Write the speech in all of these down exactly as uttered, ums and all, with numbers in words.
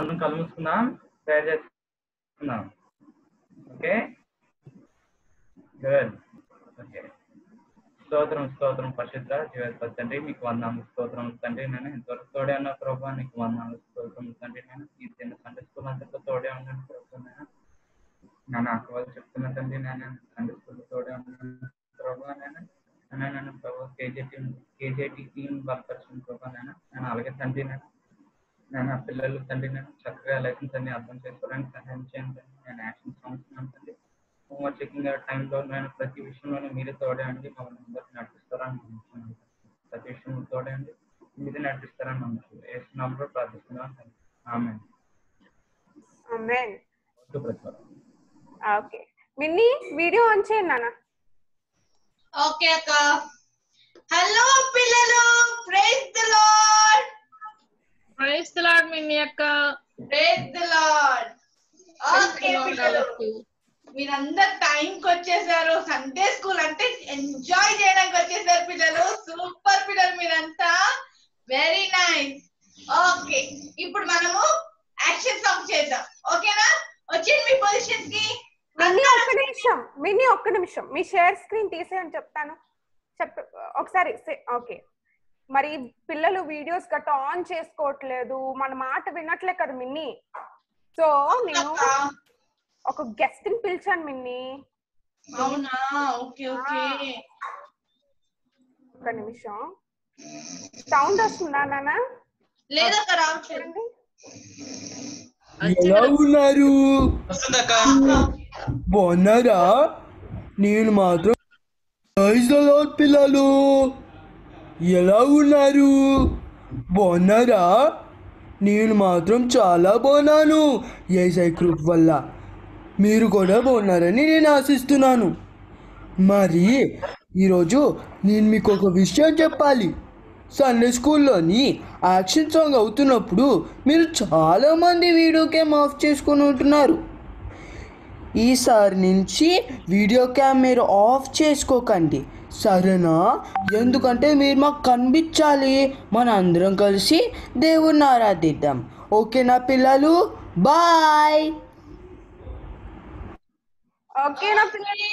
మనం కలుసుకుందాం, షేర్ చేసుకుందాం. Okay, good. ఓకే, స్తోత్రం స్తోత్రం పరిశుద్ధ జీవ తండ్రి, మీకు వందనాలు స్తోత్రం తండ్రి. నేను ఇంతవరకు తోడే ఉన్న ప్రభావ నీకు వందనాలు స్తోత్రం తండ్రి. నేను ఈ చిన్న సండే స్కూల్ అంతటితో తోడే ఉన్నాను ప్రభావ. నేను నా నాకు వాళ్ళు చెప్తున్న తండ్రి, నేను సండే స్కూల్ తోడే ఉన్నాను ప్రభావ. నేను నేను ప్రభావ కేజీ టీం కేజీటీ టీం బలపరిచిన ప్రభావ. నేను నేను అలాగే తండ్రి, నేను నేను ఆ పిల్లలు తండ్రి నేను చక్కగా లైసెన్స్ అన్ని అర్థం చేసుకోవడానికి సహాయం చేయండి. నేను యాక్షన్ సంవత్సరం తండ్రి, హోంవర్క్ చెక్కింగ్ టైంలో నేను ప్రతి విషయంలోనే మీరే తోడేయండి. మమ్మల్ని అందరికీ నడిపిస్తారని నమ్ముతున్నాను. ప్రతి విషయంలో తోడేయండి, మీరే నడిపిస్తారని నమ్ముతున్నాను. ఏ నామములో ప్రార్థిస్తున్నాను తండ్రి, ఆమేన్ ఆమేన్. ఓకే, మిన్నీ వీడియో ఆన్ చేయండి నాన్న. ఓకే అక్క. హలో పిల్లలు, praise the Lord. Praise the Lord, Minniyakka. Praise the Lord. Okay, పిల్లలు మీరందరూ టైం కి వచ్చేసారు. సండే స్కూల్ అంటే ఎంజాయ్ చేయడానికి వచ్చేసారు పిల్లలు. సూపర్ పిల్లలు మీరంతా, వెరీ నైస్. ఓకే, ఇప్పుడు మనము యాక్షన్ సాంగ్ చేద్దాం. ఓకేనా? వచ్చేయండి మీ పొజిషన్స్ కి. మిన్నీ ఒక్క నిమిషం, మిన్నీ ఒక్క నిమిషం మీ షేర్ స్క్రీన్ తీసేయని చెప్తాను. చెప్ ఒకసారి. ఓకే, మరి పిల్లలు వీడియోస్ గట్రా ఆన్ చేసుకోవట్లేదు, మన మాట వినట్లే కదా మిన్ని. సో నేను ఒక గెస్ట్ ని పిలిచాను మిన్ని. అవునా? ఓకే ఓకే, ఒక నిమిషం. సౌండ్ వస్తుందా నాన్న? లేదక్క, రావట్లేదండి. ఎలా ఉన్నారు? బాగున్నారా? నేను మాత్రం పిల్లలు ఎలా ఉన్నారు? బాగున్నారా? నేను మాత్రం చాలా బాగున్నాను ఏసై కృప వల్ల. మీరు కూడా బాగున్నారని నేను ఆశిస్తున్నాను. మరి ఈరోజు నేను మీకు ఒక విషయం చెప్పాలి. సండే స్కూల్లోని యాక్షన్ సాంగ్ అవుతున్నప్పుడు మీరు చాలామంది వీడియో క్యామ్ ఆఫ్ చేసుకుని ఉంటున్నారు. ఈసారి నుంచి వీడియో క్యామ్ మీరు ఆఫ్ చేసుకోకండి, సరేనా? ఎందుకంటే మీరు మాకు కనిపించాలి. మన అందరం కలిసి దేవుణ్ణి ఆరాధిద్దాం. ఓకేనా పిల్లలు? బాయ్. ఓకేనా పిల్లలు?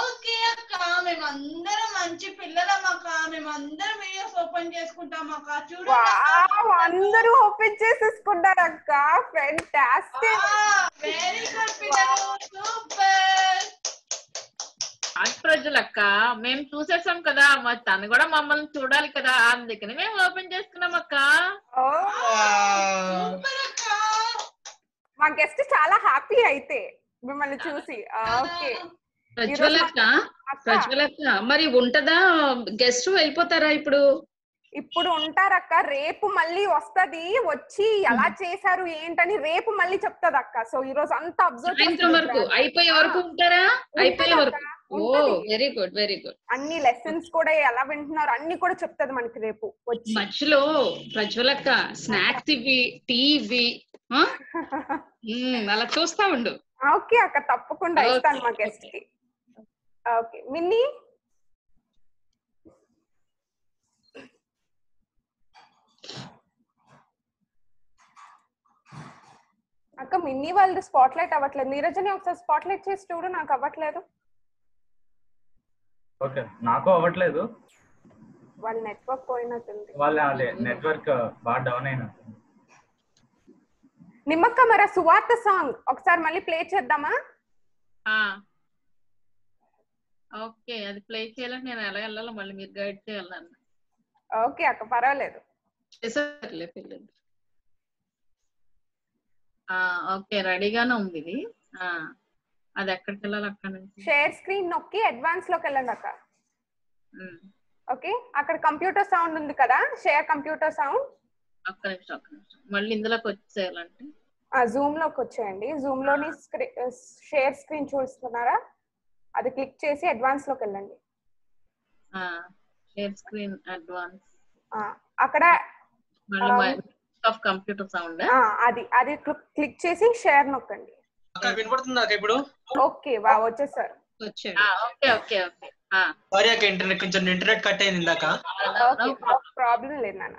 ఓకే అక్క, మేమందరం మంచి పిల్లలం అక్క. మేమందరం వీడియోస్ ఓపెన్ చేసుకుంటాం అక్క. చూడు, అందరూ ఓపెన్ చేసేసుకుంటారు అక్క. ఫెంటాస్టిక్, వెరీ గుడ్ పిల్లలు, సూపర్. అక్క, మేము చూసేసాం కదా, మా తను కూడా మమ్మల్ని చూడాలి కదా, అందుకని మేము ఓపెన్ చేసుకున్నాం అక్క. మా గెస్ట్ చాలా హ్యాపీ అయితే మిమ్మల్ని చూసి. ఓకే ప్రజ్వలక్క, ప్రజ్వలక్క మరి ఉంటదా గెస్ట్? వెళ్ళిపోతారా ఇప్పుడు? ఇప్పుడు ఉంటారక్క. రేపు మళ్ళీ వస్తది, వచ్చి ఎలా చేశారు ఏంటని రేపు మళ్ళీ చెప్తాది అక్క. సో ఈ రోజు అంతా అబ్జర్వ్ చేస్తారు వరకు, అయిపోయే వరకు ఉంటారా? అయిపోయే వరకు. Oh very good very good. అన్ని లెసన్స్ కూడా ఎలా వింటున్నారు అన్ని కూడా చెప్తాది మనకి రేపు వచ్చి. మధ్యలో ప్రజ్వలక్క స్నాక్స్ ఇవి, టీ ఇవి అలా చూస్తా ఉండు. ఓకే అక్క, తప్పకుండా ఇస్తాను మా గెస్ట్ కి. ఓకే మిన్నీ, అక్క మిన్నీ వాళ్ళు స్పాట్ లైట్ అవ్వట్లేదు. నీరజని ఒకసారి స్పాట్ లైట్ చేసి చూడు. నాకు అవ్వట్లేదు. ఓకే, నాకు అవ్వట్లేదు. వాళ్ళ నెట్వర్క్ పోయినట్టుంది. వాళ్ళ నెట్వర్క్ బాగా డౌన్ అయినట్టుంది. నిమ్మక్క మరి సువార్త సాంగ్ ఒకసారి మళ్ళీ ప్లే చేద్దామా? ఓకే, అది ప్లే చేయాలని నేను ఎలా వెళ్ళాలి మళ్ళీ మీరు గైడ్ చేయాలి. ఓకే అక్క, పర్వాలేదు. ఓకే, రెడీగానే ఉంది ఇది. అది ఎక్కడికి వెళ్ళాలి? అక్కడ నుంచి షేర్ స్క్రీన్ నొక్కి అడ్వాన్స్ లోకి వెళ్ళండి అక్క. ఓకే, అక్కడ కంప్యూటర్ సౌండ్ ఉంది కదా, షేర్ కంప్యూటర్ సౌండ్. ఒక్క నిమిషం ఒక్క నిమిషం మళ్ళీ ఇందులోకి వచ్చేయాలంటే జూమ్ లోకి వచ్చేయండి. జూమ్ లోని షేర్ స్క్రీన్ చూస్తున్నారా? అది క్లిక్ చేసి అడ్వాన్స్ లోకి వెళ్ళండి. షేర్ స్క్రీన్ అడ్వాన్స్, అక్కడ కంప్యూటర్ సౌండ్ అది అది క్లిక్ చేసి షేర్ నొక్కండి. ఓకే, వా వచ్చేసారు. ఇంటర్నెట్ కట్ అయింది. ప్రాబ్లం లేదు నాన్న.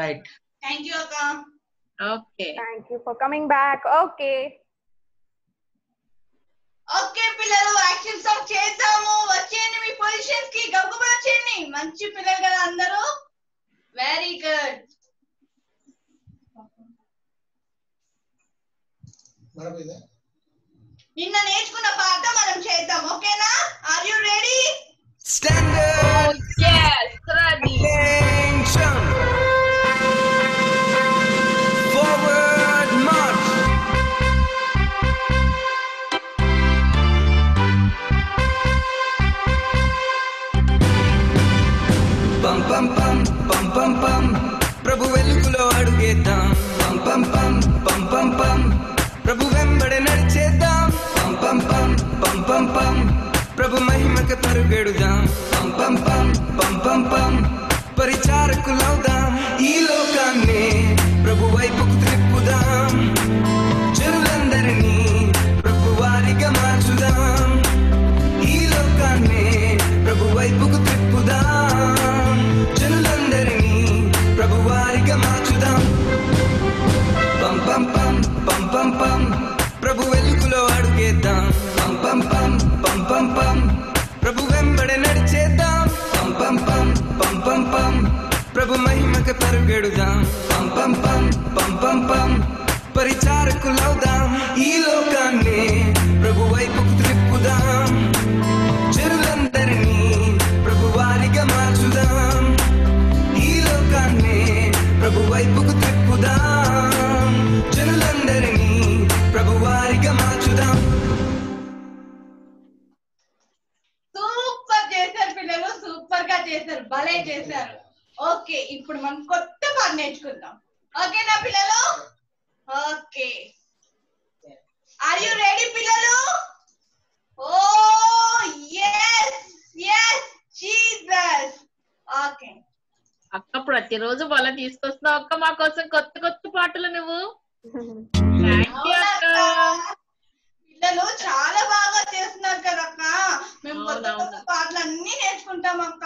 Right, Thank you, Akka. Okay. Thank you for coming back. Okay. Okay, Pillalu, actions of Chesamu, Vacheni me positions ki Gagubra Cheni. Manchi Pillagal Andaru. Very good. Ninna nechukuna paata manam cheddam. Okay na? Are you ready? Stand up. Oh, yes, ready. Attention. Pam pam pam pam pam prabhu velugulo adugedam pam pam pam pam pam pam prabhu vembade nadichedam pam pam pam pam pam pam prabhu mahimaka tarugedam pam pam pam pam pam pam paricharakulavdam ee lokanni prabhu vaipuku trippudam chirulandarini prabhu vaariga marchudam ee lokanni prabhu vaipuku trippudam Pam pam pam pam pam pam, Prabhu velugulo adugedam. Pam pam pam pam pam pam, Prabhu vembade nadichedam. Pam pam pam pam pam pam, Prabhu mahimaka tarugedam. Pam pam pam pam pam pam, paricharakulavdam. Ee lokanni Prabhu vaipuku trippudam. Chirulandarini Prabhu vaariga marchudam. Ee lokanni Prabhu vaipuku trippudam. Super చేశారు పిల్లలు, super గా చేశారు, భలే చేశారు. Okay, ఇప్పుడు మనం కొత్త పని నేర్చుకుందాం. ఓకేనా పిల్లలు? ఓకే, ఆర్ యు రెడీ పిల్లలు? Oh yes yes Jesus. Okay అక్క, ప్రతిరోజు వాళ్ళ తీసుకొస్తున్నావు అక్క మా కోసం కొత్త కొత్త పాటలు నువ్వు. పిల్లలు చాలా బాగా చేస్తున్నారు కదక్క, మేము కొత్త కొత్త పాటలు అన్ని నేర్చుకుంటాం అక్క.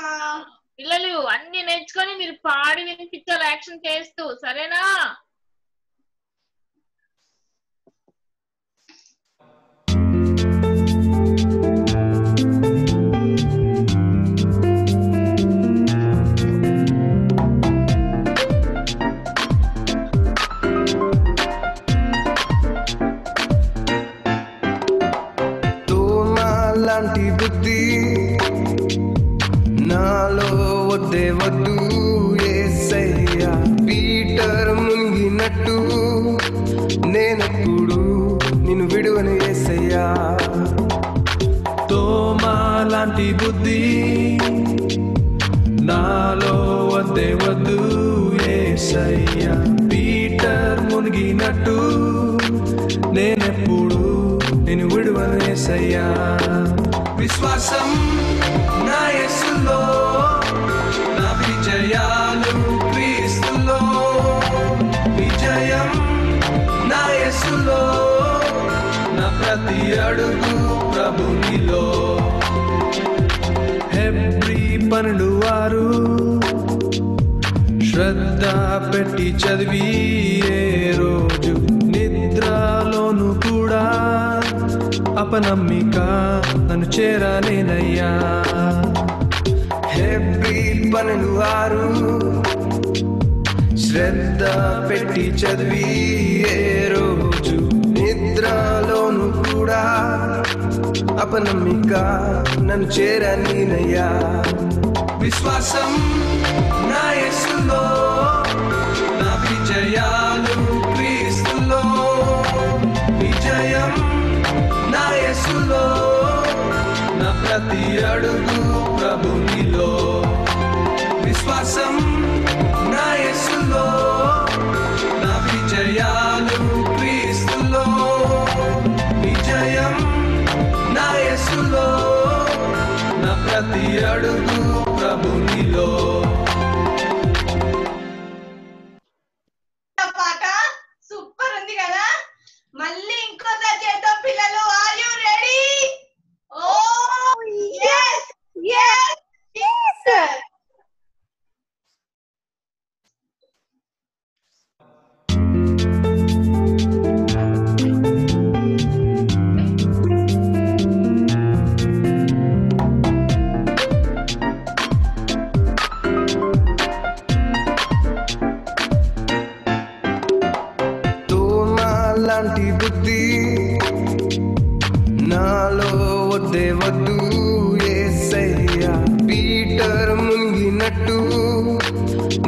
పిల్లలు అన్ని నేర్చుకొని మీరు పాడి వినిపించాలి, యాక్షన్ చేస్తూ, సరేనా? తోమాలాంటి బుద్ధి నాలో వద్దే వద్దు యేసయ్యా, పీటర్ మునిగినట్టు నేనెప్పుడు నేను విడువను యేసయ్యా. విశ్వాసం నా యేసులో, నా విజయాలు క్రీస్తులో, విజయం నా యేసులో, నా ప్రతి అడుగు ప్రభునిలో. హెబ్రీ పన్నెండు వారు శ్రద్ధ పెట్టి చదివి రోజు నిద్రలోను కూడా అపనమ్మిక నన్ను చేరాలేనయ్యా. హెబ్రీ పన్నెండు వారు శ్రద్ధ పెట్టి చదివి రోజు నిద్రలోను కూడా అపనమ్మిక నన్ను చేరనీనయ్యా. విశ్వాసం నా యేసులో, నా విజయాలు క్రీస్తులో, విజయం నా యేసులో, నా ప్రతి అడుగు ప్రభునిలో. విశ్వాసం నా యేసులో, నా విజయాలు క్రీస్తులో, విజయం నా యేసులో, నా ప్రతి అడుగు ప్రభునిలో. పాట సూపర్ ఉంది కదా, మళ్ళీ ఇంకోసారి చేద్దాం పిల్లలు. Are you ready? Oh yes yes yes sir. అలాంటి బుద్ధి నాలో వద్దు యేసయ్యా, పీటర్ మునిగినట్టు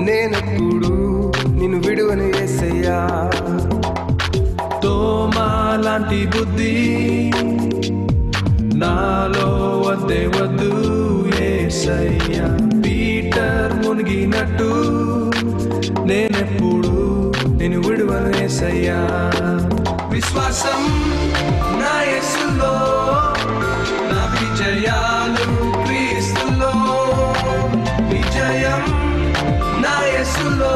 నేనెప్పుడు నిన్ను విడువను యేసయ్యా. తోమా లాంటి బుద్ధి నాలో వద్దే వద్దు యేసయ్యా, పీటర్ మునిగినట్టు నేనెప్పుడు నిన్ను విడువను యేసయ్యా. విశ్వాసం నా యేసులో, నా విజయాలు క్రీస్తులో, విజయం నా యేసులో,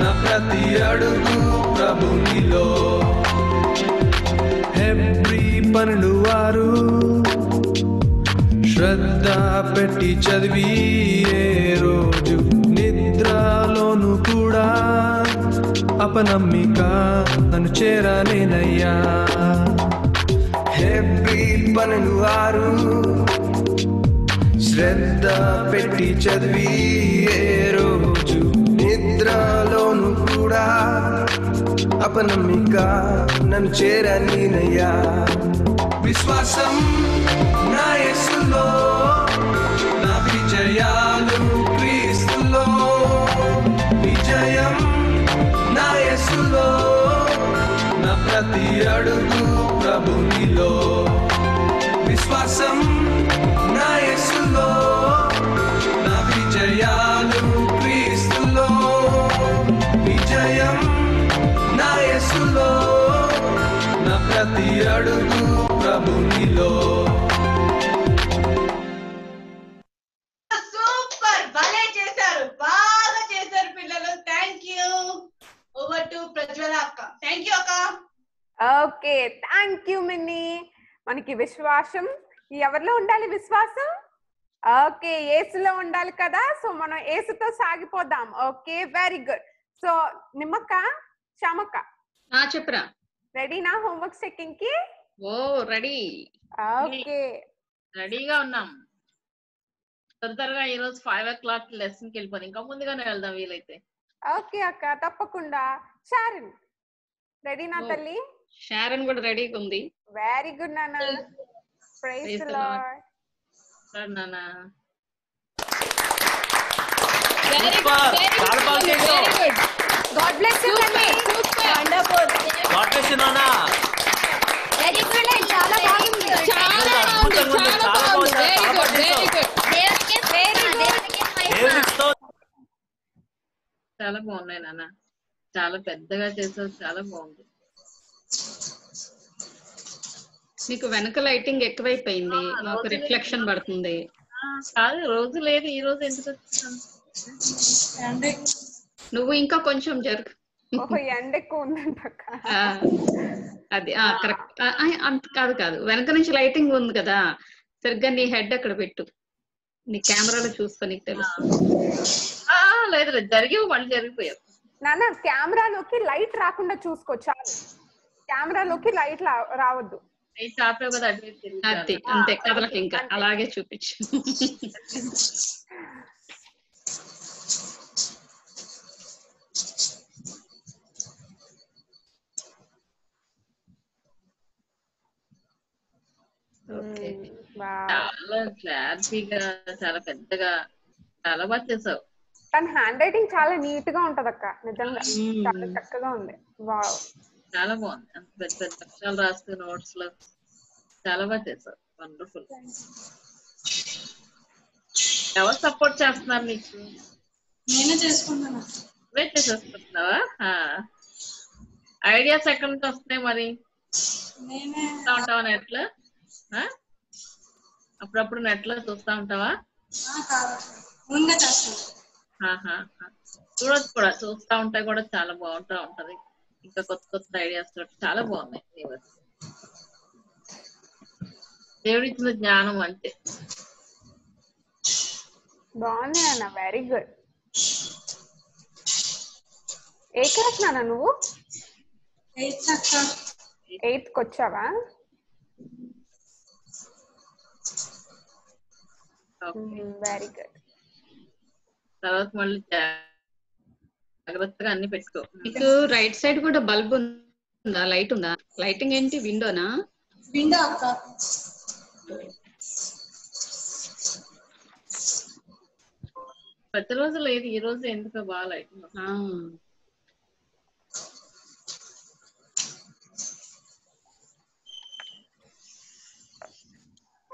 నా ప్రతి అడుగు ప్రభునిలో. హెబ్రీ పన్నెండు వారు శ్రద్ధ పెట్టి చదివి ఏ రోజు నిద్రలోను కూడా అపనమ్మిక నన్ను చేరలేనయ్యా. హెబ్రీ పన్నెండు ఆరు శ్రద్ధ పెట్టి చదివి ఏ రోజు నిద్రలోను కూడా అపనమ్మిక నన్ను చేరలేనయ్యా. విశ్వాసం నా యేసులో, నా విజయాలు క్రీస్తులో, విజయం నా యేసులో, నా ప్రతి అడుగు ప్రభునిలో. విశ్వాసం నా యేసులో, నా విజయాలు క్రీస్తులో, విజయం నా యేసులో, నా ప్రతి అడుగు ప్రభునిలో. Okay, thank you Minnie. మనకి విశ్వాసం ఎవరిలో ఉండాలి? విశ్వాసం ఓకే ఏసులో ఉండాలి కదా. సో మనం ఏసుతో సాగిపోదాం. Okay, very good. సో నిమ్మక్క శ్యామక్క చెప్పరా, రెడీనా హోంవర్క్ చెకింగ్ కి? ఓ రెడీ, ఓకే రెడీగా ఉన్నాం. తొందరగా ఈ రోజు ఫైవ్ ఓ క్లాక్ లెసన్ కి వెళ్ళిపోయి ఇంకా ముందుగానే వెళ్దాం వీలైతే. ఓకే అక్క, తప్పకుండా. షారన్ రెడీనా తల్లి? షారన్ కూడా రెడీగా ఉంది. వెరీ గుడ్ నాన్న. Praise the Lord. సర్ నాన్న very good. God bless you నాన్న. Super wonderful. God bless you నాన్న. Very good. చాలా బాగుంది, చాలా బాగుంది, చాలా బాగుంది. Very good, very good. దేవునికి వెరీ దేవునికి మహిమ. చాలా బాగున్నాయి నాన్న, చాలా పెద్దగా చేసావు, చాలా బాగుంది. మీకు వెనక లైటింగ్ ఎక్కువైపోయింది, నాకు రిఫ్లెక్షన్ పడుతుంది. కాదు రోజు లేదు, ఈ రోజు ఎందుకు నువ్వు ఇంకా కొంచెం జరుగు. అది కరెక్ట్ అంత కాదు, కాదు వెనక నుంచి లైటింగ్ ఉంది కదా, సరిగ్గా నీ హెడ్ అక్కడ పెట్టు, నీ కెమెరాలో చూస్తా నీకు తెలుస్తుంది. లేదు లేదు జరిగి వాళ్ళు జరిగిపోయారు నాన్న. కెమెరాలోకి లైట్ రాకుండా చూసుకో చాలు, కెమెరాలోకి లైట్ రావద్దు. అంతే అంతే కదలకి, ఇంకా అలాగే చూపించు. చాలా క్లారిటీగా, చాలా పెద్దగా, చాలా బాగా చేసావు. కానీ హ్యాండ్ రైటింగ్ చాలా నీట్ గా ఉంటది అక్క, నిజంగా చాలా చక్కగా ఉంది. వావ్ చాలా బాగుంది, పెద్ద పెద్ద అక్షరాలు రాస్తూ నోట్స్ లో చాలా బాగా చేశారు. వండర్ఫుల్. ఎవరు సపోర్ట్ చేస్తున్నారు నీకు? నేనే చేసుకుంటున్నా. నువ్వే చేసేసుకుంటున్నావా? ఐడియాస్ ఎక్కడి నుంచి వస్తున్నాయి మరి? నేనే ఉంటావా నెట్ లో? అప్పుడప్పుడు నెట్ లో చూస్తా ఉంటావా? చూడొచ్చు కూడా, చూస్తా ఉంటాయి కూడా, చాలా బాగుంటా ఉంటది. ఇంకా కొత్త కొత్త ఐడియాస్ చాలా బాగున్నాయి. దేవుడిచ్చిన జ్ఞానం అంతే బాగుంది అన్న. Very good. ఏ క్లాస్ నాన్న నువ్వు? ఎయిత్ వచ్చావా? Very good. తర్వాత మళ్ళీ జాగ్రత్తగా అన్ని పెట్టుకో. రైట్ సైడ్ కూడా బల్బ్ ఉందా లైట్ ఉందా లైటింగ్ ఏంటి విండోనా విండో అక్క ప్రతి రోజు లేదు ఈ రోజు ఎందుకో బాగా లైటింగ్ ఆ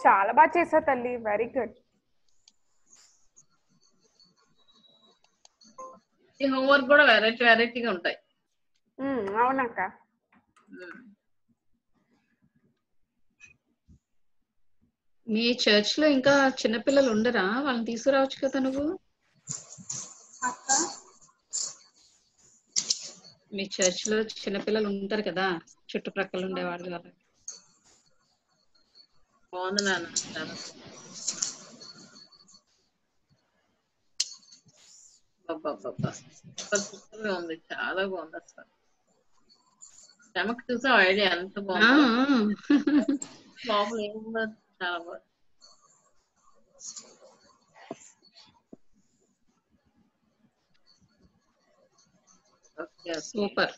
చాలా బాగా చేసావు తల్లి వెరీ గుడ్ ఈ హోంవర్క్ కూడా వెరైటీ వెరైటీగా ఉంటాయి హ్మ్ అవునక్క మీ చర్చ్ లో ఇంకా చిన్న పిల్లలు ఉండరా వాళ్ళని తీసుకురావచ్చు కదా నువ్వు అక్క మీ చర్చ్ లో చిన్న పిల్లలు ఉంటారు కదా చుట్టుపక్కల ఉండే వాళ్ళు వాళ్ళకి బాగుంది నాన్న బాగుంది చాలా బాగుంది అసలు చెమకు చూసా ఐడియా ఎంత బాగుంది చాలా బాగుంది సూపర్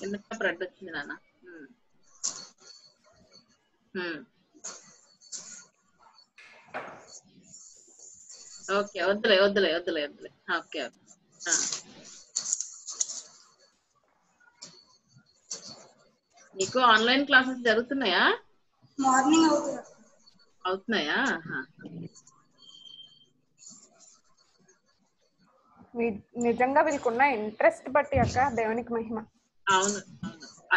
చిన్న బ్రెడ్ వచ్చింది నాన్న ఓకే వద్దులే వద్దులే వద్దులే వద్దులే ఓకే నీకు ఆన్లైన్ క్లాసెస్ జరుగుతున్నాయా మార్నింగ్ అవుతున్నాయా నిజంగా వీళ్ళకున్న ఇంట్రెస్ట్ బట్టి అక్క దేవునికి మహిమ అవును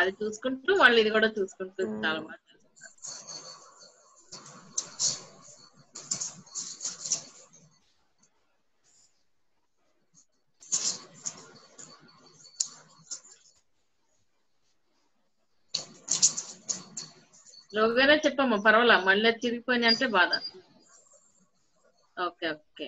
అది చూసుకుంటూ వాళ్ళు ఇది కూడా చూసుకుంటూ చాలా బాగా లోగానే చెప్పమ్మా పర్వాలా మళ్ళీ తిరిగిపోయింది అంటే బాధ ఓకే ఓకే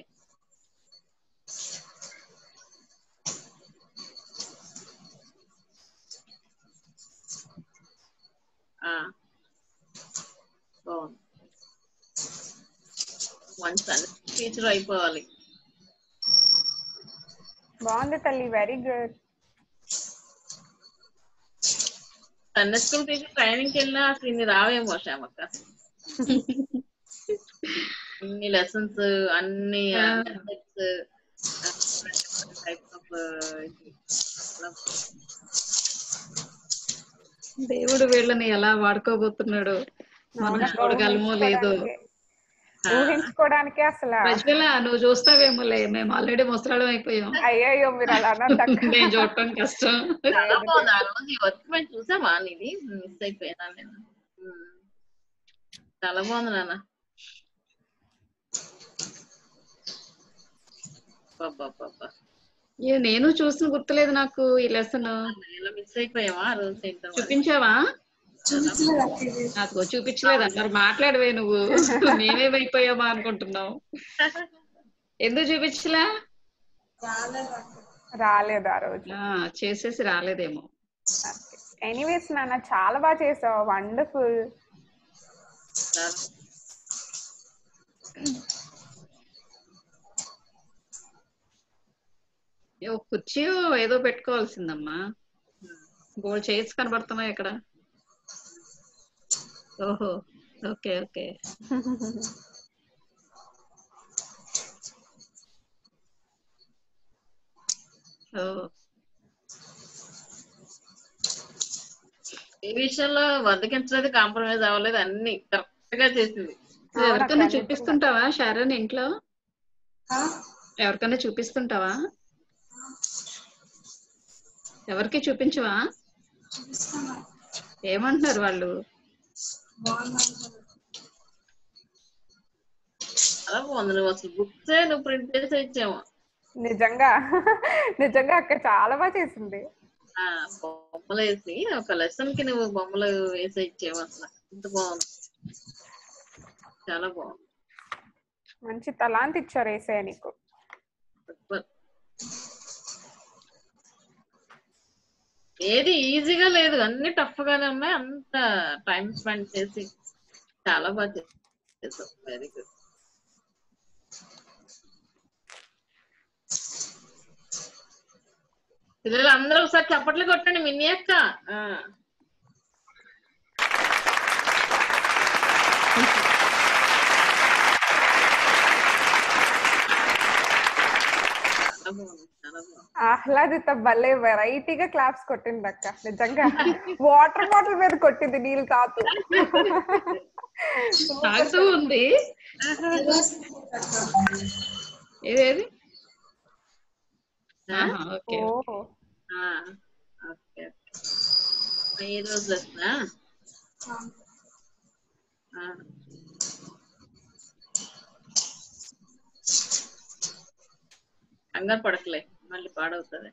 టీచర్ అయిపోవాలి బాగుంది తల్లి వెరీ గుడ్ సన్న స్కూల్ టీచర్ ట్రైనింగ్ వెళ్ళినా అసలు ఇన్ని రావేమో శ్యామక్క అన్ని లెసన్స్ అన్ని దేవుడు వీళ్ళని ఎలా వాడుకోబోతున్నాడు మనం చూడగలమో లేదు ఊహించుకోవడానికి అసలు ప్రజల నువ్వు చూస్తావేమోలే మేము ఆల్రెడీ ముసరాడం అయిపోయాం అయ్యో మీరు అలా నేను చూడటం కష్టం చూసామా నీది మిస్ అయిపోయినా నేను చాలా బాగుంది నాన్న నేను చూసిన గుర్తులేదు నాకు ఈ లెసన్ మిస్ అయిపోయావా చూపించావా నాకు చూపించలేదు అన్నారు మాట్లాడవే నువ్వు మేమేమైపోయామా అనుకుంటున్నావు ఎందుకు చూపించలే రాలేదు ఆ రోజు చేసేసి రాలేదేమో ఎనీవేస్ నాన్న చాలా బాగా చేసావు వండర్ఫుల్ కుర్చీ ఏదో పెట్టుకోవాల్సిందమ్మా గోల్డ్ చైర్స్ కనబడుతున్నాయి ఇక్కడ ఓహో ఓకే ఓకే ఈ విషయంలో వద్దకించలేదు కాంప్రమైజ్ అవ్వలేదు అన్ని కరెక్ట్ గా చేసింది ఎవరికైనా చూపిస్తుంటావా షారన్ ఇంట్లో ఎవరికైనా చూపిస్తుంటావా ఎవరికి చూపించవా ఏమంటున్నారు వాళ్ళు అలా బాగుంది నువ్వు అసలు బుక్స్ నువ్వు ప్రింట్ చేసి ఇచ్చావు నిజంగా నిజంగా అక్కడ చాలా బాగా చేసింది బొమ్మలు వేసి ఒక లెసన్ కి నువ్వు బొమ్మలు వేసి ఇచ్చావు అసలు ఇంత బాగుంది చాలా బాగుంది మంచి తలాంత ఇచ్చారు వేసే నీకు ఏది ఈజీగా లేదు అన్ని టఫ్ గానే ఉన్నాయి అంత టైం స్పెండ్ చేసి చాలా బాగా చేశారు. Very good. పిల్లలు అందరూ ఒకసారి చప్పట్లు కొట్టండి మిన్ని అక్క. ఆహ్లాదిత భలే వెరైటీగా క్లాప్స్ కొట్టింది అక్క, నిజంగా వాటర్ బాటిల్ మీద కొట్టింది నీళ్ళు కాదు. ఏదేది ఏ రోజు వస్తున్నా కంగారు పడకలే మళ్ళీ పాడవుతుంది.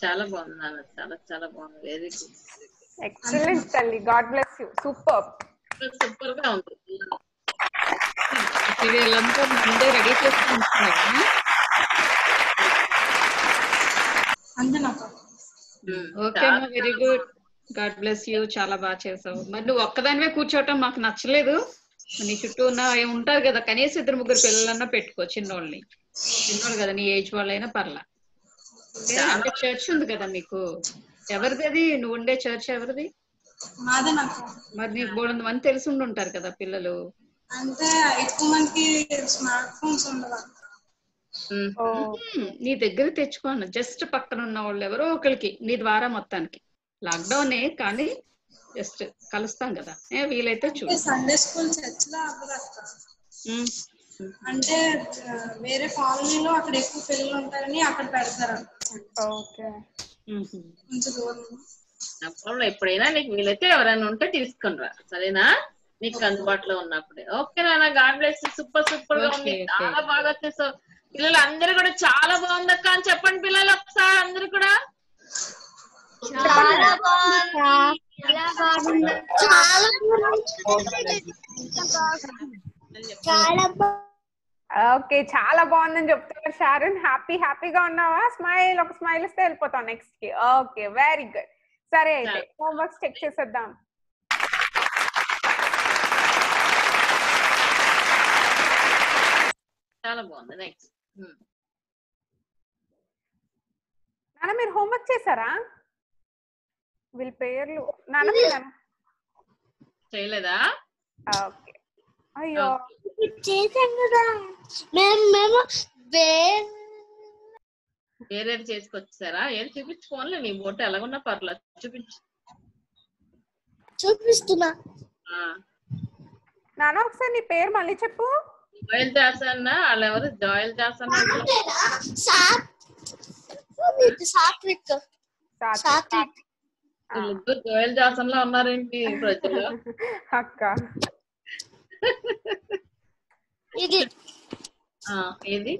చాలా బాగుంది నాన్న, చాలా చాలా బాగుంది. వెరీ గుడ్, ఎక్సలెంట్ తల్లి. God bless you. Super super గా ఉంది. సీరియల్ అంతా ముందే రెడీ చేసుకుంటున్నాను అందనా. ఓకే అమ్మా, very good. God bless you. చాలా బాగా చేసావు. మరి నువ్వు ఒక్కదానివే కూర్చోవటం మాకు నచ్చలేదు. నీ చుట్టూ ఉన్న ఉంటారు కదా, కనీసం ఇద్దరు ముగ్గురు పిల్లలన్నా పెట్టుకో, చిన్నోళ్ళని. చిన్నోళ్ళు కదా, నీ ఏజ్ వాళ్ళైనా పర్లా. అంటే చర్చ్ ఉంది కదా మీకు, ఎవరిది అది? నువ్వు ఉండే చర్చ్ ఎవరిది? మరి నీకు బోల్డ్ మంది తెలిసి ఉండి ఉంటారు కదా పిల్లలు. నీ దగ్గర తెచ్చుకోను, జస్ట్ పక్కన ఉన్న వాళ్ళు ఎవరో ఒకరికి, నీ ద్వారా మొత్తానికి లాక్డౌనే కానీ జస్ట్ కలుస్తాం కదా, వీలైతే చూడు. సండే స్కూల్ చర్చ్ లో అంటే వేరే కాలనీలో అక్కడ ఎక్కువ పిల్లలు ఉంటారని అక్కడ పెడతారు. ఎప్పుడైనా నీకు వీలైతే ఎవరైనా ఉంటే తీసుకుని రా, సరేనా? నీకు అందుబాటులో ఉన్నప్పుడే. ఓకే నాన్న, గాడ్ బ్లెస్. సూపర్ సూపర్ గా ఉంది, చాలా బాగా చేసావు. పిల్లలు అందరూ కూడా చాలా బాగుందక్క అని చెప్పండి. పిల్లలు ఒకసారి అందరు కూడా చాలా బాగుంది. ఓకే, చాలా బాగుందని చెప్తున్నారు షారున్. హ్యాపీ హ్యాపీగా ఉన్నావా? స్మైల్, ఒక స్మైల్ ఇస్తే వెళ్ళిపోతాం నెక్స్ట్ కి. Okay, very good. సరే అయితే హోంవర్క్స్ చెక్ చేసేద్దాం. చాలా బాగుంది. నెక్స్ట్ నాన్న మీరు హోంవర్క్ చేశారా? వీళ్ళ పేర్లు నాన్న చేయలేదా? ఓకే, అయ్యో చేసాం కదా మేము మేము వేరే చేసుకొచ్చారా? ఏం చూపించుకోవాలి? నీ బోట ఎలాగున్నా పర్లేదు చూపించు. చూపిస్తున్నా నాన్న. ఒకసారి నీ పేరు మళ్ళీ చెప్పు. జోయల్ దాస్ అన్న. వాళ్ళు ఎవరు? జోయల్ దాస్ అన్న. జోయల్ జాసన్లా ఉన్నారేంటి ప్రజలు అక్క? ఏది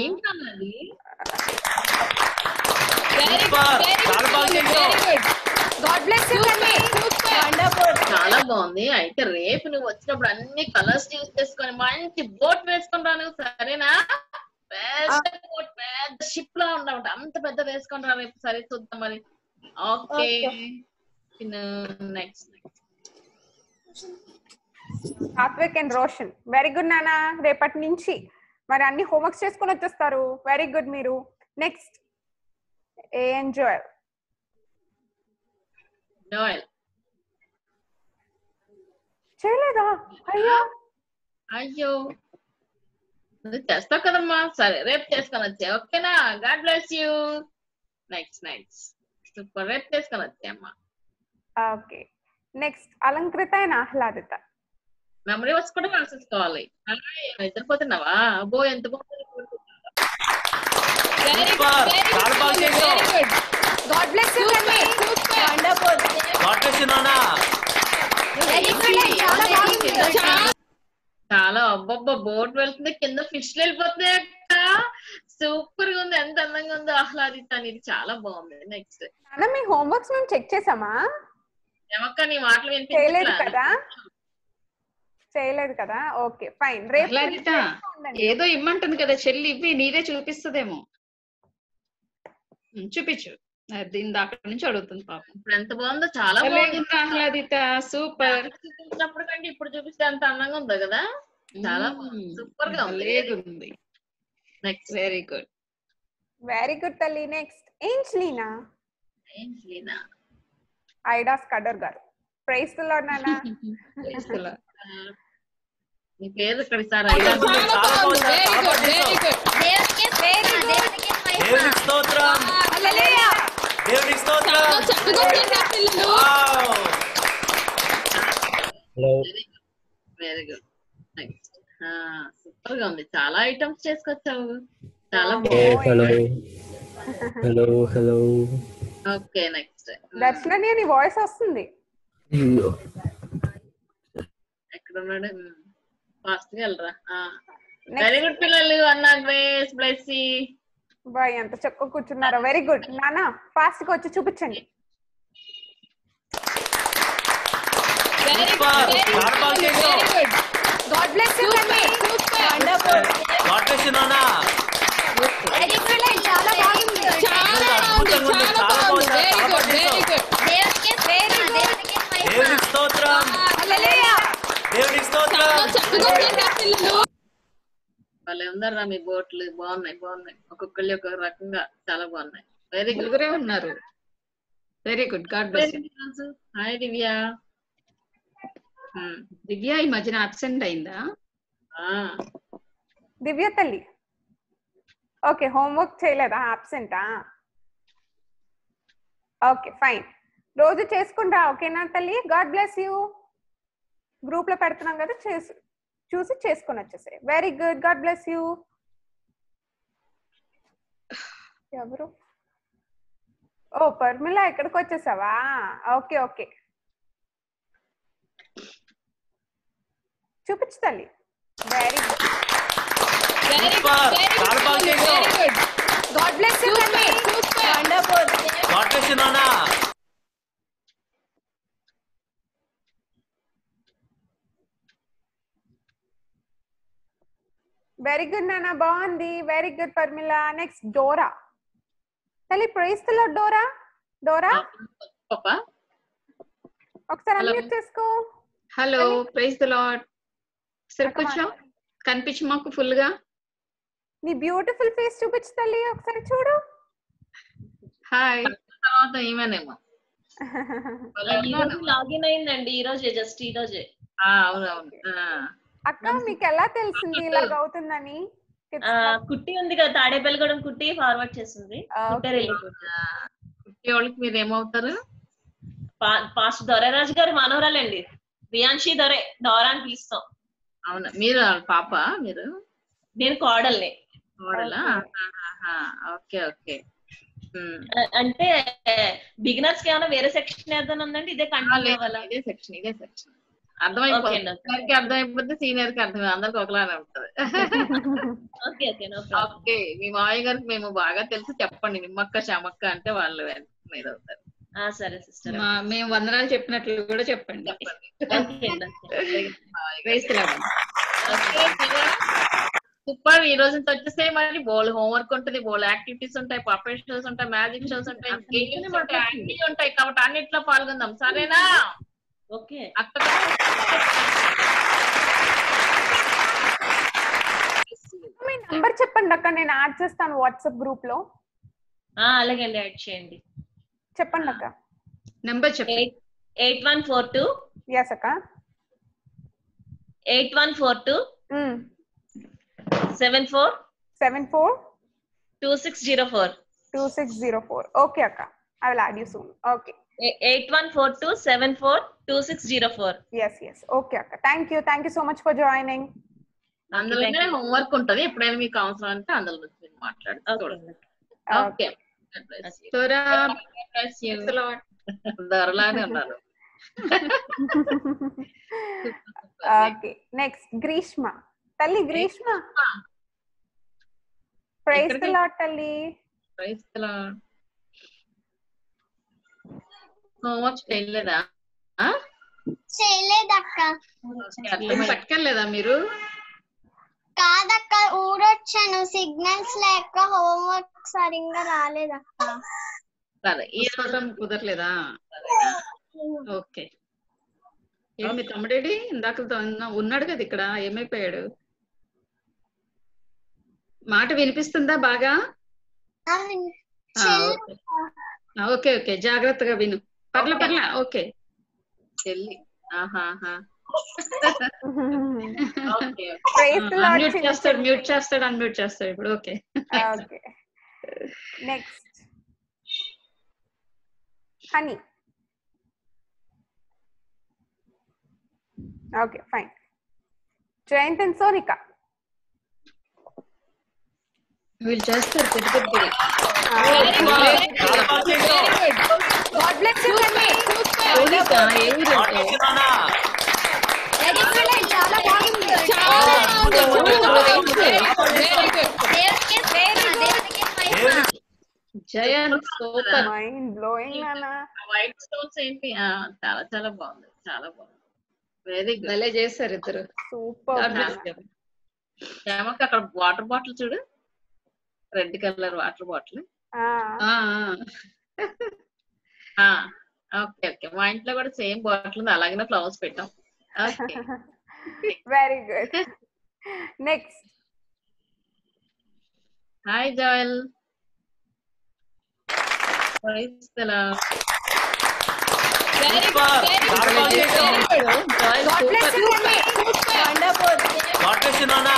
ఏం కాదు. చాలా బాగుంది. అయితే రేపు నువ్వు వచ్చినప్పుడు అన్ని కలర్స్ యూజ్ చేసుకొని మంచి బోట్ వేసుకుని రా నువ్వు, సరేనా? పెద్ద బోట్, పెద్ద షిప్ లా ఉండవు, అంత పెద్ద వేసుకుని రా రేపు. సరే చూద్దాం మరి. Okay, next Satvik and Roshan. Very good నానా. రేపటి నుంచి మరి అన్ని హోంవర్క్స్ చేసుకుని వచ్చేస్తారు. Very good. మీరు నెక్స్ట్ ఏ అండ్ జోయల్. జోయల్ చేయలేదా? అయ్యో అయ్యో, చేస్తావు కదమ్మా. సరే రేపు చేసుకొని వచ్చే, ఓకేనా? God bless you. Next next super, రేపు చేసుకొని వచ్చాయమ్మా. Okay, next Alankrita and Ahladita. Memory వచ్చి కూడా రాసేసుకోవాలి. నిద్రపోతున్నావా? అబ్బో ఎంత బాగుంది. చాలా అబ్బబ్బా, బోట్ వెళ్తుంది, కింద ఫిష్లు వెళ్ళిపోతున్నాయి. సూపర్ గా ఉంది, ఎంత అందంగా ఉందో ఆహ్లాదిత, నీది చాలా బాగుంది. నెక్స్ట్ నాన్న మీ హోంవర్క్స్ మేము చెక్ చేసామా? ఏమక్క నీ మాటలు వినిపించలేదు కదా, చేయలేదు కదా. Okay fine. రేపు ఏదో ఇమ్మంటుంది కదా చెల్లి, ఇవి నీదే చూపిస్తుందేమో, చూపించు. అది ఇందాక నుంచి అడుగుతుంది పాపం. ఇప్పుడు ఎంత బాగుందో, చాలా బాగుంది ఆహ్లాదిత, సూపర్. చూపించినప్పుడు కంటే ఇప్పుడు చూపిస్తే అంత అందంగా ఉందో కదా, చాలా సూపర్ గా ఉంది. Next. Very good, very good తల్లి. Next Angelina. ఏంజ్లీనా ఐడాస్ కడర్ గారు. ప్రైస్ ది లార్డ్ నానా. Praise the Lord. మీ పేరు కడిసారు ఐడాస్. Very good, very good. దేవునికి దేవునికి స్తోత్రం. హల్లెలూయా. దేవునికి స్తోత్రం. Hello, very good. నెక్స్ట్. ఆ సూపర్ గా ఉంది, చాలా ఐటమ్స్ చేసుకొచ్చావు, చాలా బాగుంది. Hello hello hello. Okay next. Darshana నీ వాయిస్ వస్తుంది. ఎక్కడ ఉన్నాడు? ఫాస్ట్ గా వెళ్ళరా. వెరీ గుడ్ పిల్లలు. అన్నా గ్రేస్ బ్లెస్సీ బాయ్, ఎంత చక్కగా కూర్చున్నారా. వెరీ గుడ్ నానా, ఫాస్ట్ గా వచ్చి చూపించండి. Very good. God bless you నానా. Super, wonderful. God bless you నానా. చాలా బాగుంది, చాలా బాగుంది, చాలా బాగుంది. Very good, very good. దేవునికి వెరీ దేవునికి దేవునికి స్తోత్రం. హల్లెలూయా. దేవునికి స్తోత్రం. చక్కగా పిల్లలు భలే ఉందరా మీ బోట్లు, బాగున్నాయి బాగున్నాయి, ఒక్కొక్కళ్ళు ఒక్కొక్క రకంగా చాలా బాగున్నాయి. వెరీ గుడ్ గా ఉన్నారు. Very good. God bless you. Hi Divya. Divya ఈ మధ్యన అబ్సెంట్ అయిందా? దివ్య తల్లి ఓకే, హోంవర్క్ చేయలేదా? అబ్సెంటా? ఓకే ఫైన్, రోజు చేసుకుంటా. ఓకేనా తల్లి. God bless you. గ్రూప్ లో పెడుతున్నాం కదా, చూసి చేసుకుని వచ్చేసాయి. Very good. God bless you. ఎవరు? ఓ పర్మిలా, ఎక్కడికి వచ్చేసావా? ఓకే ఓకే, చూపించు తల్లి. Very good. Very good. Very good. God bless you, Nana. Super. Wonderful. God bless you, Nana. Very good, Nana. Bondi. Very good, Parmila. Next, Dora. Tali, praise the Lord, Dora. Dora. Papa. Oksara, unmute chesko. Hello. Praise the Lord. Sir, kuchho. Kanpinchu maaku full ga. నీ beautiful face చూపించు తల్లి, ఒకసారి చూడు. Hi. తర్వాత ఏమనేమో login అయిందండి ఈ రోజే, just ఈ రోజే. అక్క మీకు ఎలా తెలిసింది ఇలాగ అవుతుందని? కుట్టి ఉంది కదా తాడేపల్లిగూడెం, కుట్టి ఫార్వర్డ్ చేస్తుంది. కుట్టి వాళ్ళకి మీరు ఏమవుతారు? పాస్ట్ దొరరాజు గారు మనోరాలండి, రియాన్షి దొరే దొరా అని పిలుస్తాం. అవునా, మీరు పాప? మీరు? నేను కోడల్ని. అంటే బిగినర్స్ కి ఏమైనా వేరే సెక్షన్ ఏదైనా ఉందండి? ఇదే కంటే సెక్షన్, ఇదే సెక్షన్. అర్థమైపోయింది, అర్థమైపోతే సీనియర్ కి అర్థం, అందరికి ఒకలానే ఉంటది. ఓకే, మీ మావయ్య గారికి మేము బాగా తెలుసు చెప్పండి, నిమ్మక్క శమక్క అంటే వాళ్ళు మీద అవుతారు. సరే సిస్టర్, మేము వందనాలు చెప్పినట్లు కూడా చెప్పండి. సూపర్. ఈ రోజు వచ్చేసే మరి బోల్ హోంవర్క్ ఉంటుంది, బోల్ యాక్టివిటీస్ ఉంటాయి, పపెట్ షోస్ ఉంటాయి, మ్యాజిక్ షోస్ ఉంటాయి, గేమ్స్ ఉంటాయి, అన్ని ఉంటాయి. కాబట్టి అన్నిట్లో పాల్గొందాం, సరేనా? ఓకే అక్కడ మీ నంబర్ చెప్పండి అక్క, నేను యాడ్ చేస్తాను వాట్సాప్ గ్రూప్ లో. అలాగే అండి, యాడ్ చేయండి. చెప్పండి అక్క నంబర్ చెప్పండి. Eight one four two yes అక్క eight one four two seven four seven four two six zero four two six zero four. Okay అక్క, I will add you soon. Okay, eight one four two seven four two six zero four. Yes yes. Okay అక్క, thank you, thank you so much for joining. అందులోనే homework ఉంటుంది, ఎప్పుడైనా మీకు అవసరం అంటే అందులో మాట్లాడుతుంది. ఓకే, ధరలానే ఉన్నారు. ఓకే నెక్స్ట్, గ్రీష్మ తల్లి. గ్రీష్మ ప్రైజ్ ది లార్డ్ తల్లి. Praise the Lord. హోంవర్క్ చేయలేదా? చేయలేదక్క. పట్టుకెళ్ళలేదా మీరు? కాదక్క, ఊరొచ్చాను, సిగ్నల్స్ లేక హోంవర్క్ సరిగ్గా రాలేదక్క. సరే ఈ రోజం కుదరలేదా? ఓకే. ఏమి తమ్ముడేడి ఇందాకలతో ఉన్నాడు కదా ఇక్కడ, ఏమైపోయాడు? మాట వినిపిస్తుందా బాగా? ఓకే ఓకే, జాగ్రత్తగా విను. పర్ల పర్ల ఓకే చెల్లి. ఆహాహా ఓకే. మ్యూట్ చేస్తాడు మ్యూట్ చేస్తాడు అన్మ్యూట్ చేస్తాడు ఇప్పుడు. Okay okay next honey. Okay fine. Jayant and Sonika వీళ్ళు చేస్తారు పెద్ద పెద్దది. గాడ్ బ్లెస్ యు అండి. సోనిక ఏమి రండి చాలా బాగుంది. జయంత్ సూపర్, మైండ్ బ్లోయింగ్ అన్న. వైట్ స్టోన్స్ ఏంటి? చాలా చాలా బాగుంది, చాలా బాగుంది. వెరీ గుడ్, భలే చేశారు ఇద్దరు. సూపర్. అక్కడ వాటర్ బాటిల్ చూడు, red colour water bottle. Okay okay, మా ఇంట్లో కూడా సేమ్ బాటిల్ ఉంది, అలాగే ఫ్లవర్స్ పెట్టాం. Okay. Very good. Next. Hi Joel. Praise the Lord. Very good. God bless you. Wonderful. God bless you, Nana.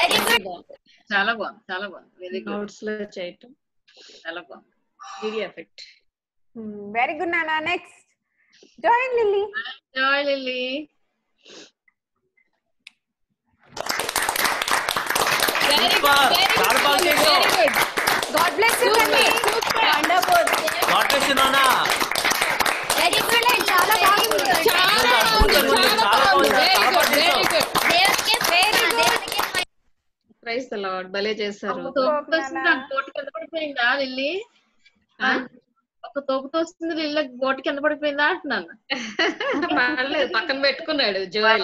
Very good. Chala bon, chala bon. Very good. Notes lo cheytam. Chala bon. Very effect. Very good, Nana. Next. Joy Lily. Joy Lily. Very good. Very good. God bless you, Nana. Wonderful. God bless you, Nana. Very good. Chala bagundi. Chala bagundi. Chala bagundi. Very good. Devke very good. Praise the Lord. Bale chesaru. Topusna boat kenda padipoyinda Lily. Ha? ఒక తోపు తోస్తుంది నీళ్ళ boat కింద పడిపోయిందా అంటున్నాను. పర్లేదు, పక్కన పెట్టుకున్నాడు Joy.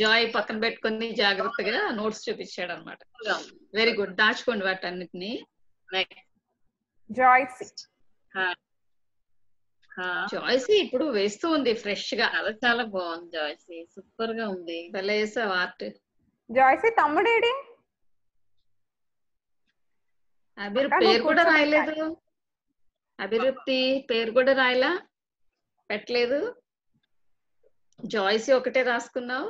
Joy పక్కన పెట్టుకుని జాగ్రత్తగా నోట్స్ చూపించాడు అనమాట. వెరీ గుడ్, దాచుకోండి వాటి అన్నిటిని. జాయ్సీ ఇప్పుడు వేస్తూ ఉంది ఫ్రెష్ గా, అలా చాలా బాగుంది. జాయ్సీ సూపర్ గా ఉంది, భలే వేసావు ఆర్ట్. జాయ్సీ తమ్ముడేడి? అభిరు పేరు కూడా రాయలేదు. అభివృద్ధి పేరు కూడా రాయలా, పెట్టలేదు. జాయ్స్ ఒకటే రాసుకున్నావు,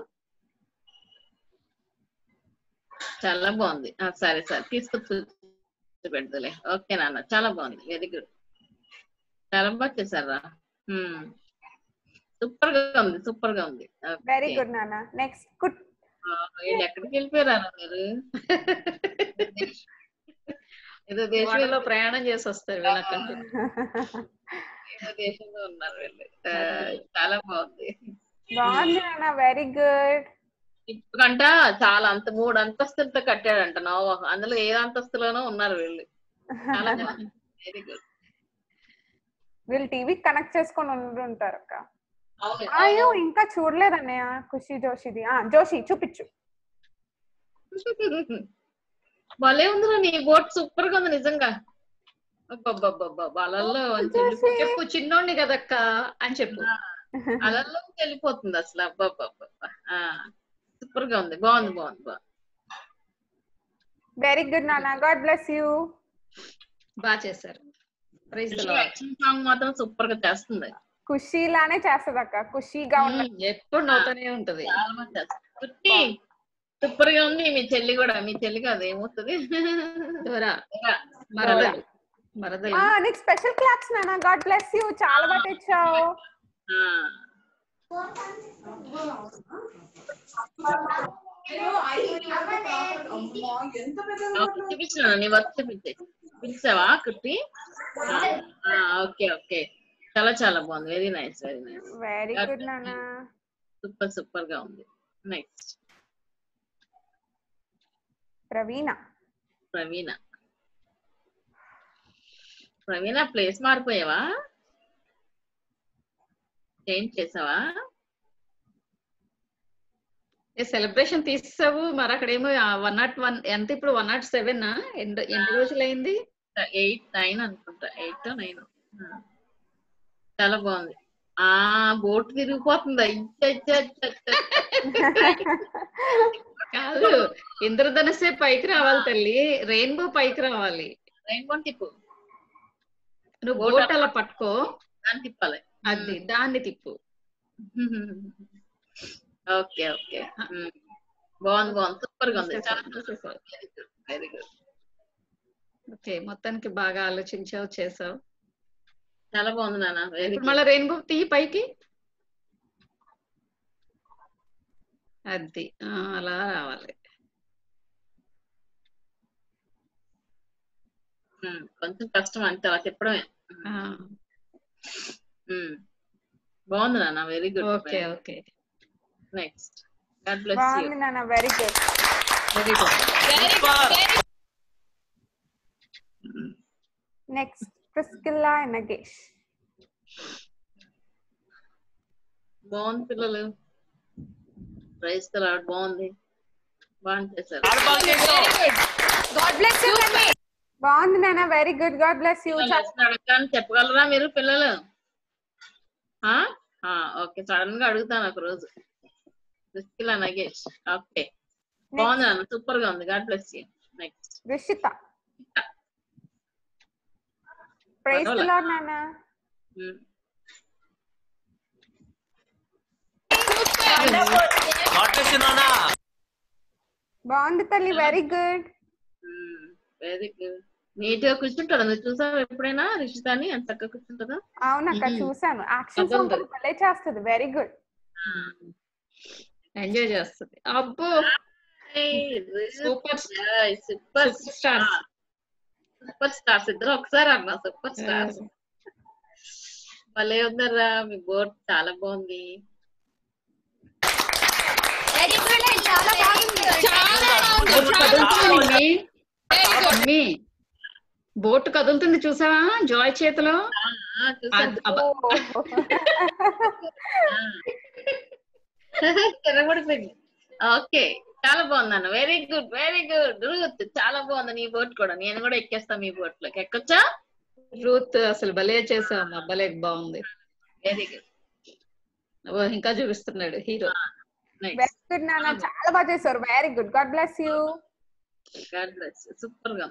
చాలా బాగుంది. సరే సరే తీసుకొచ్చి పెడతలే. ఓకే నాన్న, చాలా బాగుంది. వెరీ గుడ్, చాలా బాగా చేశారా, సూపర్ గా ఉంది, సూపర్ గా ఉంది. వెరీ గుడ్ నాన్న. Next good. ఎక్కడికి వెళ్ళిపోయారా మీరు? ఏదో దేశంలో ప్రయాణం చేసి వస్తారు వీళ్ళ, ఏదో దేశంలో ఉన్నారు వీళ్ళు. చాలా బాగుంది, బాగుంది నాన్న. Very good. ఇప్పుడంట చాలా అంత మూడు అంతస్తులతో కట్టాడంట నోవాహు, అందులో ఏ అంతస్తులోనూ ఉన్నారు వీళ్ళు. చాలా వెరీ గుడ్. వీళ్ళు టీవీ కనెక్ట్ చేసుకొని ఉంటారు అక్క. అయ్యో ఇంకా చూడలేదన్నయ్య ఖుషి జోషిది. జోషి చూపించు. భలే ఉందిరా నీ బోట్, సూపర్ గా ఉంది నిజంగా. అబ్బబ్బబ్బబ్బ, అలల్లో చెప్పు, చిన్నోండి కదక్క అని చెప్పు. అలల్లో వెళ్ళిపోతుంది అసలు. అబ్బబ్బబ్బ, సూపర్ గా ఉంది, బాగుంది బాగుంది బాగుంది. వెరీ గుడ్ నాన్న, గాడ్ బ్లెస్ యూ. బాగా చేశారు. సాంగ్ మాత్రం సూపర్ గా చేస్తుంది, ఖుషి లానే చేస్తుంది అక్క. ఖుషిగా ఉంటుంది, ఎప్పుడు నవ్వుతూనే ఉంటది. సూపర్ గా ఉంది. మీ చెల్లి కూడా, మీ చెల్లి కాదు ఏమవుతుంది, స్పెషల్ క్లాస్ నాన్న. గాడ్ బ్లెస్ యూ, చాలా బాగా తెచ్చావు. చూపించా నీ వర్క్, చూపించే చూపించావా కుట్టి? ఓకే ఓకే, చాలా చాలా బాగుంది. Very nice, very nice, very good నాన్న. సూపర్ సూపర్ గా ఉంది. నెక్స్ట్ ప్రవీణ. ప్రవీణ ప్రవీణ ప్లేస్ మారిపోయావా? చేంజ్ చేసావా? సెలబ్రేషన్ తీసావు మరి. అక్కడేమో వన్ నాట్ వన్ ఎంత ఇప్పుడు వన్ నాట్ సెవెన్ ఎన్ని రోజులైంది? ఎయిట్ నైన్ అనుకుంటా ఎయిట్ నైన్ చాలా బాగుంది ఆ బోట్ తిరిగిపోతుంది కాదు ఇంద్రధనసే పైకి రావాలి తల్లి రెయిన్బో పైకి రావాలి రెయిన్బో టిప్పు నువ్వు బోట్ అలా పట్టుకో దాన్ని తిప్పాలి అది దాన్ని తిప్పు ఓకే ఓకే బాగుంది బాగుంది సూపర్ గా ఉంది వెరీ గుడ్ ఓకే మొత్తానికి బాగా ఆలోచించావు చేసావు చాలా బాగుంది నాన్న ఇప్పుడు మళ్ళీ రెయిన్బో తీ పైకి అది అలా రావాలి కొంచెం కష్టం అంటే అలా చెప్పడమే బాగుంది నాన్న very good okay okay next God bless you బాగుంది నాన్న very good very good next Priscilla and Nagesh బాగుంది పిల్లలు ప్రైస్ తో లాడ్ బాగుంది బాగుంది సార్ God bless you బాగుంది నాన్న very good God bless you చెప్పగలరా మీరు పిల్లలు ఆ ఆ ఓకే సడన్ గా అడుగుతాను ఒక రోజు Priscilla Nagesh ఓకే బాగుంది నాన్న సూపర్ గా ఉంది God bless you next Rishita Praise the Lord, Nana. Hmm. God bless you, Nana. Bond tali very good. Hmm. Very good. Neeto kuchuntada chusaru eppudaina Rishitani anta ka kuchuntada. Avuna ka chusanu. Action super play chestadu. Very good. Enjoy chestadu. Abbu. Super super star. Super stars ఇద్దరు ఒకసారి అన్నా super stars భలే ఉన్నారా మీ board చాలా బాగుంది boat కదులుతుంది చూసావా Joy చేతిలో తిరగబడిపోయింది ఓకే చాలా బాగుందన్న very good very good Ruth చాలా బాగుంది నీ బోట్ కూడా నేను కూడా ఎక్కేస్తాను మీ బోట్ లోకి ఎక్కొచ్చా రూత్ అసలు భలే చేసావమ్మా భలే బాగుంది వెరీ గుడ్ ఇంకా చూపిస్తున్నాడు హీరో వెరీ గుడ్ నాన్న చాలా బాగా చేశారు very good God bless you God bless super గా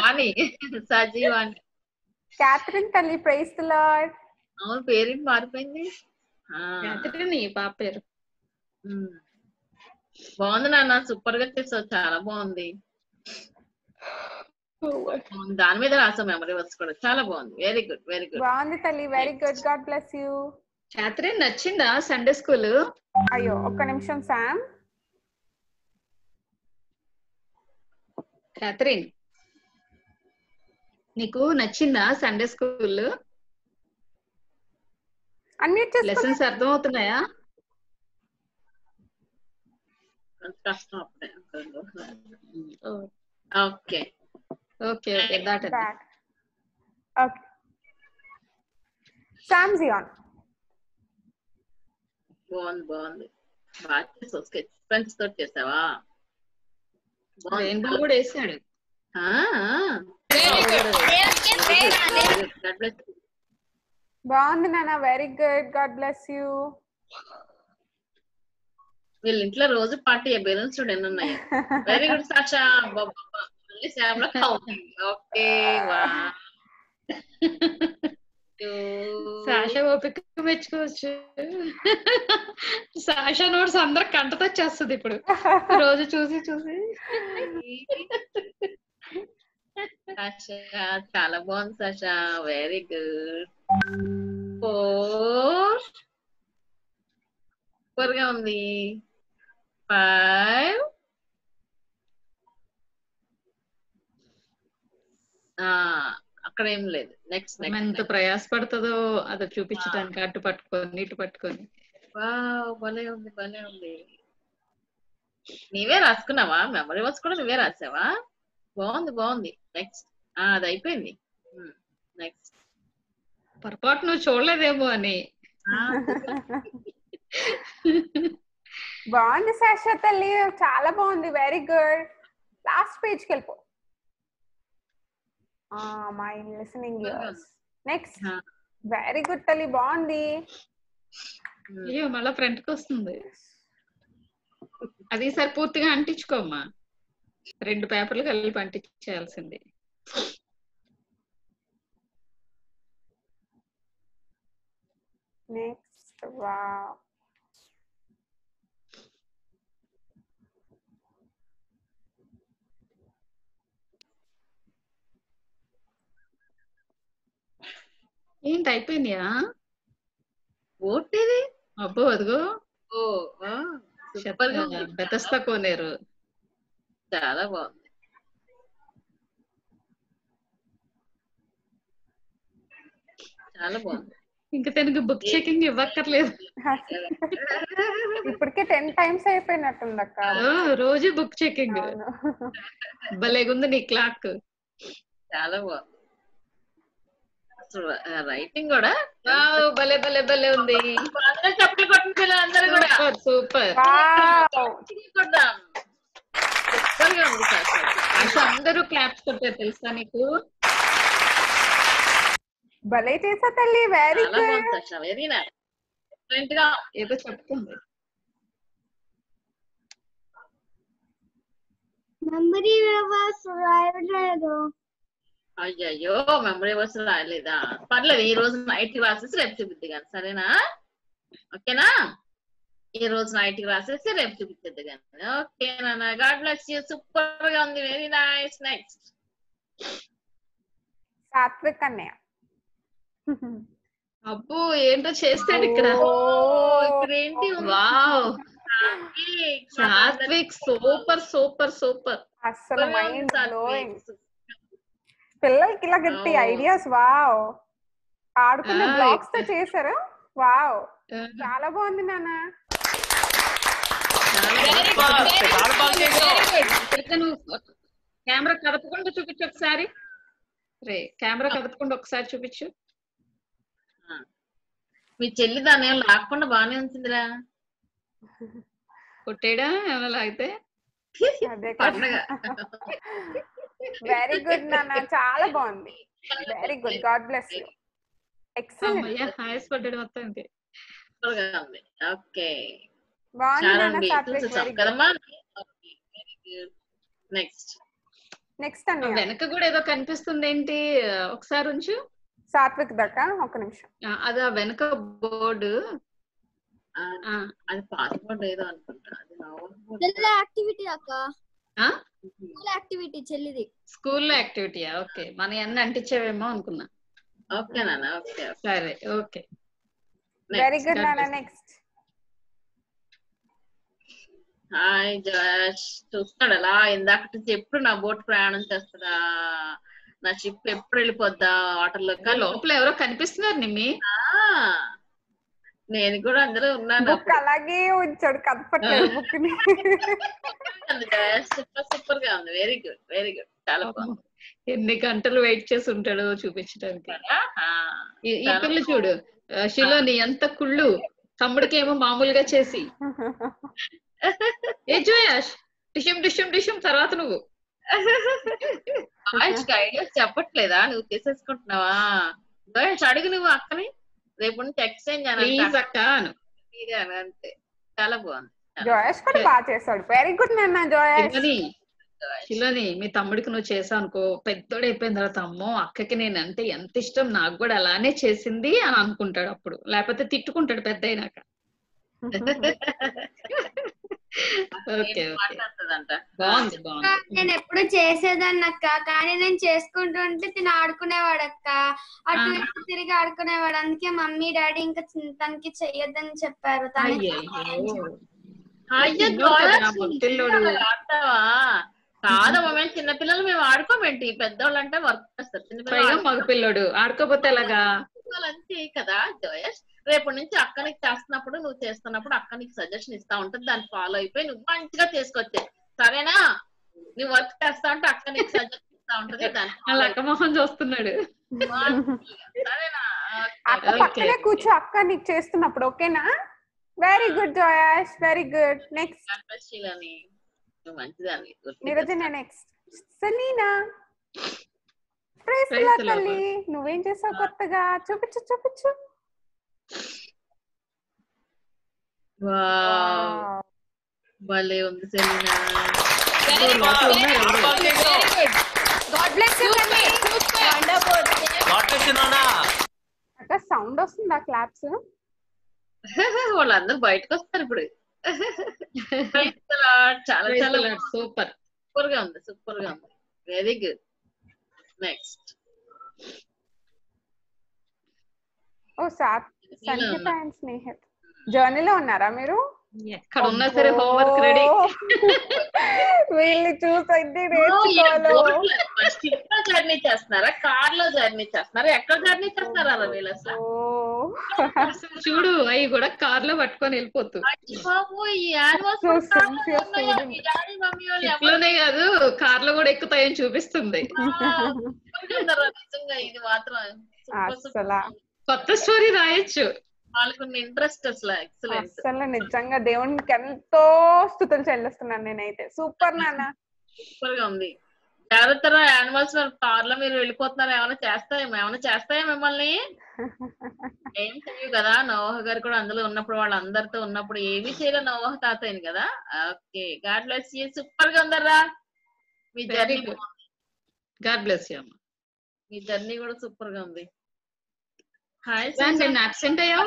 వాణి సజీవాణి క్యాథరిన్ తల్లి ప్రైజ్ ది లార్డ్ అవును పేరేంటి మారిపోయింది పేరు బాగుంది నాన్న సూపర్ గా చేసావు చాలా బాగుంది దాని మీద రాసాం మెమరీ వర్క్స్ కూడా చాలా బాగుంది వెరీ గుడ్ వెరీ గుడ్ బాగుంది తల్లి very good God bless you చాత్రి నచ్చిందా సండే స్కూల్ అయ్యో ఒక్క నిమిషం సామ్ చాత్రి నీకు నచ్చిందా సండే స్కూల్ లెసన్స్ అర్థం అవుతున్నాయా బాగుంది బాగుంది ఫ్రెండ్స్ తో చేసావా కూడా వేసాడు బాగుంది నాన్న very good God bless you వీళ్ళ ఇంట్లో రోజు పార్టీ బెలూన్స్ చూడండి ఉన్నాయి వెరీ గుడ్ సాక్షా సాషా ఓపిక మెచ్చుకోవచ్చు సాషా నోట్స్ అందరు కంటతో చేస్తుంది ఇప్పుడు రోజు చూసి చూసి చాలా బాగుంది Sasha very good four four గా ఉంది ఫైవ్ అక్కడ ఏం లేదు నెక్స్ట్ ఎంత ప్రయాసపడుతుందో అది చూపించడానికి అటు పట్టుకొని ఇటు పట్టుకొని భలే ఉంది భలే ఉంది నీవే రాసుకున్నావా మెమరీ వర్క్స్ కూడా నువ్వే రాసావా బాగుంది బాగుంది నెక్స్ట్ అది అయిపోయింది నెక్స్ట్ పొరపాటు నువ్వు చూడలేదేమో అని బాగుంది శాశ్వత చాలా బాగుంది వెరీ గుడ్ Last page के लिए ah my listening ears next हाँ. Very good tali bondi ये हमारा फ्रंट को सुन्दे अभी सर पूर्ति का अंटिच को माँ रेंड पेपर लगा ले पंटिच चल सिंदे next wow ఏంటి అయిపోయిందా ఓటేది అబ్బో అదిగో ఓ ఆ సూపర్ గా బెతస్తా కోనేరు చాలా బాగుంది చాలా బాగుంది ఇంకా తనకి బుక్ చెకింగ్ ఇవ్వక్కర్లేదు ఇప్పటికే పది టైమ్స్ అయిపోయినట్టుంది అక్క రోజు బుక్ చెకింగ్ భలేగుంది నీ క్లాక్ చాలా బాగుంది రైటింగ్ కూడా వావ్ భలే భలే భలే ఉంది అందరూ చప్పట్లు కొట్టండి పిల్లలు అందరూ కూడా సూపర్ సూపర్ వావ్ కొడదాం సరిగా ఉంది సార్ అందరూ క్లాప్స్ కొట్టారు తెలుసా నీకు భలే చేసా తల్లి very good very nice different గా ఏదో చెప్తుంది నంబర్ ఇవ్వవస్ రాయలేదు అయ్యో మెమరీ వర్స్ రాలేదా పర్లేదు ఈ రోజు నైట్ రాసేసి రేపు చూపిద్ది కానీ సరేనా ఓకేనా ఈ రోజు నైట్ రాసేసి రేపు చూపిద్ది కానీ ఓకేనా గాడ్ బ్లెస్ యు సూపర్ గా ఉంది వెరీ నైస్ నెక్స్ట్ సాత్విక్ అన్నయ్య అబ్బో ఏంటో చేస్తాడు ఇక్కడ ఓ ఇక్కడ ఏంటి wow Satvik super super super అసలు మైండ్ బ్లోయింగ్ పిల్లలకి ఇలా గట్టి ఐడియాస్ వావ్ ఆడుకునే బ్లాక్స్ తో చేశారు వావ్ చాలా బాగుంది నాన్న కెమెరా కదపకుండా చూపించు ఒకసారి రే కెమెరా కదపకుండా ఒకసారి చూపించు మీ చెల్లి దాని ఏం లాక్కుండా బానే ఉంటుందిరా కొట్టేడా ఏమైనా లాగితే very good nana chaala bondi very good god bless you excellent amaya highest paddadu vatta ante okay bondi nana satvik very good next next anna venaka kuda edo kanipistundi enti okkari unchu satvik dakka oka nimisham adu aa venaka board aa adu password edo anukunta adu na activity akka ఆ school activity చెల్లిది school activity okay మన ఎన్న అంటిచేవేమో అనుకున్నా okay నాన్న okay సరే okay very good నాన్న next hi జస్ చూస్తాడలా ఇందాకటి ఎప్పుడు నా బోట్ ప్రయాణం చేస్తాడా నా షిప్ ఎప్పుడు వెళ్ళిపోద్దా వాటర్ లోకి లోపల ఎవరో కనిపిస్తున్నారు నిమ్మి నేను కూడా అందరూ ఉన్నాను బుక్ అలాగే ఉంచాడు కదపట్లేదు బుక్ ని సూపర్ సూపర్ గా ఉంది వెరీ గుడ్ వెరీ గుడ్ చాలా బాగుంది ఎన్ని గంటలు వెయిట్ చేసి ఉంటాడో చూపించడానికి ఈ పిల్ల చూడు శిలోని ఎంత కుళ్ళు తమ్ముడికి ఏమో మామూలుగా చేసి ఏ జోయాష్ టిషం టిషం టిషం తర్వాత నువ్వు ఐడియాస్ చెప్పట్లేదా నువ్వు చేసేసుకుంటున్నావా జోయాష్ అడుగు నువ్వు అక్కని రేపు నుంచి ఎక్స్చేంజ్ అంతే చాలా బాగుంది జోయాష్ కూడా బాగా చేసాడు వెరీ గుడ్ నాన్న జోయాష్ శిలోని మీ తమ్ముడికి నువ్వు చేసావు అనుకో పెద్దోడు అయిపోయిన తర్వాత అమ్మో అక్కకి నేను అంటే ఎంత ఇష్టం నాకు కూడా అలానే చేసింది అని అనుకుంటాడు అప్పుడు లేకపోతే తిట్టుకుంటాడు పెద్ద అయినాక బాగుంది బాగుంది నేను ఎప్పుడు చేసేదాన్ని అక్క కానీ నేను చేసుకుంటుంటే తిని ఆడుకునేవాడు అక్క అటు ఇటు తిరిగి ఆడుకునేవాడు అందుకే మమ్మీ డాడీ ఇంకా తనకి చెయ్యొద్దని చెప్పారు కాదమ్మ చిన్నపిల్లలు మేము ఆడుకోమేంటి పెద్దవాళ్ళు అంటే వర్క్ చేస్తారు చిన్నపిల్లలు మగ పిల్లడు ఆడుకోపోతే ఎలాగా అంతే కదా జోయస్ రేపు నుంచి అక్కనికి చేస్తున్నప్పుడు నువ్వు చేస్తున్నప్పుడు అక్క నీకు సజెషన్ ఇస్తా ఉంటుంది దాన్ని ఫాలో అయిపోయి నువ్వు మంచిగా చేసుకొచ్చే సరేనా నువ్వు వర్క్ చేస్తా ఉంటే అక్క నీకు సజెషన్ ఇస్తా ఉంటది దాన్ని అక్క మొహం చూస్తున్నాడు సరేనా అక్కనే కూర్చో అక్క నీకు చేస్తున్నప్పుడు ఓకేనా very good Joash very good next Nirajana next Selina price లాలి నువ్వేం చేసావు కొత్తగా చూపించు చూపించు వావ్ భలే ఉంది Selina very good God bless you wonderful God bless నానా అక్కడ సౌండ్ వస్తుందా క్లాప్స్ వాళ్ళందరూ బయటికి వస్తారు ఇప్పుడు చాలా చాలా సూపర్ సూపర్ గా ఉంది సూపర్ గా ఉంది వెరీ గుడ్ నెక్స్ట్ ఓ సాత్ సంగీత అండ్ స్నేహత్ జర్నీ లో ఉన్నారా మీరు ఎక్కడ ఉన్నా సరే హోంవర్క్ రెడీ వీళ్ళు చూసండి నేర్చుకోవాలో జర్నీ చేస్తున్నారా కార్ లో జర్నీ చేస్తున్నారా ఎక్కడ జర్నీ చేస్తున్నారా అలా వీళ్ళు అసలు చూడు అవి కూడా కార్ లో పట్టుకొని వెళ్ళిపోతు ఇట్లోనే కాదు కార్ లో కూడా ఎక్కుతాయని చూపిస్తుంది కొత్త స్టోరీ రాయొచ్చు వాళ్ళకున్న ఇంట్రెస్ట్ అసలు ఎక్సలెంట్ అసలు నిజంగా దేవునికి ఎంతో స్తుతులు చెల్లిస్తున్నాను నేనైతే సూపర్ నాన్న సూపర్ గా ఉంది జాగ్రత్తగా యానిమల్స్ కార్ లో మీరు వెళ్ళిపోతున్నారు ఏమైనా చేస్తాయా ఏమైనా చేస్తాయా మిమ్మల్ని ఏం చెయ్యు కదా నోహ గారు కూడా అందులో ఉన్నప్పుడు వాళ్ళందరితో ఉన్నప్పుడు ఏమి చేయలే నోహ తాతయ్యను కదా okay God bless you super గా ఉందర్రా మీ జర్నీ గాడ్ బ్లెస్ యూ అమ్మ మీ జర్నీ కూడా సూపర్ గా ఉంది హాయ్ సార్ నేను అబ్సెంట్ అయ్యా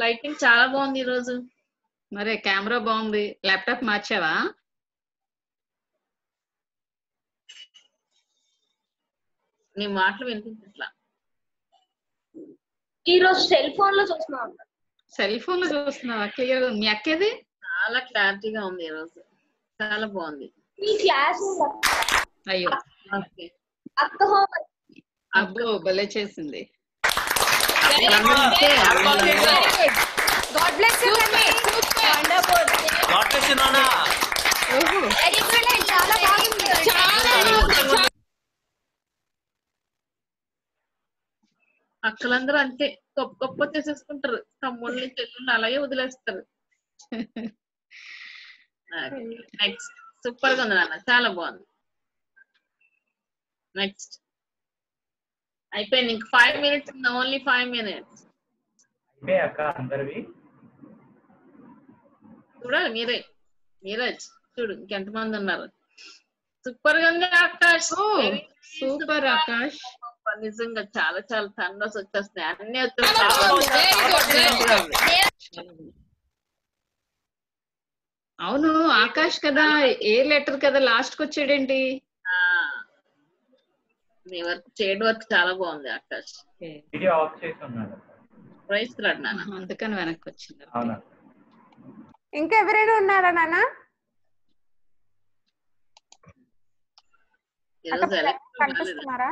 లైటింగ్ చాలా బాగుంది ఈ రోజు మరే కెమెరా బాగుంది ల్యాప్టాప్ మార్చావా నీ మాటలు వినిపించట్లా ఈ రోజు సెల్ ఫోన్ లో చూస్తున్నావు సెల్ ఫోన్ లో చూస్తున్నావా క్లియర్ గా మీ అక్కేది చాలా క్లారిటీగా ఉంది ఈ రోజు చాలా బాగుంది ఈ క్లాస్ అయ్యో ఓకే అక్క హోంవర్క్ అబ్బో భలే చేసింది గాడ్ బ్లెస్ యు అన్నీ వండర్ఫుల్ గాడ్ బ్లెస్ యు నానా ఓహో ఎక్సలెంట్ చాలా బాగుంది చాలా అక్కలందరూ అంతే గొప్ప గొప్ప చేసేసుకుంటారు తమ్ముళ్ళని చెల్లుని అలాగే వదిలేస్తారు నెక్స్ట్ సూపర్ గా ఉంది నాన్న చాలా బాగుంది నెక్స్ట్ అయిపోయింది ఇంక five minutes only five minutes చూడాలి మీరే మీరజ్ చూడు ఇంకెంతమంది ఉన్నారు సూపర్ గా ఉంది ఆకాష్ సూపర్ ఆకాష్ నిజంగా చాలా చాలా తండ్రి వచ్చేస్తున్నాయి అన్ని వచ్చేస్తాయి అవును ఆకాష్ కదా ఏ లెటర్ కదా లాస్ట్ కి వచ్చాడేంటి మీ వర్క్ చేయడం వర్క్ చాలా బాగుంది ఆకాష్ ప్రైస్ అందుకని వెనక్కి వచ్చింది ఇంకా ఎవరైనా ఉన్నారా నాన్న కనిపిస్తున్నారా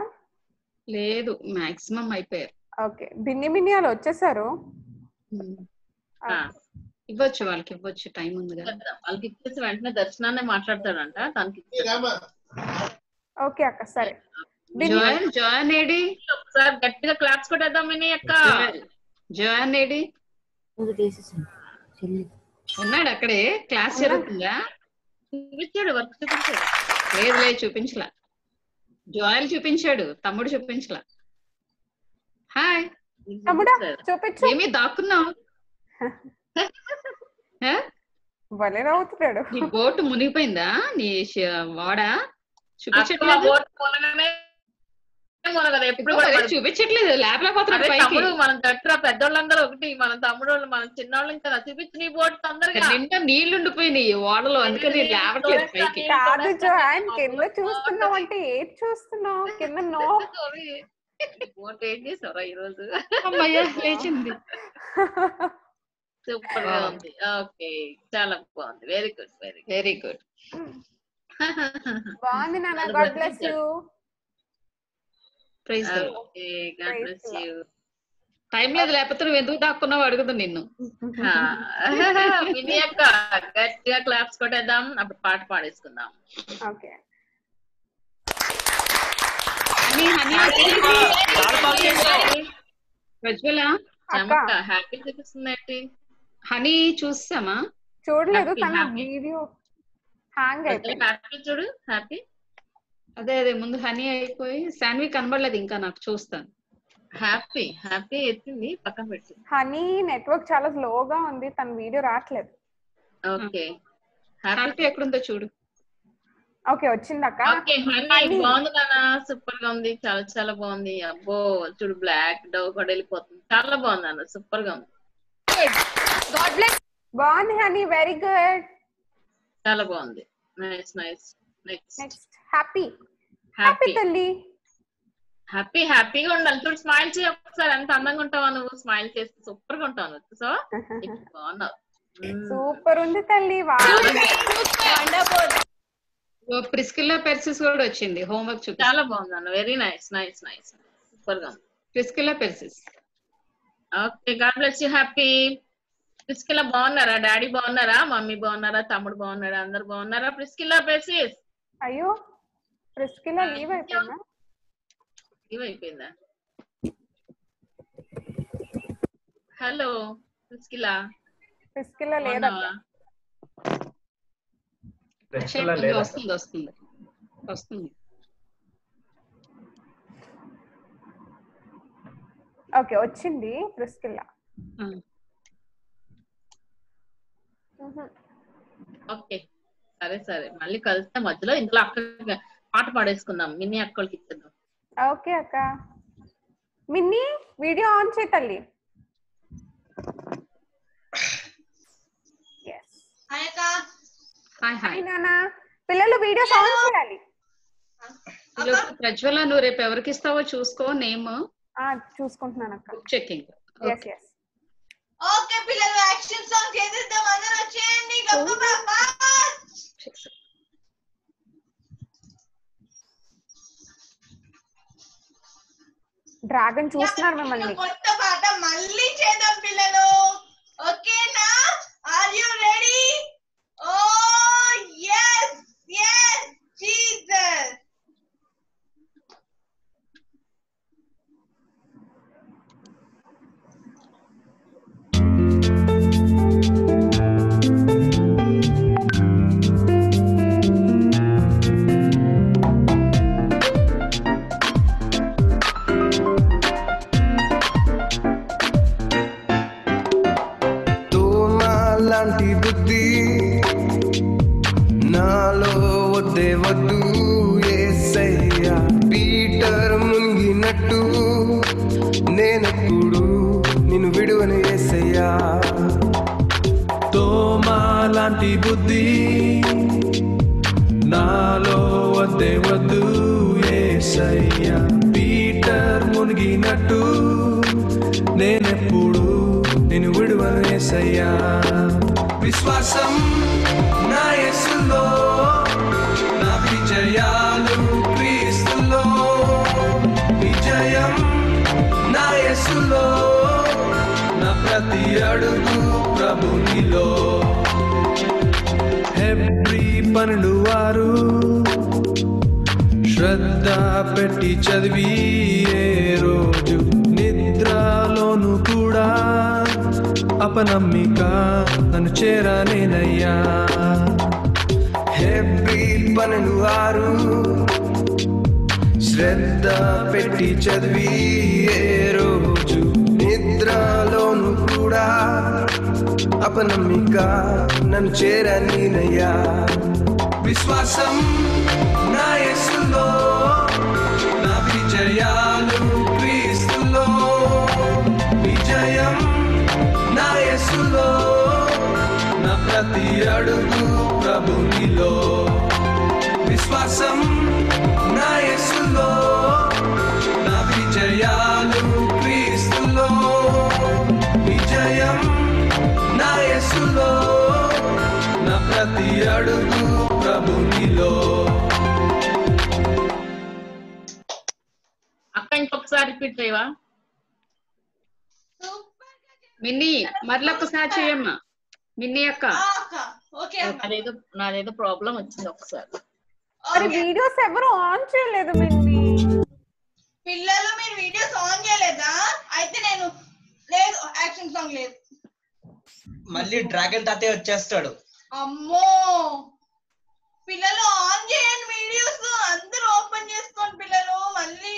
లేదు మాక్సిమం అయిపోయారు ఓకే బిన్ని బిన్ని వాళ్ళు వచ్చేసారు ఇవ్వచ్చు వాళ్ళకి ఇవ్వచ్చు టైం ఉంది కదా వాళ్ళకి ఇచ్చేసి వెంటనే దర్శనాన్ని మాట్లాడతాడంట తనకి ఓకే అక్క సరే జాయిన్ జాయిన్ ఏడి ఒకసారి గట్టిగా క్లాప్స్ కొట్టేద్దాం మినీ అక్క జాయిన్ ఏడి ఉన్నాడు అక్కడే క్లాస్ జరుగుతుందా చూపించాడు వర్క్ చూపించాడు లేదు లేదు చూపించలా జోయల్ చూపించాడు తమ్ముడు చూపించలా హాయ్ తమ్ముడా చూపించు ఏమీ దాక్కున్నావు భలే నవ్వుతున్నాడు నీ బోటు మునిగిపోయిందా నీ వాడ చూపించట్లేదు చూపించట్లేదు ల్యాప్టాప్ మనం తట్టురా పెద్దోళ్ళందరూ ఒకటి మనం తమ్ముడోళ్ళు మనం చిన్నోళ్ళం కదా చూపించు నీ బోటు తొందరగా నిండా నీళ్లు ఉండిపోయినాయి ఓడలో అందుకని లేవట్లేదు పైకి కాదు జోయన్ కింద చూస్తున్నావు అంటే ఏం చూస్తున్నావు కింద నో బోట్ ఏం చేసావురా ఈరోజు లేచింది సూపర్ గా ఉంది ఓకే చాలా బాగుంది very good very very good బాగుంది నాన్న God bless you praise okay God bless you time లేదు లేకపోతే నువ్వు ఎందుకు దాక్కున్నావు అడుగుతుంది నిన్ను మినీ అక్క గట్టిగా క్లాప్స్ కొట్టేద్దాం అప్పుడు పాట పాడేసుకుందాం ఓకే హనీ హనీ ప్రజ్వల అక్క హ్యాపీ చూపిస్తుందండి హనీ చూస్తామా చూడలేదు తన వీడియో హ్యాంగ్ అయిపోయింది. హ్యాపీ అదే అదే ముందు హనీ అయిపోయి శాన్వి కనబడలేదు ఇంకా నాకు చూస్తాను. హ్యాపీ హ్యాపీ ఎత్తింది పక్కన పెట్టి. హనీ నెట్వర్క్ చాలా స్లోగా ఉంది, తన వీడియో రాట్లేదు. ఓకే హ్యాపీ ఎక్కడ ఉందో చూడు. ఓకే వచ్చింది అక్క. ఓకే హనీ బాగుంది కదా, సూపర్ గా ఉంది, చాలా చాలా బాగుంది. అబ్బో చూడు బ్లాక్ డౌ కూడా వెళ్ళిపోతుంది, చాలా బాగుంది అన్న, సూపర్ గా ఉంది. God bless. బాగుంది హనీ, వెరీ గుడ్, చాలా బాగుంది. Nice nice. Next next happy happy తల్లి. హ్యాపీ హ్యాపీగా ఉండాలి. చూడు స్మైల్ చేయి ఒకసారి, ఎంత అందంగా ఉంటావా నువ్వు. స్మైల్ చేస్తే సూపర్ గా ఉంటావు నువ్వు. సో బాగున్నావు, సూపర్ ఉంది తల్లి. ప్రిస్కిల్లా పెర్సిస్ కూడా వచ్చింది హోంవర్క్ చూసి, చాలా బాగుంది అన్న. Very nice nice nice, super గా ఉంది Priscilla Persis. Okay God bless you happy. Priscilla బాగున్నారా? డాడీ బాగున్నారా? మమ్మీ బాగున్నారా? తమ్ముడు బాగున్నారా? అందరు బాగున్నారా? Priscilla Persis. అయ్యో ప్రిస్కిల్లా లీవ్ అయిపోయిందా? లీవ్ అయిపోయిందా? Hello Priscilla. ప్రిస్కిల్లా లేదా? వస్తుంది వస్తుంది వస్తుంది. ఓకే వచ్చింది ప్రిస్కిల్లా. ఓకే సరే సరే, మళ్ళీ కలిస్తే మధ్యలో ఇందులో అక్క పాట పాడేసుకుందాం, మిన్ని అక్కడికి ఇచ్చేద్దాం. ఓకే అక్క. మిన్ని వీడియో ఆన్ చేయి తల్లి. పిల్లలు వీడియో ఆన్ చేయాలి. ప్రజ్వల నువ్వు రేపు ఎవరికి ఇస్తావో చూసుకో. నేమ్ చూసుకుంటున్నాను అక్క. చెకింగ్. ఓకే పిల్లలు యాక్షన్ సాంగ్ చేద్దాం, అందరూ వచ్చేయండి. డ్రాగన్ చూస్తున్నారు మిమ్మల్ని. కొత్త పాట మళ్ళీ చేద్దాం పిల్లలు, ఓకేనా? Are you ready? Oh yes, yes, Jesus. తోమాలాంటి బుద్ధి నాలో వద్దే వద్దు యేసయ్యా, పీటర్ మునిగినట్టు నేనెప్పుడు నిన్ను విడువను యేసయ్యా. విశ్వాసం నా యేసులో, నా విజయాలు క్రీస్తులో, విజయం నా యేసులో, నా ప్రతి అడుగు ప్రభునిలో. హెబ్రీ పన్నెండు వారు శ్రద్ధ పెట్టి చదివి రోజు నిద్రలోను కూడా అపనమ్మిక నన్ను చేరనేనయ్యా. హెబ్రీ పన్నెండు వారు శ్రద్ధ పెట్టి చదివి రోజు నిద్రలోను కూడా అపనమ్మిక నన్ను చేరనీనయ్యా. విశ్వాసం నా యేసులో, నా విజయాలు క్రీస్తులో, విజయం నా యేసులో, నా ప్రతి అడుగు ప్రభునిలో. విశ్వాసం నా యేసులో, నా విజయాలు క్రీస్తులో, విజయం నా యేసులో, నా ప్రతి అడుగు ప్రభునిలో. అక్క ఇంకొకసారి రిపీట్ చేయవా మిన్ని? మరల ఒకసారి చేయమ్మా మిన్ని అక్క. నాదేదో నాదేదో ప్రాబ్లం వచ్చింది ఒకసారి. మరి వీడియోస్ ఎవరు ఆన్ చేయలేదు మిన్ని? పిల్లలు మీరు వీడియోస్ ఆన్ చేయలేదా? అయితే నేను లేదు, యాక్షన్ సాంగ్ లేదు. మళ్ళీ డ్రాగన్ తాతయ్య వచ్చేస్తాడు. అమ్మో పిల్లలు ఆన్ చేయండి వీడియోస్ అందరూ ఓపెన్ చేసుకోండి పిల్లలు మళ్ళీ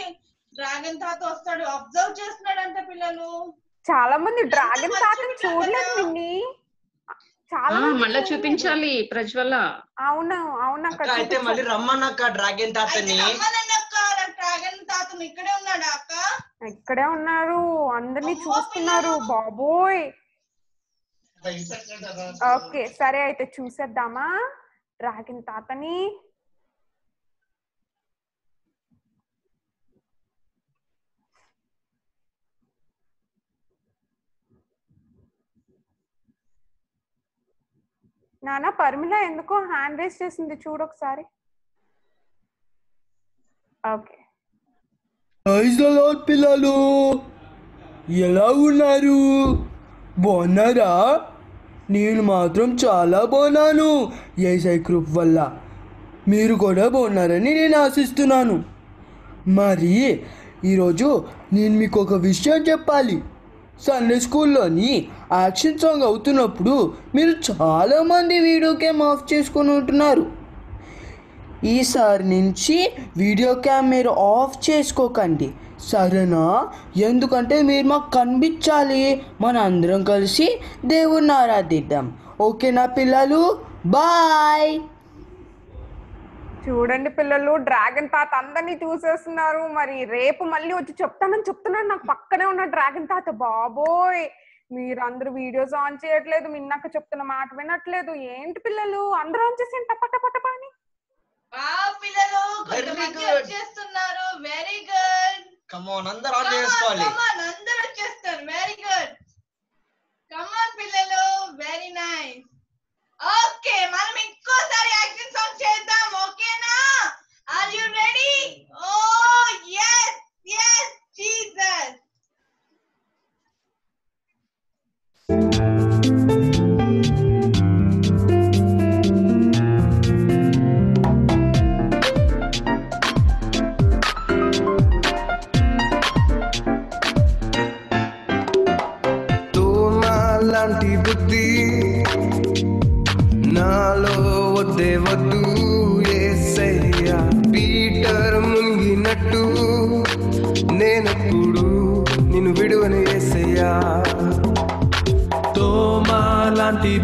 డ్రాగన్ తాత వస్తాడు అబ్జర్వ్ చేస్తున్నాడంట పిల్లలు చాలా మంది డ్రాగన్ తాతని చూడలేదు మిన్ని చాలా మళ్ళీ చూపించాలి ప్రజ్వల అవునా అవునా అయితే మళ్ళీ రమ్మనక్క డ్రాగన్ తాతని డ్రాగన్ తాతని ఇక్కడే ఉన్నాడు అక్క ఇక్కడే ఉన్నారు అందరిని చూస్తున్నారు బాబోయ్ ఓకే సరే అయితే చూసేద్దామా డ్రాగన్ తాతని నానా పర్మిల ఎందుకో హ్యాండ్ రేస్ చేసింది చూడు ఒకసారి ఓకే పిల్లలు ఎలా ఉన్నారు బాగున్నారా నేను మాత్రం చాలా బాగున్నాను ఏసై గ్రూప్ వల్ల మీరు కూడా బాగున్నారని నేను ఆశిస్తున్నాను మరి ఈరోజు నేను మీకు ఒక విషయం చెప్పాలి సండే స్కూల్లోని యాక్షన్ సాంగ్ అవుతున్నప్పుడు మీరు చాలామంది వీడియో క్యామ్ ఆఫ్ చేసుకుని ఉంటున్నారు ఈసారి నుంచి వీడియో క్యామ్ మీరు ఆఫ్ చేసుకోకండి సరేనా ఎందుకంటే మీరు మాకు కనిపించాలి మన అందరం కలిసి దేవుణ్ణి ఆరాధిద్దాం ఓకేనా పిల్లలు బాయ్ చూడండి పిల్లలు డ్రాగన్ తాత అందరినీ చూసేస్తున్నారు మరి రేపు మళ్ళీ వచ్చి చెప్తానని చెప్తున్నాడు నాకు పక్కనే ఉన్న డ్రాగన్ తాత బాబోయ్ మీరు అందరు వీడియోస్ ఆన్ చేయట్లేదు మిన్నాక చెప్తున్న మాట వినట్లేదు ఏంటి పిల్లలు అందరూ ఆన్ చేసేయండి టప టప టప అని పిల్లలు చేస్తున్నారు వెరీ గుడ్ కమ్ ఆన్ అందరూ ఆన్ చేసుకోవాలి కమ్ ఆన్ అందరూ చేస్తారు వెరీ గుడ్ కమ్ ఆన్ పిల్లలు వెరీ నైస్ ఓకే మనం ఇంకోసారి యాక్షన్ సాంగ్ చేద్దాం ఓకేనా are you ready oh yes yes jesus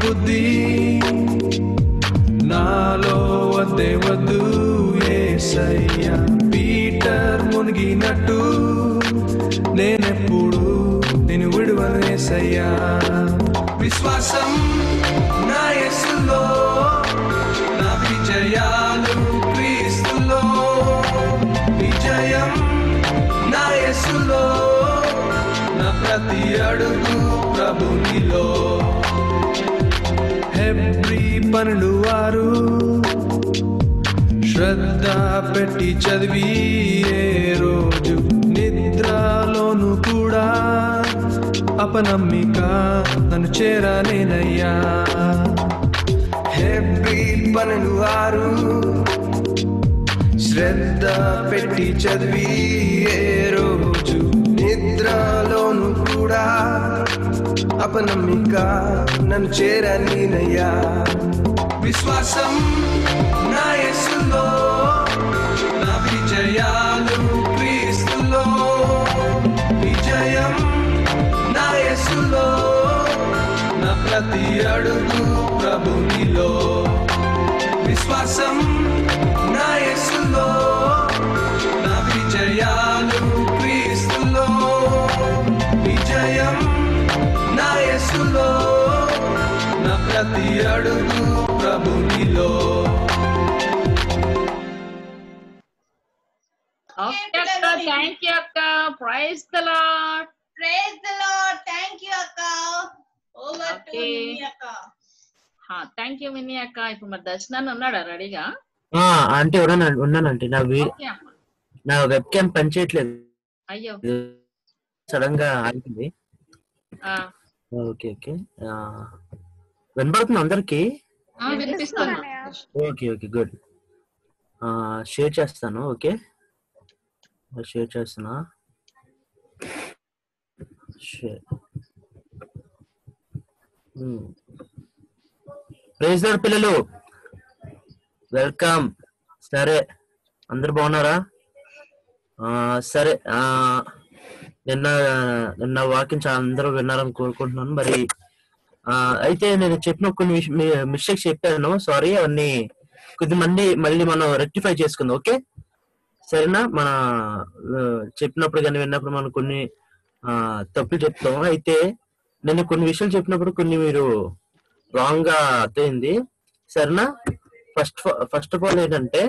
బుద్ధి నాలో వద్దు యేసయ్యా పీటర్ మునిగినట్టు నేనెప్పుడు నేను విడువను యేసయ్యా విశ్వాసం నా యేసులో నా విజయాలు క్రీస్తులో విజయం నా యేసులో నా ప్రతి అడుగు ప్రభునిలో హెబ్రీ పనులు వారు శ్రద్ధ పెట్టి చదివి రోజు నిద్రలోను కూడా అపనమ్మిక నన్ను చేరలేనయ్యా హెబ్రీ పనులు వారు శ్రద్ధ పెట్టి చదివి రోజు నిద్రలోను కూడా అపనమ్మిక నన్ను చేరనీనయ్యా విశ్వాసం నా యేసులో నా విజయాలు క్రీస్తులో విజయం నా యేసులో నా ప్రతి అడుగు ప్రభునిలో విశ్వాసం నా యేసులో నా విజయాలు క్రీస్తులో విజయం నా యేసులో నా ప్రతి అడుగు ప్రభునిలో ఓకే అక్క థాంక్యూ అక్క praise the Lord praise the Lord thank you అక్క ఓవర్ టు మిని అక్క హా థాంక్యూ మిని అక్క ఇప్పుడు మరి దర్శనాన్ని ఉన్నాడా రెడీగా ఆ అంటే ఉన్నాను అంటే నా నా వెబ్ క్యామ్ పని చేయట్లేదు అయ్యో సడన్ గా ఆగింది ఆ ఓకే ఓకే వినబడుతుంది అందరికి ఓకే ఓకే గుడ్ షేర్ చేస్తాను ఓకే షేర్ చేస్తున్నా షేర్ ప్రైజ్ ది లార్డ్ పిల్లలు వెల్కమ్ సరే అందరూ బాగున్నారా సరే నిన్న నిన్న వాకింగ్ అందరూ విన్నారని కోరుకుంటున్నాను మరి అయితే నేను చెప్పిన కొన్ని మిస్టేక్స్ చెప్పాను సారీ అవన్నీ కొద్దిమంది మళ్ళీ మనం రెక్టిఫై చేసుకుందాం ఓకే సరేనా మన చెప్పినప్పుడు గాని విన్నప్పుడు మనం కొన్ని తప్పులు చెప్తాం అయితే నేను కొన్ని విషయాలు చెప్పినప్పుడు కొన్ని మీరు రాంగ్ గా అర్థమైంది సరేనా ఫస్ట్ ఫస్ట్ ఆఫ్ ఆల్ ఏంటంటే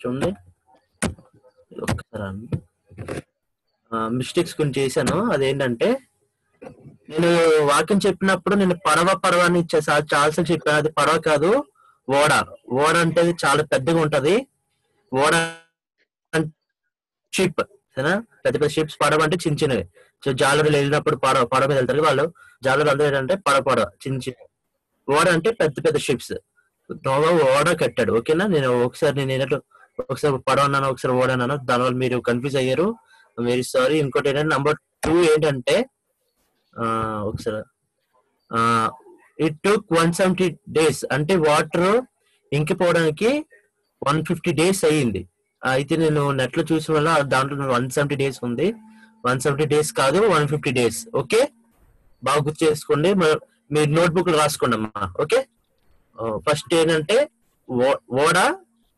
చూడండి ఒక్కసారి మిస్టేక్స్ కొన్ని చేశాను అదేంటంటే నేను వాక్యం చెప్పినప్పుడు నేను పడవ పడవ అని చాలాసార్లు చెప్పాను అది పడవ కాదు ఓడ ఓడ అంటే చాలా పెద్దగా ఉంటది ఓడ షిప్ సరేనా పెద్ద పెద్ద షిప్స్ పడవ అంటే చిన్న చిన్నవి సో జాలరులు వెళ్ళినప్పుడు పడవ పడవ మీద వెళ్తారు వాళ్ళు జాలరులు అందరూ ఏంటంటే పడవ పడవ చిన్న చిన్న ఓడ అంటే పెద్ద పెద్ద షిప్స్ నోవా ఓడ కట్టాడు ఓకేనా నేను ఒకసారి నేను ఏంటంటే ఒకసారి పడవ అన్నాను ఒకసారి ఓడ అన్నాను దానివల్ల మీరు కన్ఫ్యూజ్ అయ్యారు వెరీ సారీ ఇంకోటి ఏంటంటే నంబర్ టూ ఏంటంటే ఆ ఒకసారి ఆ it took one seventy days అంటే వాటర్ ఇంకిపోవడానికి వన్ ఫిఫ్టీ డేస్ అయ్యింది అయితే నేను నెట్ లో చూసిన వల్ల దాంట్లో వన్ సెవెంటీ డేస్ ఉంది వన్ సెవెంటీ డేస్ కాదు వన్ ఫిఫ్టీ డేస్ ఓకే బాగా గుర్తు చేసుకోండి మీరు నోట్బుక్ లో రాసుకోండి అమ్మా ఓకే ఫస్ట్ ఏంటంటే ఓడ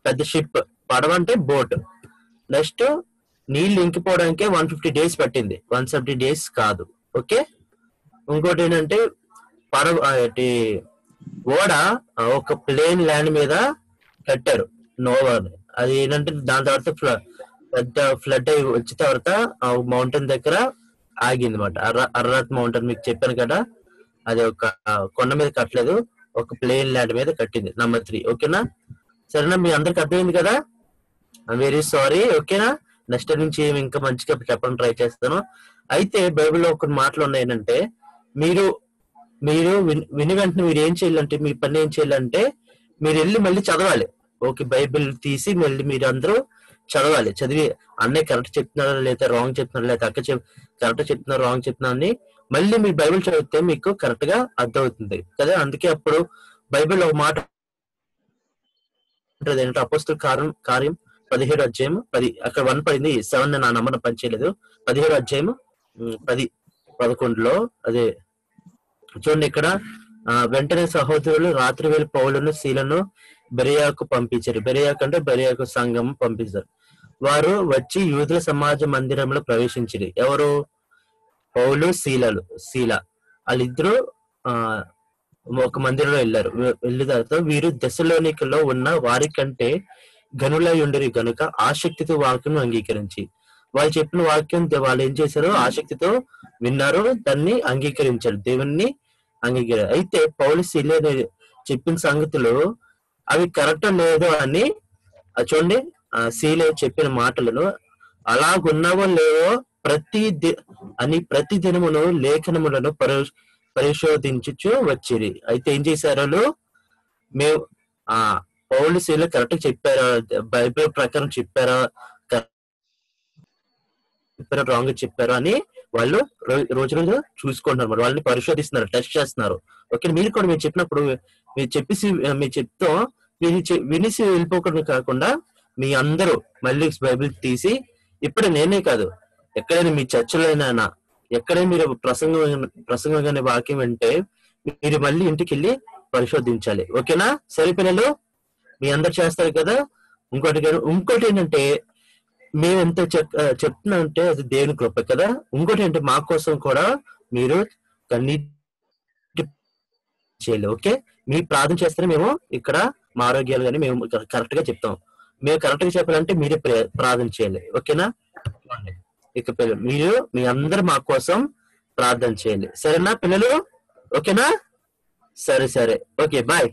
పెద్ద షిప్ పడవ అంటే బోట్ నెక్స్ట్ నీళ్ళు ఇంకిపోవడానికి వన్ ఫిఫ్టీ డేస్ పట్టింది వన్ సెవెంటీ డేస్ కాదు ఓకే ఇంకోటి ఏంటంటే పడవ ఓడ ఒక ప్లేన్ ల్యాండ్ మీద కట్టారు నోవాని అది ఏంటంటే దాని తర్వాత ఫ్ల పెద్ద ఫ్లడ్ అయి వచ్చిన తర్వాత మౌంటైన్ దగ్గర ఆగింది అనమాట అర్ర అర్రాత్ మౌంటైన్ మీకు చెప్పాను కదా అది ఒక కొండ మీద కట్టలేదు ఒక ప్లేన్ ల్యాండ్ మీద కట్టింది నంబర్ త్రీ ఓకేనా సరేనా మీ అందరికి అర్థమైంది కదా వెరీ సారీ ఓకేనా నెక్స్ట్ నుంచి ఇంకా మంచిగా చెప్పడం ట్రై చేస్తాను అయితే బైబిల్లో ఒక మాటలు ఉన్నాయి ఏంటంటే మీరు మీరు విని వెంటనే మీరు ఏం చేయాలంటే మీ పని ఏం చేయాలంటే మీరు వెళ్ళి మళ్ళీ చదవాలి ఓకే బైబిల్ తీసి మళ్ళీ మీరు అందరూ చదవాలి చదివి అన్నయ్య కరెక్ట్ చెప్తున్నారా లేదా రాంగ్ చెప్తున్నారా లేదా అక్క చెప్ కరెక్ట్ చెప్తున్నారు రాంగ్ చెప్తున్నా అని మళ్ళీ మీరు బైబిల్ చదివితే మీకు కరెక్ట్ గా అర్థం అవుతుంది కదా అందుకే అప్పుడు బైబిల్ ఒక మాట ఏంటంటే అపోస్తుల కార్యం కార్యం పదిహేడు అధ్యాయం పది అక్కడ వన్ పడింది సెవెన్ నా నంబర్ పనిచేయలేదు పదిహేడు అధ్యాయం పది పదకొండులో అదే చూడండి ఇక్కడ వెంటనే సహోదరులు రాత్రి వేళ పౌలును శీలను బెరియాకు పంపించారు బెరియాకు అంటే బెరియాకు సంఘం పంపించారు వారు వచ్చి యూదుల సమాజ మందిరంలో ప్రవేశించారు ఎవరు పౌలు శీలలు శీల వాళ్ళిద్దరూ ఆ ఒక మందిరంలో వెళ్ళారు వెళ్ళిన తర్వాత వీరు దశలోనికలో ఉన్న వారి కంటే గనులై ఉండరు గనుక ఆసక్తితో వాక్యం అంగీకరించి వాళ్ళు చెప్పిన వాక్యం వాళ్ళు ఏం చేశారు ఆసక్తితో విన్నారు దాన్ని అంగీకరించారు దేవుణ్ణి అంగీకరించారు అయితే పౌలు శీల చెప్పిన సంగతులు అవి కరెక్ట్ లేదో అని చూడండి శీల చెప్పిన మాటలను అలాగున్నావో లేవో ప్రతి ది అని ప్రతి దినమును లేఖనములను పరి పరిశోధించు వచ్చిరి అయితే ఏం చేశారు మేము ఆ పౌలు శీల కరెక్ట్ చెప్పారా బైబిల్ ప్రకారం చెప్పారా చెప్పారా రాంగ్ చెప్పారా అని వాళ్ళు రోజు రోజు చూసుకుంటున్నారు వాళ్ళని పరిశోధిస్తున్నారు టెస్ట్ చేస్తున్నారు ఓకే మీరు కూడా మీరు చెప్పినప్పుడు మీరు చెప్పేసి మీరు చెప్తాం మీరు వినిసి వెళ్ళిపోకుండా కాకుండా మీ అందరూ మళ్ళీ బైబిల్ తీసి ఇప్పుడు నేనే కాదు ఎక్కడైనా మీ చర్చలోనైనా ఎక్కడైనా మీరు ప్రసంగం ప్రసంగం అనే వాక్యం అంటే మీరు మళ్ళీ ఇంటికి వెళ్ళి పరిశోధించాలి ఓకేనా సరే పిల్లలు మీ అందరు చేస్తారు కదా ఇంకోటి ఇంకోటి ఏంటంటే మేము ఎంత చెప్తున్నా అంటే అది దేవుని కృప కదా ఇంకోటి అంటే మా కోసం కూడా మీరు కన్నీటి చేయాలి ఓకే మీ ప్రార్థన చేస్తేనే మేము ఇక్కడ మా ఆరోగ్యాలు కానీ మేము కరెక్ట్ గా చెప్తాం మేము కరెక్ట్ గా చెప్పాలంటే మీరే ప్రార్థన చేయాలి ఓకేనా ఇక పిల్లలు మీరు మీ అందరు మా కోసం ప్రార్థన చేయాలి సరేనా పిల్లలు ఓకేనా సరే సరే ఓకే బాయ్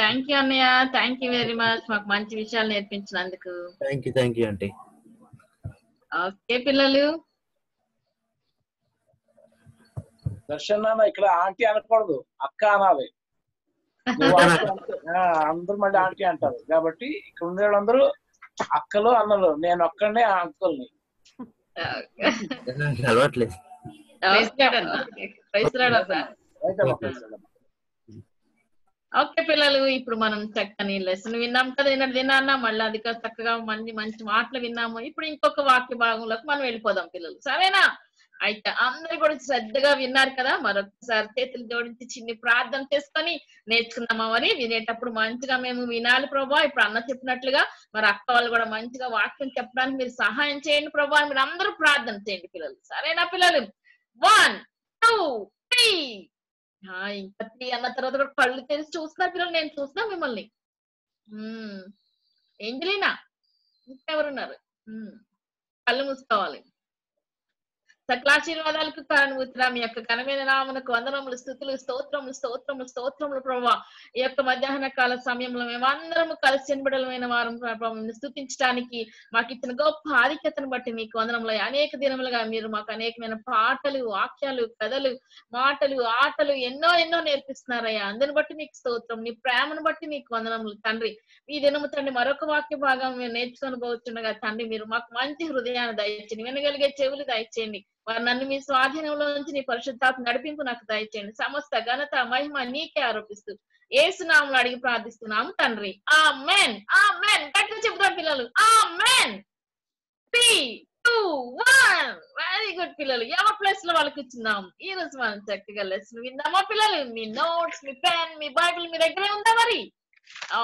థ్యాంక్ యూ అన్నయ్య థ్యాంక్ యూ వెరీ మచ్ మాకు మంచి విషయాలు నేర్పించినందుకు thank you thank you aunty okay పిల్లలు దర్శన్ అన్న ఇక్కడ ఆంటీ అనకూడదు అక్క అనాలి అందరూ మళ్ళీ ఆంటీ అంటారు కాబట్టి ఇక్కడ ఉండే వాళ్ళందరూ అక్కలు అన్నలు నేను ఒక్కనే అంకుల్ని అలవాట్లేదు ఓకే పిల్లలు, ఇప్పుడు మనం చక్కని లెసన్ విన్నాం కదా. నిన్న విన్నానా మళ్ళీ అది చక్కగా మంచి మంచి మాటలు విన్నాము. ఇప్పుడు ఇంకొక వాక్య భాగంలోకి మనం వెళ్ళిపోదాం పిల్లలు, సరేనా? అయితే అందరూ కూడా శ్రద్ధగా విన్నారు కదా. మరొకసారి చేతులు జోడించి చిన్ని ప్రార్థన చేసుకొని నేర్చుకుందామని, వినేటప్పుడు మంచిగా మేము వినాలి ప్రభా. ఇప్పుడు అన్న చెప్పినట్లుగా మరి అక్క వాళ్ళు కూడా మంచిగా వాక్యం చెప్పడానికి మీరు సహాయం చేయండి ప్రభా. మీరు అందరూ ప్రార్థన చేయండి పిల్లలు, సరేనా పిల్లలు? One two three. ఇంకా త్రీ అన్న తర్వాత కూడా కళ్ళు తెలిసి చూస్తున్నా పిల్లలు, నేను చూస్తున్నా మిమ్మల్ని. ఏంజలీనా, ఇంకెవరున్నారు? కళ్ళు మూసుకోవాలి. సకలాశీర్వాదాలకు కారణమవుతున్నా మీ యొక్క ఘనమైన నామనకు వందనములు, స్థుతులు, స్తోత్రములు, స్తోత్రములు, స్తోత్రములు ప్రభావ. ఈ యొక్క మధ్యాహ్న కాల సమయంలో మేమందరము కలిసి చెనబడలమైన వారం స్థుతించడానికి మాకు ఇచ్చిన గొప్ప ఆధిక్యతను బట్టి మీకు వందనములు. అనేక దినములుగా మీరు మాకు అనేకమైన పాటలు, వాక్యాలు, కథలు, మాటలు, ఆటలు ఎన్నో ఎన్నో నేర్పిస్తున్నారయ్యా. అందరిని బట్టి మీకు స్తోత్రం. నీ ప్రేమను బట్టి మీకు వందనములు తండ్రి. ఈ దినము తండ్రి మరొక వాక్య భాగం మేము నేర్చుకొని పోతుండగా తండ్రి మీరు మాకు మంచి హృదయాన్ని దయచేయండి, వినగలిగే చెవులు దయచేయండి. వారు నన్ను మీ స్వాధీనంలో నుంచి నీ పరిశుద్ధాత్మ నడిపింపు నాకు దయచేయండి. సమస్త ఘనత మహిమ నీకే ఆరోపిస్తూ యేసు నామమున అడిగి ప్రార్థిస్తున్నాము తండ్రి, ఆమేన్. ఆమేన్ గట్టిగా చెప్తాం పిల్లలు, ఆమేన్. Three two one. Very good పిల్లలు, యవ ప్లేస్ లో వాళ్ళకి ఇచ్చిందాం. ఈ రోజు మనం చక్కగా లెసన్ విందామా పిల్లలు? మీ నోట్స్, మీ పెన్, మీ బైబిల్ మీ దగ్గరే ఉందా మరి?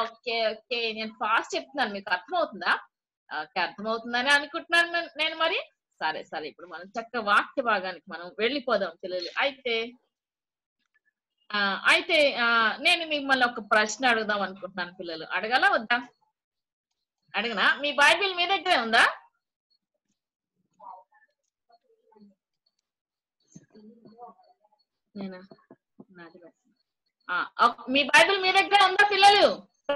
ఓకే ఓకే, నేను ఫాస్ట్ చెప్తున్నాను, మీకు అర్థమవుతుందా? ఓకే, అర్థమవుతుందని అనుకుంటున్నాను నేను. మరి సరే సరే, ఇప్పుడు మనం చక్క వాక్య భాగానికి మనం వెళ్ళిపోదాం పిల్లలు. అయితే ఆ అయితే ఆ నేను మిమ్మల్ని ఒక ప్రశ్న అడుగుదాం అనుకుంటున్నాను పిల్లలు. అడగాలా వద్దా? అడగనా? మీ బైబిల్ మీ దగ్గరే ఉందా? నేనా? మీ బైబిల్ మీ దగ్గరే ఉందా పిల్లలు?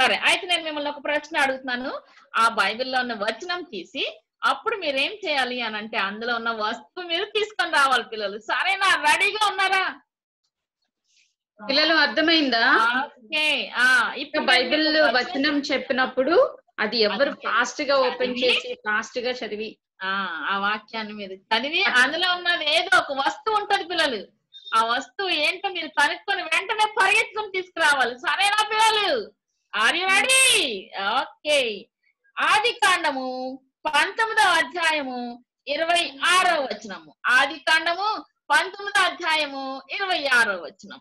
సరే, అయితే నేను మిమ్మల్ని ఒక ప్రశ్న అడుగుతున్నాను. ఆ బైబిల్లో ఉన్న వచనం తీసి అప్పుడు మీరేం చేయాలి అని అంటే అందులో ఉన్న వస్తువు మీరు తీసుకొని రావాలి పిల్లలు, సరేనా? రెడీగా ఉన్నారా పిల్లలు? అర్థమైందా? బైబిల్ వచనం చెప్పినప్పుడు అది ఎవరు ఫాస్ట్ గా ఓపెన్ చేసి ఫాస్ట్ గా చదివి ఆ వాక్యాన్ని మీరు చదివి అందులో ఉన్నది ఏదో ఒక వస్తువు ఉంటది పిల్లలు. ఆ వస్తువు ఏంటో మీరు కనుక్కొని వెంటనే పరిగెత్తుకొని తీసుకురావాలి, సరేనా పిల్లలు? Are you ready? ఓకే. ఆది కాండము పంతొమ్మిదవ అధ్యాయము ఇరవై ఆరో వచనము. ఆది కాండము పంతొమ్మిదవ అధ్యాయము ఇరవై ఆరో వచనం.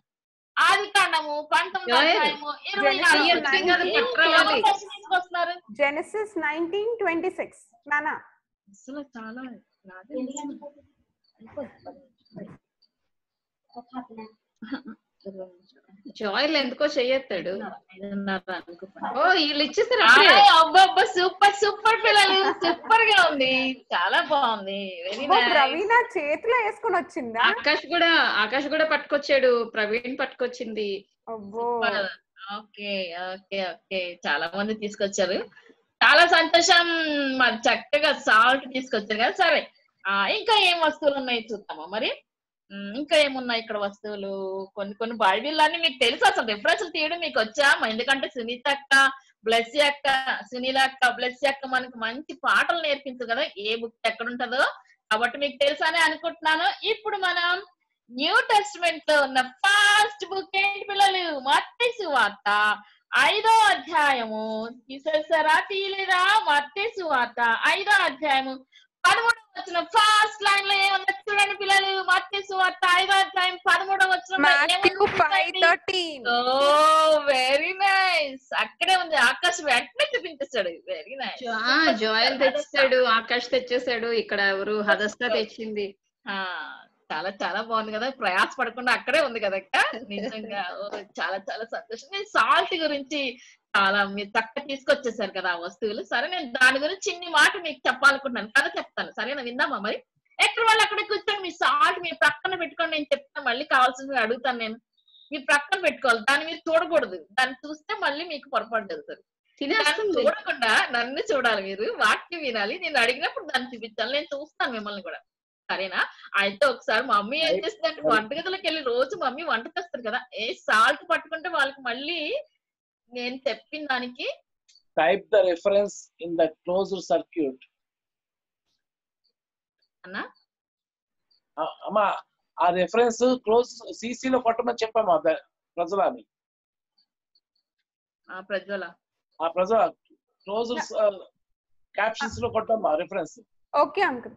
ఆది కాండము పంతొమ్మిదవ అధ్యాయము ఇరవై ఆరో. జెనసిస్ నైన్టీన్ ట్వంటీ సిక్స్ నానా అసలు చాలా జాయిల్ ఎందుకో చెయ్యొత్తాడు. ఓ వీళ్ళు ఇచ్చేసారు. సూపర్ సూపర్ పిల్లలు, సూపర్ గా ఉంది, చాలా బాగుంది. ప్రవీణ చేతిలో వేసుకుని వచ్చింది. ఆకాష్ కూడా ఆకాష్ కూడా పట్టుకొచ్చాడు. ప్రవీణ్ పట్టుకొచ్చింది. ఓకే ఓకే ఓకే, చాలా మంది తీసుకొచ్చారు, చాలా సంతోషం. మరి చక్కగా సాల్ట్ తీసుకొచ్చారు కదా. సరే, ఇంకా ఏం వస్తువులు ఉన్నాయి చూద్దామా మరి? ఇంకా ఏమున్నాయి ఇక్కడ వస్తువులు? కొన్ని కొన్ని బైబిల్ అన్ని మీకు తెలుసు. అసలు రిఫరెన్స్ తీయడం మీకు వచ్చా? ఎందుకంటే సునీత అక్క, బ్లెస్సీ అక్క, సునీల అక్క, బ్లెస్సీ అక్క మనకు మంచి పాటలు నేర్పించు కదా, ఏ బుక్ ఎక్కడ ఉంటుందో. కాబట్టి మీకు తెలుసా అని అనుకుంటున్నాను. ఇప్పుడు మనం న్యూ టెస్ట్మెంట్ లో ఉన్న ఫస్ట్ బుక్ ఏంటి పిల్లలు? మత్తయి సువార్త ఐదో అధ్యాయము. తీసేసారా? తీయలేదా? మత్తయి సువార్త ఐదో అధ్యాయము పదమూడవ వచనం ఫస్ట్ లైన్ లో ఏమన్నా చూడండి పిల్లలు. మత్తయి సువార్త ఐదో అధ్యాయం పదమూడవ వచనం. ఓ వెరీ నైస్, అక్కడే ఉంది. ఆకాష్ వెంటనే చూపించేస్తాడు. Very nice. జోయల్ తెచ్చేసాడు, ఆకాష్ తెచ్చేసాడు, ఇక్కడ ఎవరు హదస్తా తెచ్చింది. ఆ చాలా చాలా బాగుంది కదా, ప్రయాస పడకుండా అక్కడే ఉంది కదా. నిజంగా చాలా చాలా సంతోషం. నేను సాల్ట్ గురించి చాలా మీరు చక్కగా తీసుకొచ్చేసారు కదా ఆ వస్తువులు. సరే, నేను దాని గురించి చిన్ని మాట మీకు చెప్పాలనుకుంటున్నాను కదా, చెప్తాను సరేనా? విందామా మరి? ఎక్కడ వాళ్ళు అక్కడ కూర్చొని మీ సాల్ట్ మీ ప్రక్కన పెట్టుకొని నేను చెప్తాను. మళ్ళీ కావాల్సింది అడుగుతాను నేను. మీ ప్రక్కన పెట్టుకోవాలి, దాన్ని మీరు చూడకూడదు. దాన్ని చూస్తే మళ్ళీ మీకు పొరపాటు జరుగుతుంది. చూడకుండా నన్ను చూడాలి, మీరు వాక్యం వినాలి. నేను అడిగినప్పుడు దాన్ని చూపించాలి, నేను చూస్తాను మిమ్మల్ని కూడా, సరేనా? అయితే ఒకసారి మమ్మీ ఏం చేస్తుందంటే వంటగదిలోకి వెళ్ళి, రోజు మమ్మీ వంట చేస్తారు కదా, ఏ సాల్ట్ పట్టుకుంటే వాళ్ళకి మళ్ళీ నేను చెప్పిన దానికి type the reference in the closed circuit అన్నా. అమ్మా ఆ రిఫరెన్స్ క్లోజ్ సిసి లో కొట్టమని చెప్పాము ప్రజలని. ప్రజ్వల ఆ ప్రజ్వల క్లోజర్స్ క్యాప్షన్స్ లో కొట్టమ రిఫరెన్స్ ఓకే అంకుల్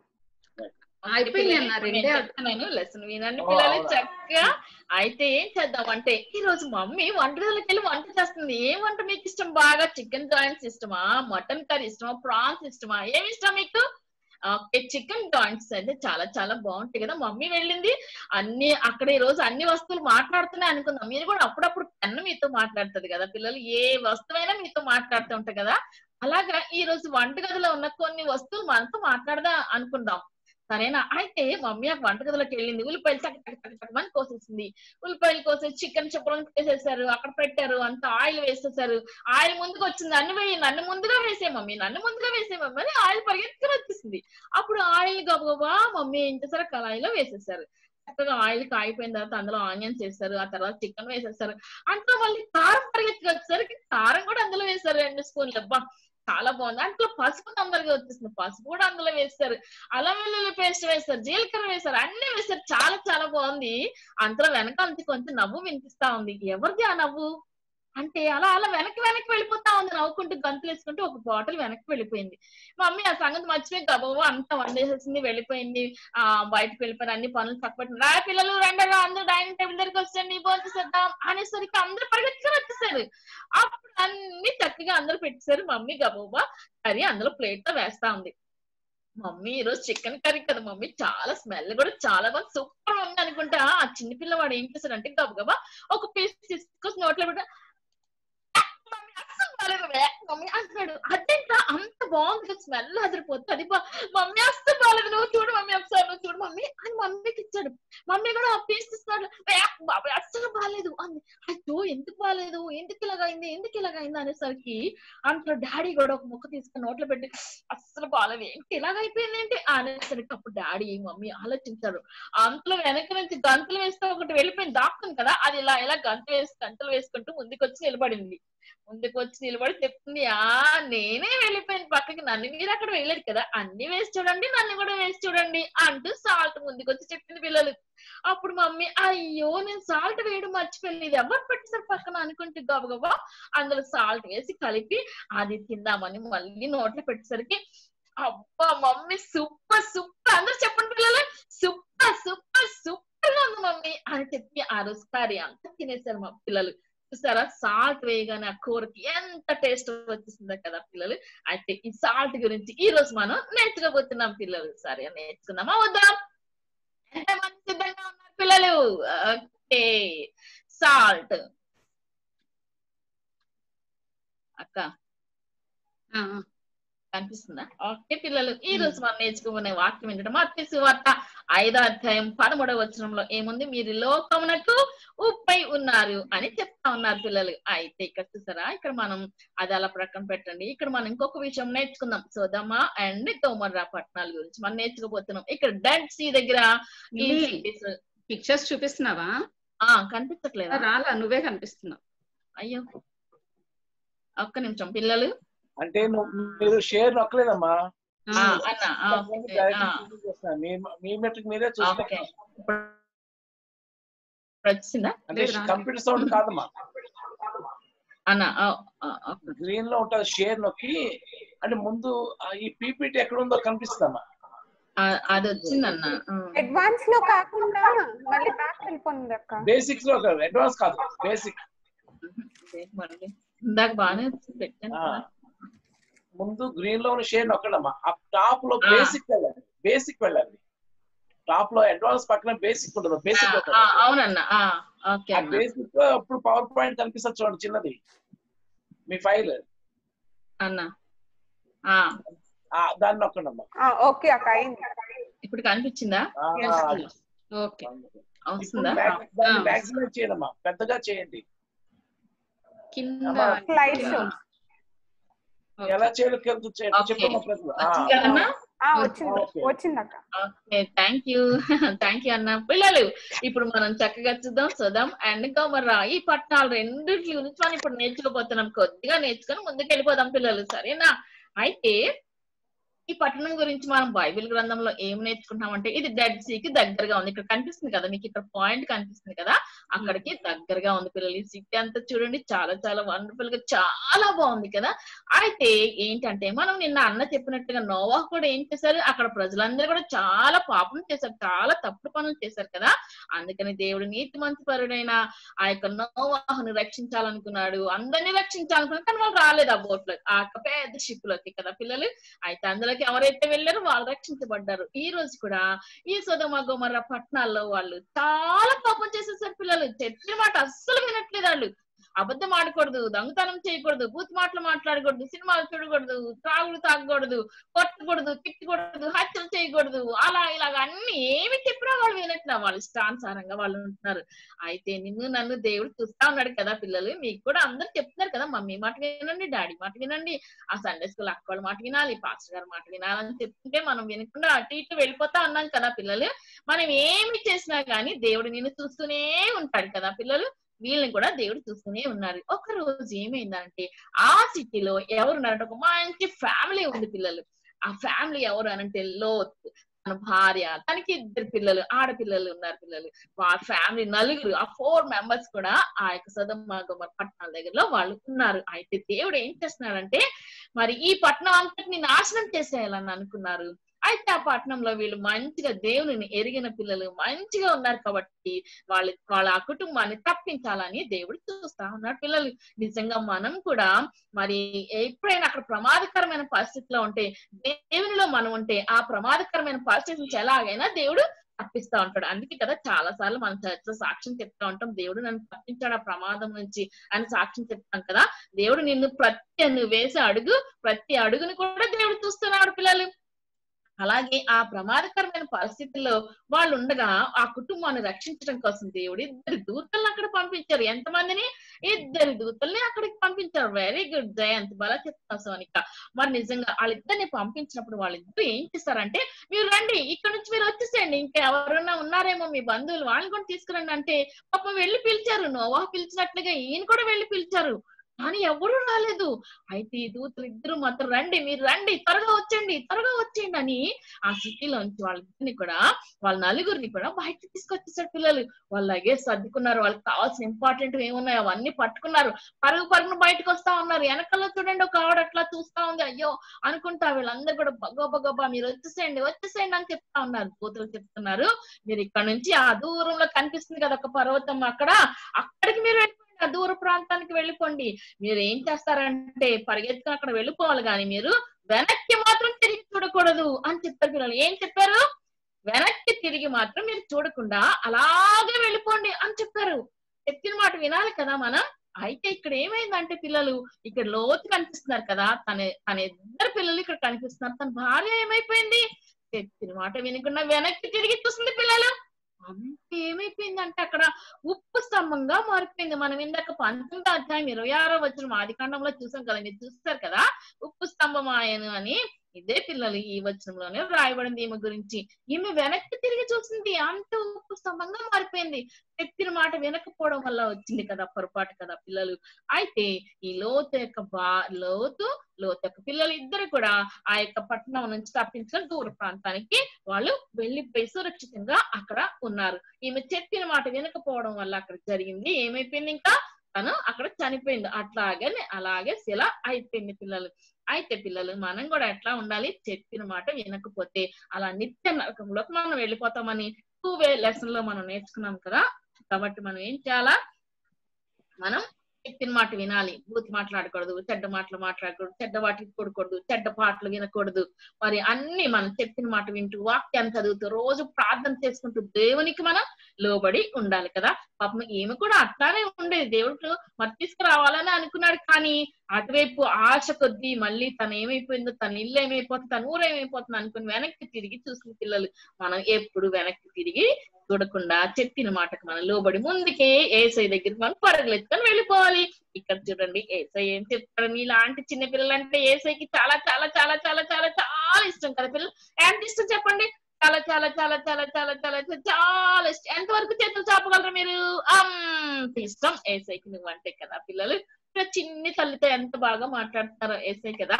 అయిపోయినా రెండే వస్తున్నాను లెసన్ వినండి పిల్లలు చక్కగా అయితే ఏం చేద్దాం అంటే ఈ రోజు మమ్మీ వంటలోకి వెళ్ళి వంట చేస్తుంది ఏం వంట మీకు ఇష్టం బాగా చికెన్ జాయింట్స్ ఇష్టమా మటన్ కర్రీ ఇష్టమా ప్రాన్స్ ఇష్టమా ఏమి ఇష్టం మీకు చికెన్ జాయింట్స్ అంటే చాలా చాలా బాగుంటాయి కదా మమ్మీ వెళ్ళింది అన్ని అక్కడ ఈ రోజు అన్ని వస్తువులు మాట్లాడుతున్నాయి అనుకుందాం మీరు కూడా అప్పుడప్పుడు పెన్ను మీతో మాట్లాడుతుంది కదా పిల్లలు ఏ వస్తువైనా మీతో మాట్లాడుతూ ఉంటారు కదా అలాగా ఈ రోజు వంటగదిలో ఉన్న కొన్ని వస్తువులు మనతో మాట్లాడదా అనుకుందాం సరేనా అయితే మమ్మీ ఆ వంటగదిలోకి వెళ్ళింది ఉల్లిపాయలు చక్క చక్క చక్కమని కోసేసింది ఉల్లిపాయలు కోసేసి చికెన్ చెప్పడానికి వేసేసారు అక్కడ పెట్టారు అంత ఆయిల్ వేసేసారు ఆయిల్ ముందుకు వచ్చింది నన్ను వేయి నన్ను ముందుగా వేసే మమ్మీ నన్ను ముందుగా వేసే మమ్మీ అని ఆయిల్ పరిగెత్తుకుని వచ్చేసింది అప్పుడు ఆయిల్ గబగబా మమ్మీ ఏం చేశారు కళాయిలో వేసేసారు చక్కగా ఆయిల్ కాగిపోయిన తర్వాత అందులో ఆనియన్స్ వేస్తారు ఆ తర్వాత చికెన్ వేసేస్తారు అంతా మళ్ళీ కారం పరిగెత్తుకు వచ్చేసరికి కారం కూడా అందులో వేసారు రెండు స్పూన్లు అబ్బా చాలా బాగుంది అంట్లో పసుపు తొందరగా వచ్చేసింది పసుపు కూడా అందులో వేస్తారు అల్లం వెల్లుల్లి పేస్ట్ వేస్తారు జీలకర్ర వేస్తారు అన్ని వేస్తారు చాలా చాలా బాగుంది అంతలో వెనక కొంచెం నవ్వు వినిపిస్తా ఉంది ఎవరిది ఆ నవ్వు అంటే అలా అలా వెనక్కి వెనక్కి వెళ్ళిపోతా ఉంది నవ్వుకుంటూ గంతులు వేసుకుంటూ ఒక బాటిల్ వెనక్కి వెళ్ళిపోయింది మమ్మీ ఆ సంగతి మర్చిపోయి గబగబా అంతా వండేసేసింది వెళ్ళిపోయింది ఆ బయటకు వెళ్ళిపోయిన అన్ని పనులు తక్కువ రా పిల్లలు రెండగా అందరూ డైనింగ్ టేబుల్ దగ్గరికి వచ్చేయండి భోంచేసేద్దాం అనేసరికి అందరూ పరిగెత్తుకొని వచ్చేసారు అప్పుడు అన్ని చక్కగా అందరూ పెట్టేశారు మమ్మీ గబగబా కర్రీ అందులో ప్లేట్ తో వేస్తా ఉంది మమ్మీ ఈ రోజు చికెన్ కర్రీ కదా మమ్మీ చాలా స్మెల్ కూడా చాలా బాగా సూపర్ ఉంది అనుకుంటా ఆ చిన్న పిల్లవాడు ఏం చేశాడు అంటే గబగబా ఒక పీస్ తీసుకొచ్చి నోట్లో పెట్టా మమ్మీ అంటున్నాడు అదేంట అంత బాగుంది స్మెల్ అదిరిపోతుంది అది మమ్మీ అస్సలు బాగాలేదు నువ్వు చూడు మమ్మీ ఒకసారి నువ్వు చూడు మమ్మీ అని మమ్మీకి ఇచ్చాడు మమ్మీ కూడా ఆ పీస్ ఇస్తున్నాడు బాబాయ్ అస్సలు బాగాలేదు అంది అయ్యో ఎందుకు బాగాలేదు ఎందుకు ఇలాగైంది ఎందుకు ఇలాగైంది అనేసరికి అంట్లో డాడీ కూడా ఒక ముక్క తీసుకుని నోట్లో పెట్టి అస్సలు బాగాలేదు ఏంటి ఇలాగైపోయింది ఏంటి అనేసరికి అప్పుడు డాడీ మమ్మీ ఆలోచించాడు అంట్లో వెనక నుంచి గంతులు వేస్తే ఒకటి వెళ్ళిపోయింది దాక్కుంది కదా అది ఇలా ఇలా గంతులు వేసి గంతులు వేసుకుంటూ ముందుకు వచ్చి నిలబడింది ముందుకు వచ్చి నిలబడి చెప్తుంది ఆ నేనే వెళ్ళిపోయాను పక్కకి నన్ను మీరు అక్కడ వెళ్ళారు కదా అన్ని వేసి చూడండి నన్ను కూడా వేసి చూడండి అంటూ సాల్ట్ ముందుకు వచ్చి చెప్పింది పిల్లలు అప్పుడు మమ్మీ అయ్యో నేను సాల్ట్ వేయడం మర్చిపోయింది ఇది ఎవరు పెట్టేసారు పక్కన అనుకుంటే గబగబా అందులో సాల్ట్ వేసి కలిపి అది తిందామని మళ్ళీ నోట్లో పెట్టేసరికి అబ్బా మమ్మీ సూపర్ సూపర్ అందరు చెప్పండి పిల్లలు సూపర్ సూపర్ సూపర్ గా ఉంది మమ్మీ అని చెప్పి ఆ రోజు కర్రీ అంతా తినేశారు మా పిల్లలు చూసారా సాల్ట్ వేయగానే ఆ కూరకి ఎంత టేస్ట్ వచ్చేసిందో కదా పిల్లలు అయితే ఈ సాల్ట్ గురించి ఈ రోజు మనం నేర్చుకోబోతున్నాం పిల్లలు సరే నేర్చుకుందామా వద్దా ఎంత మంది సిద్ధంగా ఉన్నారు పిల్లలు ఓకే సాల్ట్ అక్క కనిపిస్తుందా ఓకే పిల్లలు ఈ రోజు మనం నేర్చుకోబోయే వాక్యం ఏంటంటే మత్తయి సువార్త ఐదో అధ్యాయం పదమూడవ వచనంలో ఏముంది మీరు లోకమునకు ఉప్పై ఉన్నారు అని చెప్తా ఉన్నారు పిల్లలు అయితే ఇక్కడ చూసారా ఇక్కడ మనం అది అలా ప్రక్కన పెట్టండి ఇక్కడ మనం ఇంకొక విషయం నేర్చుకుందాం సోదమ అండ్ గొమొర్రా పట్టణాల గురించి మనం నేర్చుకోబోతున్నాం ఇక్కడ డెడ్ సీ దగ్గర పిక్చర్స్ చూపిస్తున్నావా ఆ కనిపించట్లేదా రాలా నువ్వే కనిపిస్తున్నావు అయ్యో ఒక్క నిమిషం పిల్లలు అంటే మీరు షేర్ నొక్కలేదమ్మా కంప్యూటర్ సౌండ్ కాదమ్మా గ్రీన్ లో ఉంటుంది షేర్ నొక్కి అంటే ముందు ఈ పీపీటీ ఎక్కడ ఉందో కనిపిస్తుందమ్మా అది వచ్చిందన్నా అడ్వాన్స్ లో కాకుండా మళ్ళీ బ్యాక్ వెళ్ళిపోయింది అక్క బేసిక్స్ లో కాదు అడ్వాన్స్ కాదు బేసిక్ ఇందాక బాగానే పెట్టాను ముందు గ్రీన్ లో షేర్ నొక్కడమ్మా టాప్ లో బేసిక్ వెళ్ళండి బేసిక్ వెళ్ళండి టాప్ లో అడ్వాన్స్ పక్కన బేసిక్ ఉంటుంది బేసిక్ బేసిక్ ఇప్పుడు పవర్ పాయింట్ కనిపిస్తుంది చూడండి చిన్నది మీ ఫైల్ అన్నా దాన్ని నొక్కండమ్మా ఇప్పుడు కనిపించిందా మాక్సిమం చేయడమ్మా పెద్దగా చేయండి ఎలా చేయలేదు అన్న పిల్లలు ఇప్పుడు మనం చక్కగా చూద్దాం సోదమ అండ్ గొమొర్రా ఈ పట్టణాలు రెండింటి గురించి మనం ఇప్పుడు నేర్చుకోబోతున్నాం కొద్దిగా నేర్చుకుని ముందుకు వెళ్ళిపోదాం పిల్లలు సరేనా అయితే ఈ పట్టణం గురించి మనం బైబిల్ గ్రంథంలో ఏం నేర్చుకుంటామంటే ఇది డెడ్ సీకి దగ్గరగా ఉంది ఇక్కడ కనిపిస్తుంది కదా మీకు ఇక్కడ పాయింట్ కనిపిస్తుంది కదా అక్కడికి దగ్గరగా ఉంది పిల్లలు. ఈ సిటీ అంతా చూడండి చాలా చాలా వండర్ఫుల్ గా చాలా బాగుంది కదా. అయితే ఏంటంటే మనం నిన్న అన్న చెప్పినట్టుగా నోవా కూడా ఏం చేశారు, అక్కడ ప్రజలందరూ కూడా చాలా పాపం చేశారు, చాలా తప్పుడు పనులు చేశారు కదా. అందుకని దేవుడు నీతిమంతుడైన ఆ యొక్క నోవాహుని రక్షించాలనుకున్నాడు, అందరినీ రక్షించాలనుకున్నాడు. కానీ వాళ్ళు రాలేదు ఆ బోట్ లో, ఆ పెద్ద షిప్ లోకి కదా పిల్లలు. అయితే అందులోకి ఎవరైతే వెళ్ళారో వాళ్ళు రక్షించబడ్డారు. ఈ రోజు కూడా ఈ సొదొమ గొమొర్రా పట్టణాల్లో వాళ్ళు చాలా పాపం చేసేసారు పిల్లలు. చెప్పిన మాట అస్సలు వినట్లేదు వాళ్ళు. అబద్ధం ఆడకూడదు, దొంగతనం చేయకూడదు, బూత్ మాటలు మాట్లాడకూడదు, సినిమాలు చూడకూడదు, త్రాగుడు తాగకూడదు, కొట్టకూడదు, తిట్టకూడదు, హత్యలు చేయకూడదు, అలా ఇలాగ అన్ని ఏమి చెప్పినా వాళ్ళు వినట్లా. వాళ్ళు ఇష్టానుసారంగా వాళ్ళు ఉంటున్నారు. అయితే నిన్ను నన్ను దేవుడు చూస్తా ఉన్నాడు కదా పిల్లలు. మీకు కూడా అందరు చెప్తున్నారు కదా, మమ్మీ మాట వినండి, డాడీ మాట వినండి, ఆ సండే స్కూల్ అక్క వాళ్ళ మాట వినాలి, పాస్టర్ గారి మాట వినాలని చెప్తుంటే మనం వినకుండా అటు ఇటు వెళ్ళిపోతా ఉన్నాం కదా పిల్లలు. మనం ఏమి చేసినా గానీ దేవుడు నిన్ను చూస్తూనే ఉంటాడు కదా పిల్లలు. వీళ్ళని కూడా దేవుడు చూస్తూనే ఉన్నారు. ఒక రోజు ఏమైందంటే ఆ సిటీలో ఎవరున్నారంటే ఒక మంచి ఫ్యామిలీ ఉంది పిల్లలు. ఆ ఫ్యామిలీ ఎవరు అనంటే లోతు, తన భార్య, తనకి ఇద్దరు పిల్లలు, ఆడపిల్లలు ఉన్నారు పిల్లలు. ఆ ఫ్యామిలీ నలుగురు, ఆ ఫోర్ మెంబర్స్ కూడా ఆ యొక్క సొదొమ గొమొర్రా పట్టణాల దగ్గరలో వాళ్ళు ఉన్నారు. అయితే దేవుడు ఏం చేస్తున్నాడంటే మరి ఈ పట్టణం అంతటిని నాశనం చేసేయాలని అనుకున్నారు. అయితే ఆ పట్టణంలో వీళ్ళు మంచిగా దేవుని ఎరిగిన పిల్లలు మంచిగా ఉన్నారు కాబట్టి వాళ్ళ వాళ్ళ ఆ కుటుంబాన్ని తప్పించాలని దేవుడు చూస్తా ఉన్నాడు పిల్లలు. నిజంగా మనం కూడా మరి ఎప్పుడైనా అక్కడ ప్రమాదకరమైన పరిస్థితిలో ఉంటే, దేవునిలో మనం ఉంటే, ఆ ప్రమాదకరమైన పరిస్థితి నుంచి ఎలాగైనా దేవుడు తప్పిస్తా ఉంటాడు. అందుకే కదా చాలా సార్లు మన చర్చలో సాక్ష్యం చెప్తా ఉంటాం, దేవుడు నన్ను తప్పించాడు ఆ ప్రమాదం నుంచి అని సాక్ష్యం చెప్తాం కదా. దేవుడు నిన్ను ప్రతి నువ్వు వేసే అడుగు ప్రతి అడుగును కూడా దేవుడు చూస్తున్నాడు పిల్లలు. అలాగే ఆ ప్రమాదకరమైన పరిస్థితుల్లో వాళ్ళు ఉండగా ఆ కుటుంబాన్ని రక్షించడం కోసం దేవుడు ఇద్దరు దూతలను అక్కడ పంపించారు. ఎంతమందిని? ఇద్దరు దూతల్ని అక్కడికి పంపించారు. వెరీ గుడ్ జయంత్, బలా చెప్తాం సోనిక. మరి నిజంగా వాళ్ళిద్దరిని పంపించినప్పుడు వాళ్ళిద్దరు ఏం చేస్తారంటే, మీరు రండి, ఇక్కడ నుంచి మీరు వచ్చేసేయండి, ఇంకా ఎవరన్నా ఉన్నారేమో మీ బంధువులు వాళ్ళని కూడా తీసుకురండి అంటే పాపం వెళ్ళి పిలిచారు. నోవా పిలిచినట్లుగా ఈయన కూడా వెళ్ళి పిలిచారు, కానీ ఎవరు రాలేదు. అయితే ఈ దూతలు ఇద్దరు మాత్రం, రండి మీరు రండి, త్వరగా వచ్చేయండి త్వరగా వచ్చేయండి అని ఆ సిటీలోంచి వాళ్ళిద్దరిని కూడా వాళ్ళ నలుగురిని కూడా బయటకు తీసుకొచ్చేసారు పిల్లలు. వాళ్ళు అలాగే సర్దుకున్నారు, వాళ్ళకి కావాల్సిన ఇంపార్టెంట్ ఏమున్నాయో అవన్నీ పట్టుకున్నారు, పరుగు పరుగును బయటకు వస్తా ఉన్నారు. వెనకల్లో చూడండి ఒక ఆవిడ అట్లా చూస్తా ఉంది, అయ్యో అనుకుంటా. వీళ్ళందరూ కూడా గొప్ప గొప్ప మీరు వచ్చేసేయండి వచ్చేసేయండి అని చెప్తా ఉన్నారు. దూతలు చెప్తున్నారు, మీరు ఇక్కడ నుంచి ఆ దూరంలో కనిపిస్తుంది కదా ఒక పర్వతం, అక్కడ అక్కడికి మీరు దూర ప్రాంతానికి వెళ్ళిపోండి. మీరు ఏం చేస్తారంటే పరిగెత్తుకుని అక్కడ వెళ్ళిపోవాలి, కానీ మీరు వెనక్కి మాత్రం తిరిగి చూడకూడదు అని చెప్పారు పిల్లలు. ఏం చెప్పారు? వెనక్కి తిరిగి మాత్రం మీరు చూడకుండా అలాగే వెళ్ళిపోండి అని చెప్పారు. చెప్పిన మాట వినాలి కదా మనం. అయితే ఇక్కడ ఏమైందంటే పిల్లలు, ఇక్కడ లోతు కనిపిస్తున్నారు కదా, తన తన ఇద్దరు పిల్లలు ఇక్కడ కనిపిస్తున్నారు. తన భార్య ఏమైపోయింది? చెప్పిన మాట వినకుండా వెనక్కి తిరిగి చూస్తుంది పిల్లలు. అంటే ఏమైపోయిందంటే అక్కడ ఉప్పు స్తంభంగా మారిపోయింది. మనం ఇందాక పంతొమ్మిదో అధ్యాయం ఇరవై ఆరో వచనం ఆది కాండంలో చూసాం కదా, మీరు చూస్తారు కదా, ఉప్పు స్తంభం ఆయను అని. ఇదే పిల్లలు ఈ వచనంలోనే రాయబడింది ఈమె గురించి. ఈమె వెనక్కి తిరిగి చూసింది, అంత ఉప్పు స్తంభంగా మారిపోయింది. చెప్పిన మాట వినకపోవడం వల్ల వచ్చింది కదా పొరపాటు కదా పిల్లలు. అయితే ఈ లోతు యొక్క బా లోతు లోతు యొక్క పిల్లలు ఇద్దరు కూడా ఆ యొక్క పట్టణం నుంచి తప్పించిన దూర ప్రాంతానికి వాళ్ళు వెళ్ళిపోయి సురక్షితంగా అక్కడ ఉన్నారు. ఈమె చెప్పిన మాట వినకపోవడం వల్ల అక్కడ జరిగింది ఏమైపోయింది, ఇంకా తను అక్కడ చనిపోయింది. అట్లాగే అలాగే శిల అయిపోయింది పిల్లలు. అయితే పిల్లలు మనం కూడా ఎట్లా ఉండాలి? చెప్పిన మాట వినకపోతే అలా నిత్య నరకంలోకి మనం వెళ్ళిపోతామని టూ వే లెసన్ లో మనం నేర్చుకున్నాం కదా. కాబట్టి మనం ఏం చేయాలా? మనం చెప్పిన మాట వినాలి, బూత్ మాట్లాడకూడదు, చెడ్డ మాటలు మాట్లాడకూడదు, చెడ్డ వాటికి కూడకూడదు, చెడ్డ పాటలు వినకూడదు. మరి అన్ని మనం చెప్పిన మాట వింటూ వాక్యాన్ని చదువుతూ రోజు ప్రార్థన చేసుకుంటూ దేవునికి మనం లోబడి ఉండాలి కదా. పాపం ఈమె కూడా అట్లానే ఉండేది. దేవుడు మరి తీసుకురావాలని అనుకున్నాడు, కానీ అటువైపు ఆశ కొద్దీ మళ్ళీ తను ఏమైపోయిందో, తన ఇల్లు ఏమైపోతుంది, తన ఊరు ఏమైపోతుంది అనుకుని వెనక్కి తిరిగి చూసిన పిల్లలు. మనం ఎప్పుడు వెనక్కి తిరిగి చూడకుండా చెప్పిన మాటకు మనం లోబడి ముందుకే ఏసై దగ్గరికి మనం పరుగులెత్తుకొని వెళ్ళిపోవాలి. ఇక్కడ చూడండి ఏసై ఏం చెప్తాడు. మీలాంటి చిన్న పిల్లలంటే ఏసైకి చాలా చాలా చాలా చాలా చాలా చాలా ఇష్టం కదా పిల్లలు. ఎంత ఇష్టం చెప్పండి? చాలా చాలా చాలా చాలా చాలా చాలా చాలా ఇష్టం. ఎంతవరకు చేతులు చాపగలరు మీరు? అంత ఇష్టం ఏసైకి నువ్వు అంటే కదా పిల్లలు. చిన్ని తల్లితో ఎంత బాగా మాట్లాడతారో ఏసై కదా.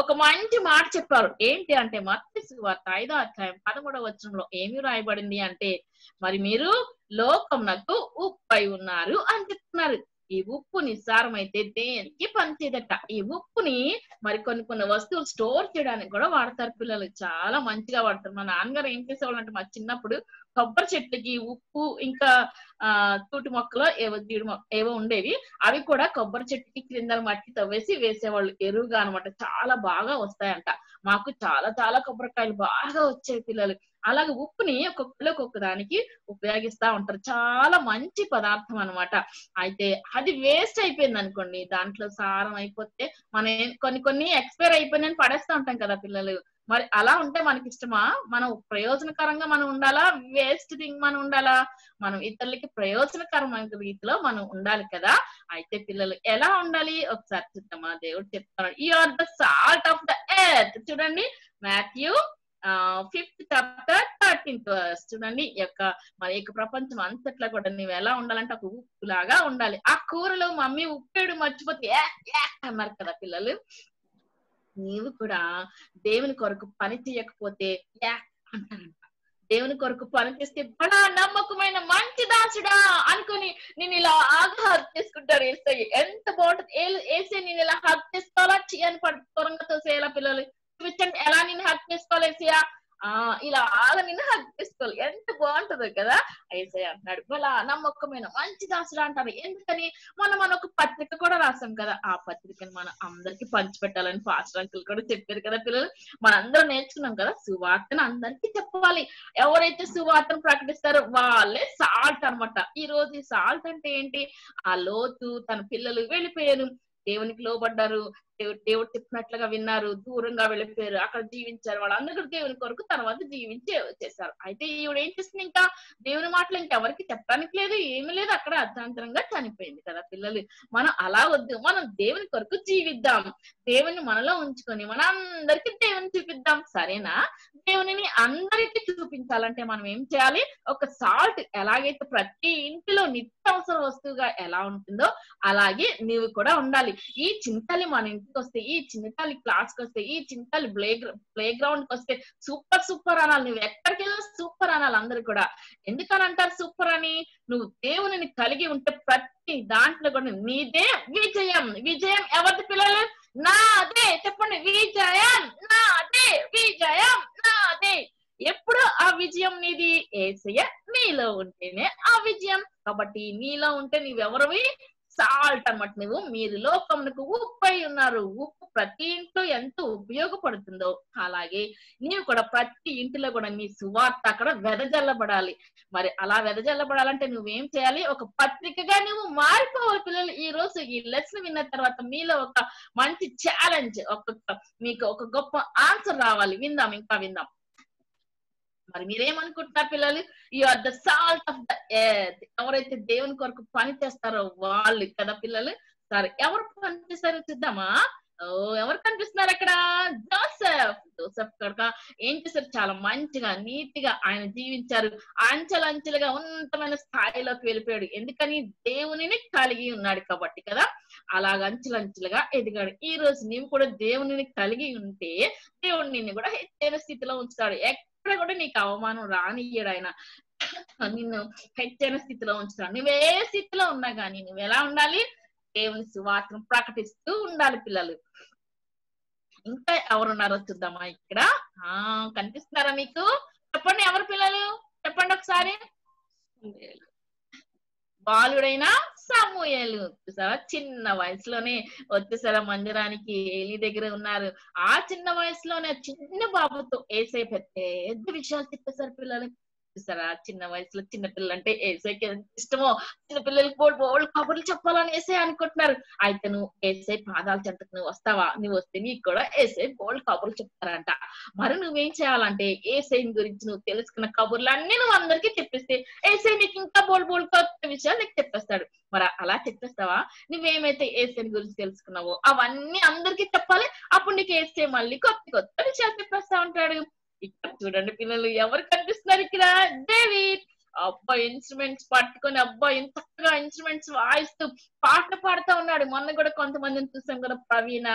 ఒక మంచి మాట చెప్పారు. ఏంటి అంటే మత్తయి సువార్త ఐదో అధ్యాయం పదమూడవ వచనంలో ఏమి రాయబడింది అంటే, మరి మీరు లోకమునకు ఉప్పై ఉన్నారు అని చెప్తున్నారు. ఈ ఉప్పు నిస్సారమైతే దేనికి పనిచేయదట. ఈ ఉప్పుని మరి కొన్ని కొన్ని వస్తువులు స్టోర్ చేయడానికి కూడా వాడతారు పిల్లలు, చాలా మంచిగా వాడతారు. మా నాన్నగారు ఏం చేసేవాళ్ళు అంటే, మా చిన్నప్పుడు కొబ్బరి చెట్లకి ఉప్పు ఇంకా ఆ తూటి మొక్కలో ఏవో జీడి ఏవో ఉండేవి, అవి కూడా కొబ్బరి చెట్టుకి క్రింద మట్టి తవ్వేసి వేసేవాళ్ళు ఎరువుగా అనమాట. చాలా బాగా వస్తాయంట. మాకు చాలా చాలా కొబ్బరికాయలు బాగా వచ్చాయి పిల్లలు. అలాగే ఉప్పుని ఒక్కొక్కళ్ళు ఒక్కొక్క దానికి ఉపయోగిస్తా ఉంటారు. చాలా మంచి పదార్థం అనమాట. అయితే అది వేస్ట్ అయిపోయింది అనుకోండి, దాంట్లో సారం అయిపోతే మనం కొన్ని కొన్ని ఎక్స్పైర్ అయిపోయినని పడేస్తూ ఉంటాం కదా పిల్లలు. మరి అలా ఉంటే మనకి ఇష్టమా? మనం ప్రయోజనకరంగా మనం ఉండాలా, వేస్ట్ థింగ్ మనం ఉండాలా? మనం ఇతరులకి ప్రయోజనకరమైన రీతిలో మనం ఉండాలి కదా. అయితే పిల్లలు ఎలా ఉండాలి ఒకసారి చూద్దామా. దేవుడు చెప్తున్నాడు, you are the salt of the earth. చూడండి Matthew fifth chapter thirteenth verse. చూడండి, ఈ యొక్క మన యొక్క ప్రపంచం అంతట్లో కూడా నువ్వు ఎలా ఉండాలంటే ఒక ఉప్పు లాగా ఉండాలి. ఆ కూరలో మమ్మీ ఉప్పేడు మర్చిపోతే అన్నారు కదా పిల్లలు. నీవు కూడా దేవుని కొరకు పని చేయకపోతే అంటారంట. దేవుని కొరకు పని చేస్తే బడా నమ్మకమైన మంచి దాసుడా అనుకుని నేను ఇలా ఆగా హక్ చేసుకుంటారు ఏసే. ఎంత బాగుంటది ఏసే నేను ఇలా హక్ చేసుకోవాలా అని త్వరగా తోసేయాలా పిల్లలు. చూపించండి ఎలా నేను హక్ చేసుకోవాలి ఏసయా, ఆ ఇలా ఆగా నిన్ను హక్ చేసుకోవాలి. ఎంత బాగుంటుందో కదా. ఏసే అంటాడు బలా నమ్మకమైన మంచి దాసుడా అంటారు. ఎందుకని? మనం మన ఒక పత్రిక కూడా రాసాం కదా, ఆ పత్రికను మనం అందరికి పంచిపెట్టాలని పాస్టర్ అంకుల్ కూడా చెప్పారు కదా పిల్లలు. మనందరం నేర్చుకున్నాం కదా, సువార్తను అందరికీ చెప్పాలి. ఎవరైతే సువార్తను ప్రకటిస్తారో వాళ్ళే సాల్ట్ అనమాట. ఈ రోజు ఈ సాల్ట్ అంటే ఏంటి? ఆ లోతు తన పిల్లలు వెళ్ళిపోయారు, దేవునికి లోబడ్డారు, దేవుడు దేవుడు చెప్పినట్లుగా విన్నారు, దూరంగా వెళ్ళిపోయారు, అక్కడ జీవించారు. వాళ్ళందరూ దేవుని కొరకు తర్వాత జీవించి వచ్చేసారు. అయితే ఈవిడ ఏం చేస్తుంది? ఇంకా దేవుని మాటలు ఇంకెవరికి చెప్పడానికి లేదు, ఏమి లేదు, అక్కడ అర్ధాంతరంగా చనిపోయింది కదా పిల్లలు. మనం అలా వద్దు, మనం దేవుని కొరకు జీవిద్దాం, దేవుని మనలో ఉంచుకొని మన అందరికీ దేవుని చూపిద్దాం, సరేనా? దేవునిని అందరికీ చూపించాలంటే మనం ఏం చేయాలి? ఒక సాల్ట్ ఎలాగైతే ప్రతి ఇంటిలో నిత్యావసర వస్తువుగా ఎలా ఉంటుందో అలాగే నీవు కూడా ఉండాలి. ఈ చింతలి మన వస్తే, ఈ చిన్నతాలి క్లాస్ కి వస్తే, ఈ చిన్నతాలి ప్లే ప్లే గ్రౌండ్ కి వస్తే సూపర్ సూపర్ అనాలి. నువ్వు ఎక్కడికి వెళ్ళినా సూపర్ అనాలి అందరు కూడా. ఎందుకని అంటారు సూపర్ అని? నువ్వు దేవుని కలిగి ఉంటే ప్రతి దాంట్లో కూడా నీదే విజయం. విజయం ఎవరిది పిల్లలు? నాదే. చెప్పండి, విజయం నాదే, విజయం నాదే. ఎప్పుడు ఆ విజయం నీది? యేసయ్య నీలో ఉంటేనే ఆ విజయం. కాబట్టి నీలో ఉంటే నువ్వెవరివి? సాల్ట్ అనమాట. నువ్వు మీరు లోకమునకు ఉప్పై ఉన్నారు. ఉప్పు ప్రతి ఇంట్లో ఎంత ఉపయోగపడుతుందో అలాగే నీవు కూడా ప్రతి ఇంటిలో కూడా నీ సువార్త అక్కడ వెదజల్లబడాలి. మరి అలా వెదజల్లబడాలంటే నువ్వేం చేయాలి? ఒక పత్రికగా నువ్వు మారిపోవాలి పిల్లలు. ఈ రోజు ఈ లెసన్ విన్న తర్వాత మీలో ఒక మంచి ఛాలెంజ్, ఒక మీకు ఒక గొప్ప ఆన్సర్ రావాలి. విందాం, ఇంకా విందాం. మరి మీరేమనుకుంటున్నారు పిల్లలు? You are the salt of the earth. ఎవరైతే దేవుని కొరకు పని చేస్తారో వాళ్ళు కదా పిల్లలు. సరే, ఎవరు పని చేస్తారో చూద్దామా. ఓ ఎవరు కనిపిస్తున్నారు అక్కడ? జోసెఫ్. జోసెఫ్ కనుక ఏం చేశారు? చాలా మంచిగా నీతిగా ఆయన జీవించారు. అంచెలంచెలుగా ఉన్నతమైన స్థాయిలోకి వెళ్ళిపోయాడు. ఎందుకని? దేవునిని కలిగి ఉన్నాడు కాబట్టి కదా. అలాగ అంచెలంచెలుగా ఎదిగాడు. ఈ రోజు నీవు కూడా దేవునిని కలిగి ఉంటే దేవుడు నిన్ను కూడా హెచ్చైన స్థితిలో ఉంచుతాడు. కూడా నీకు అవమానం రానియ్యడు. ఆయన నిన్ను హెచ్చైన స్థితిలో ఉంచుతాడు. నువ్వే స్థితిలో ఉన్నా గానీ నువ్వు ఎలా ఉండాలి? దేవుని సువార్తను ప్రకటిస్తూ ఉండాలి పిల్లలు. ఇంకా ఎవరున్నారో చూద్దామా. ఇక్కడ ఆ కనిపిస్తున్నారా మీకు? చెప్పండి ఎవరు పిల్లలు, చెప్పండి ఒకసారి. బాలుడైన సమూయేలు. చూసారా, చిన్న వయసులోనే వచ్చేసారా మందిరానికి? ఏలీ దగ్గర ఉన్నారు. ఆ చిన్న వయసులోనే చిన్న బాబుతో ఏసై పెద్ద విషయాలు చెప్పేశారు పిల్లలు. చూసారా, చిన్న వయసులో చిన్న పిల్లలు అంటే ఏసైకి ఎంత ఇష్టమో. చిన్న పిల్లలకి బోల్డ్ బోల్డ్ కబుర్లు చెప్పాలని ఏసై అనుకుంటున్నారు. అయితే నువ్వు ఏసై పాదాలు చెంతకు నువ్వు వస్తావా? నువ్వు వస్తే నీకు కూడా ఏసై బోల్డ్ కబుర్లు చెప్తారంట. మరి నువ్వేం చేయాలంటే ఏసై గురించి నువ్వు తెలుసుకున్న కబుర్లన్నీ నువ్వు అందరికీ చెప్పేస్తే ఏసై నీకు ఇంకా బోల్డ్ బోల్డ్ కొత్త విషయాలు నీకు చెప్పేస్తాడు. మరి అలా చెప్పేస్తావా? నువ్వేమైతే ఏసై గురించి తెలుసుకున్నావో అవన్నీ అందరికీ చెప్పాలి. అప్పుడు నీకు ఏసై మళ్ళీ కొత్త కొత్త విషయాలు చెప్పేస్తా ఉంటాడు. ఇక్కడ చూడండి పిల్లలు, ఎవరు కనిపిస్తున్నారు? ఇక్కడ డేవిడ్. అబ్బా ఇన్స్ట్రుమెంట్స్ పట్టుకొని అబ్బా ఇంతగా ఇన్స్ట్రుమెంట్స్ వాయిస్తూ పాట పాడుతా ఉన్నాడు. మొన్న కూడా కొంతమందిని చూసాం కదా, ప్రవీణ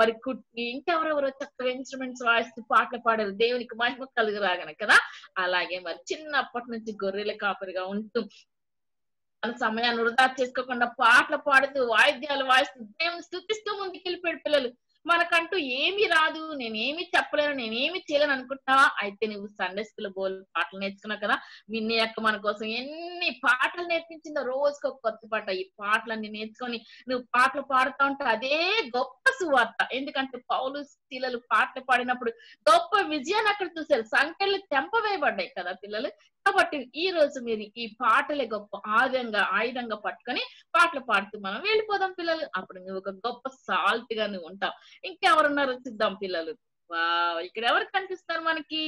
మరి కుట్టి ఇంకెవరెవరో చక్కగా ఇన్స్ట్రుమెంట్స్ వాయిస్తూ పాటలు పాడారు. దేవునికి మహిమ కలుగురాగన కదా. అలాగే మరి చిన్నప్పటి నుంచి గొర్రెల కాపరిగా ఉంటూ సమయాన్ని వృధా చేసుకోకుండా పాటలు పాడుతూ వాయిద్యాలు వాయిస్తూ దేవుని స్తుతిస్తూ ముందుకు వెళ్ళిపోయాడు పిల్లలు. మనకంటూ ఏమి రాదు, నేనేమి చెప్పలేను, నేనేమి చేయలేను అనుకుంటున్నావా? అయితే నువ్వు సండే స్కూల్ బోల్ పాటలు నేర్చుకున్నావు కదా. విన్నీ అక్క మన కోసం ఎన్ని పాటలు నేర్పించిందో, రోజుకు ఒక కొత్త పాట. ఈ పాటలన్నీ నేర్చుకొని నువ్వు పాటలు పాడుతా ఉంటావు, అదే గొప్ప సువార్త. ఎందుకంటే పౌలు శీలలు పాటలు పాడినప్పుడు గొప్ప విజయాన్ని అక్కడ చూశారు. సంఖ్యలు తెంపవేయబడ్డాయి కదా పిల్లలు. కాబట్టి ఈ రోజు మీరు ఈ పాటలే గొప్ప ఆయుధంగా ఆయుధంగా పట్టుకొని పాటలు పాడుతూ మనం వెళ్ళిపోదాం పిల్లలు. అప్పుడు నువ్వు ఒక గొప్ప సాల్ట్ గా నువ్వు ఉంటావు. ఇంకెవరున్నారు చూద్దాం పిల్లలు. వావ్, ఇక్కడ ఎవరు కనిపిస్తారు మనకి?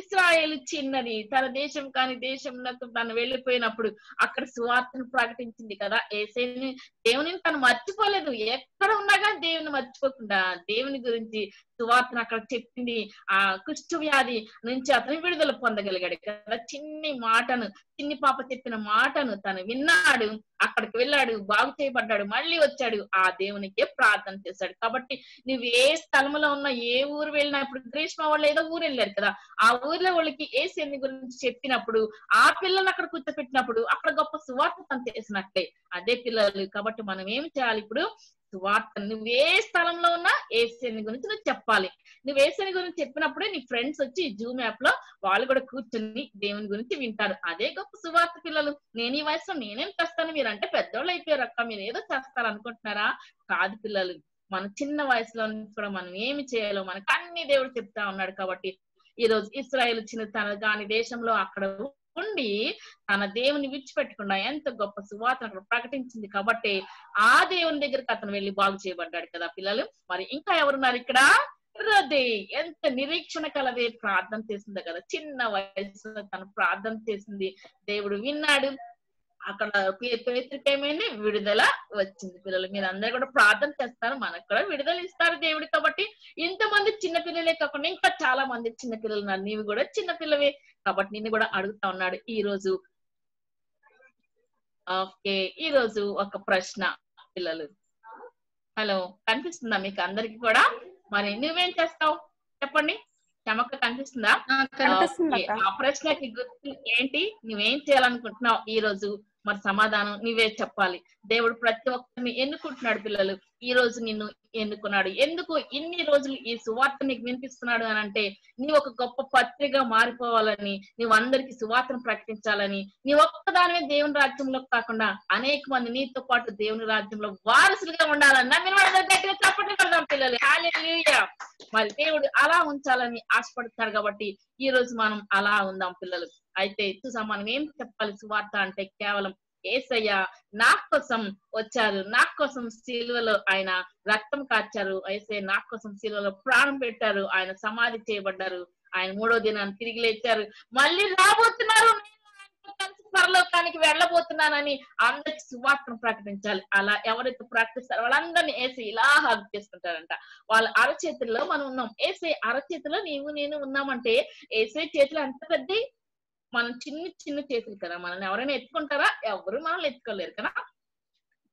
ఇశ్రాయేలు చిన్నది, తన దేశం కాని దేశంలోకి తను వెళ్ళిపోయినప్పుడు అక్కడ సువార్తను ప్రకటించింది కదా. యేసేని దేవుని తను మర్చిపోలేదు. ఎక్కడ ఉన్నా కానీ దేవుని మర్చిపోకుండా దేవుని గురించి సువార్తను అక్కడ చెప్పింది. ఆ కుష్ఠ వ్యాధి నుంచి అతను విడుదల పొందగలిగాడు కదా. చిన్ని మాటను, చిన్ని పాప చెప్పిన మాటను తను విన్నాడు, అక్కడికి వెళ్ళాడు, బాగు చేయబడ్డాడు, మళ్ళీ వచ్చాడు, ఆ దేవునికే ప్రార్థన చేశాడు. కాబట్టి నువ్వు ఏ స్థలంలో ఉన్నా, ఏ ఊరు వెళ్ళినా, ఇప్పుడు గ్రీష్మ వాళ్ళు ఏదో ఊరు వెళ్ళారు కదా, ఆ ఊర్లో వాళ్ళకి ఏ సేని గురించి చెప్పినప్పుడు, ఆ పిల్లల్ని అక్కడ కూర్చోపెట్టినప్పుడు అక్కడ గొప్ప సువార్త తను చేసినట్లే అదే పిల్లలు. కాబట్టి మనం ఏం చేయాలి? ఇప్పుడు సువార్త నువ్వు ఏ స్థలంలో ఉన్నా ఏసేని గురించి నువ్వు చెప్పాలి. నువ్వు ఏసేని గురించి చెప్పినప్పుడే నీ ఫ్రెండ్స్ వచ్చి జూమ్ యాప్ లో వాళ్ళు కూడా కూర్చుని దేవుని గురించి వింటారు. అదే గొప్ప సువార్త పిల్లలు. నేను ఈ వయసులో నేనేం చేస్తాను, మీరంటే పెద్దోళ్ళు అయిపోయారు అక్క, మీరు ఏదో చేస్తారు అనుకుంటున్నారా? కాదు పిల్లలు, మన చిన్న వయసులో కూడా మనం ఏమి చేయాలో మనకు అన్ని దేవుడు చెప్తా ఉన్నాడు. కాబట్టి ఈ రోజు ఇశ్రాయేలు చిన్న తన దాని దేశంలో అక్కడ ఉండి తన దేవుని విడిచిపెట్టకుండా ఎంత గొప్ప సువార్తను అక్కడ ప్రకటించింది. కాబట్టి ఆ దేవుని దగ్గరికి అతను వెళ్ళి బాగు చేయబడ్డాడు కదా పిల్లలు. మరి ఇంకా ఎవరున్నారు ఇక్కడ? హృదయ ఎంత నిరీక్షణ కలదే ప్రార్థన చేసింది కదా. చిన్న వయసులో తను ప్రార్థన చేసింది, దేవుడు విన్నాడు, అక్కడ పేతృకేమైంది, విడుదల వచ్చింది పిల్లలు. మీరు అందరూ కూడా ప్రార్థన చేస్తారు, మనకు కూడా విడుదల ఇస్తారు దేవుడు. కాబట్టి ఇంతమంది చిన్నపిల్లలే కాకుండా ఇంకా చాలా మంది చిన్నపిల్లలు ఉన్నారు. నీవు కూడా చిన్నపిల్లవే, కాబట్టి నిన్ను కూడా అడుగుతా ఉన్నాడు ఈ రోజు. ఓకే, ఈ రోజు ఒక ప్రశ్న పిల్లలు. హలో, కనిపిస్తుందా మీకు అందరికి కూడా? మరి నువ్వేం చేస్తావు చెప్పండి. చెమక్క కనిపిస్తుందా? ఆ ప్రశ్నకి గుర్తు ఏంటి? నువ్వేం చేయాలనుకుంటున్నావు ఈ రోజు? మరి సమాధానం నువ్వే చెప్పాలి. దేవుడు ప్రతి ఒక్కరిని ఎన్నుకుంటున్నాడు పిల్లలు. ఈ రోజు నిన్ను ఎన్నుకున్నాడు. ఎందుకు ఇన్ని రోజులు ఈ సువార్త నీకు వినిపిస్తున్నాడు అని అంటే, నీవు ఒక గొప్ప పత్రికగా మారిపోవాలని, నువ్వు అందరికి సువార్తను ప్రకటించాలని, నీ ఒక్కదానివే దేవుని రాజ్యంలో కాకుండా అనేక మంది నీతో పాటు దేవుని రాజ్యంలో వారసులుగా ఉండాలన్నా మీరు దగ్గర చప్పట్లు కొడదాం పిల్లలు. హల్లెలూయా. మరి దేవుడు అలా ఉంచాలని ఆశపడతాడు. కాబట్టి ఈ రోజు మనం అలా ఉందాం పిల్లలు. అయితే చూసా మనం ఏం చెప్పాలి? సువార్త అంటే కేవలం యేసయ్య నా కోసం వచ్చారు, నా కోసం సిలువలో ఆయన రక్తం కార్చారు, యేసయ్య నా కోసం సిలువలో ప్రాణం పెట్టారు, ఆయన సమాధి చేయబడ్డారు, ఆయన మూడో దినాన్ని తిరిగి లేచారు, మళ్ళీ రాబోతున్నారు, పరలోకానికి వెళ్ళబోతున్నానని అందరికి సువార్తను ప్రకటించాలి. అలా ఎవరైతే ప్రకటిస్తారో వాళ్ళందరినీ యేసే ఇలా హగ్ చేసుకుంటారంట. వాళ్ళ అరచేతుల్లో మనం ఉన్నాం. యేసే అరచేతిలో నీవు నేను ఉన్నామంటే యేసే చేతులు ఎంత పెద్దవి? మనం చిన్న చిన్న చేతులు కదా. మనల్ని ఎవరైనా ఎత్తుకుంటారా? ఎవరు మనల్ని ఎత్తుకోలేరు కదా.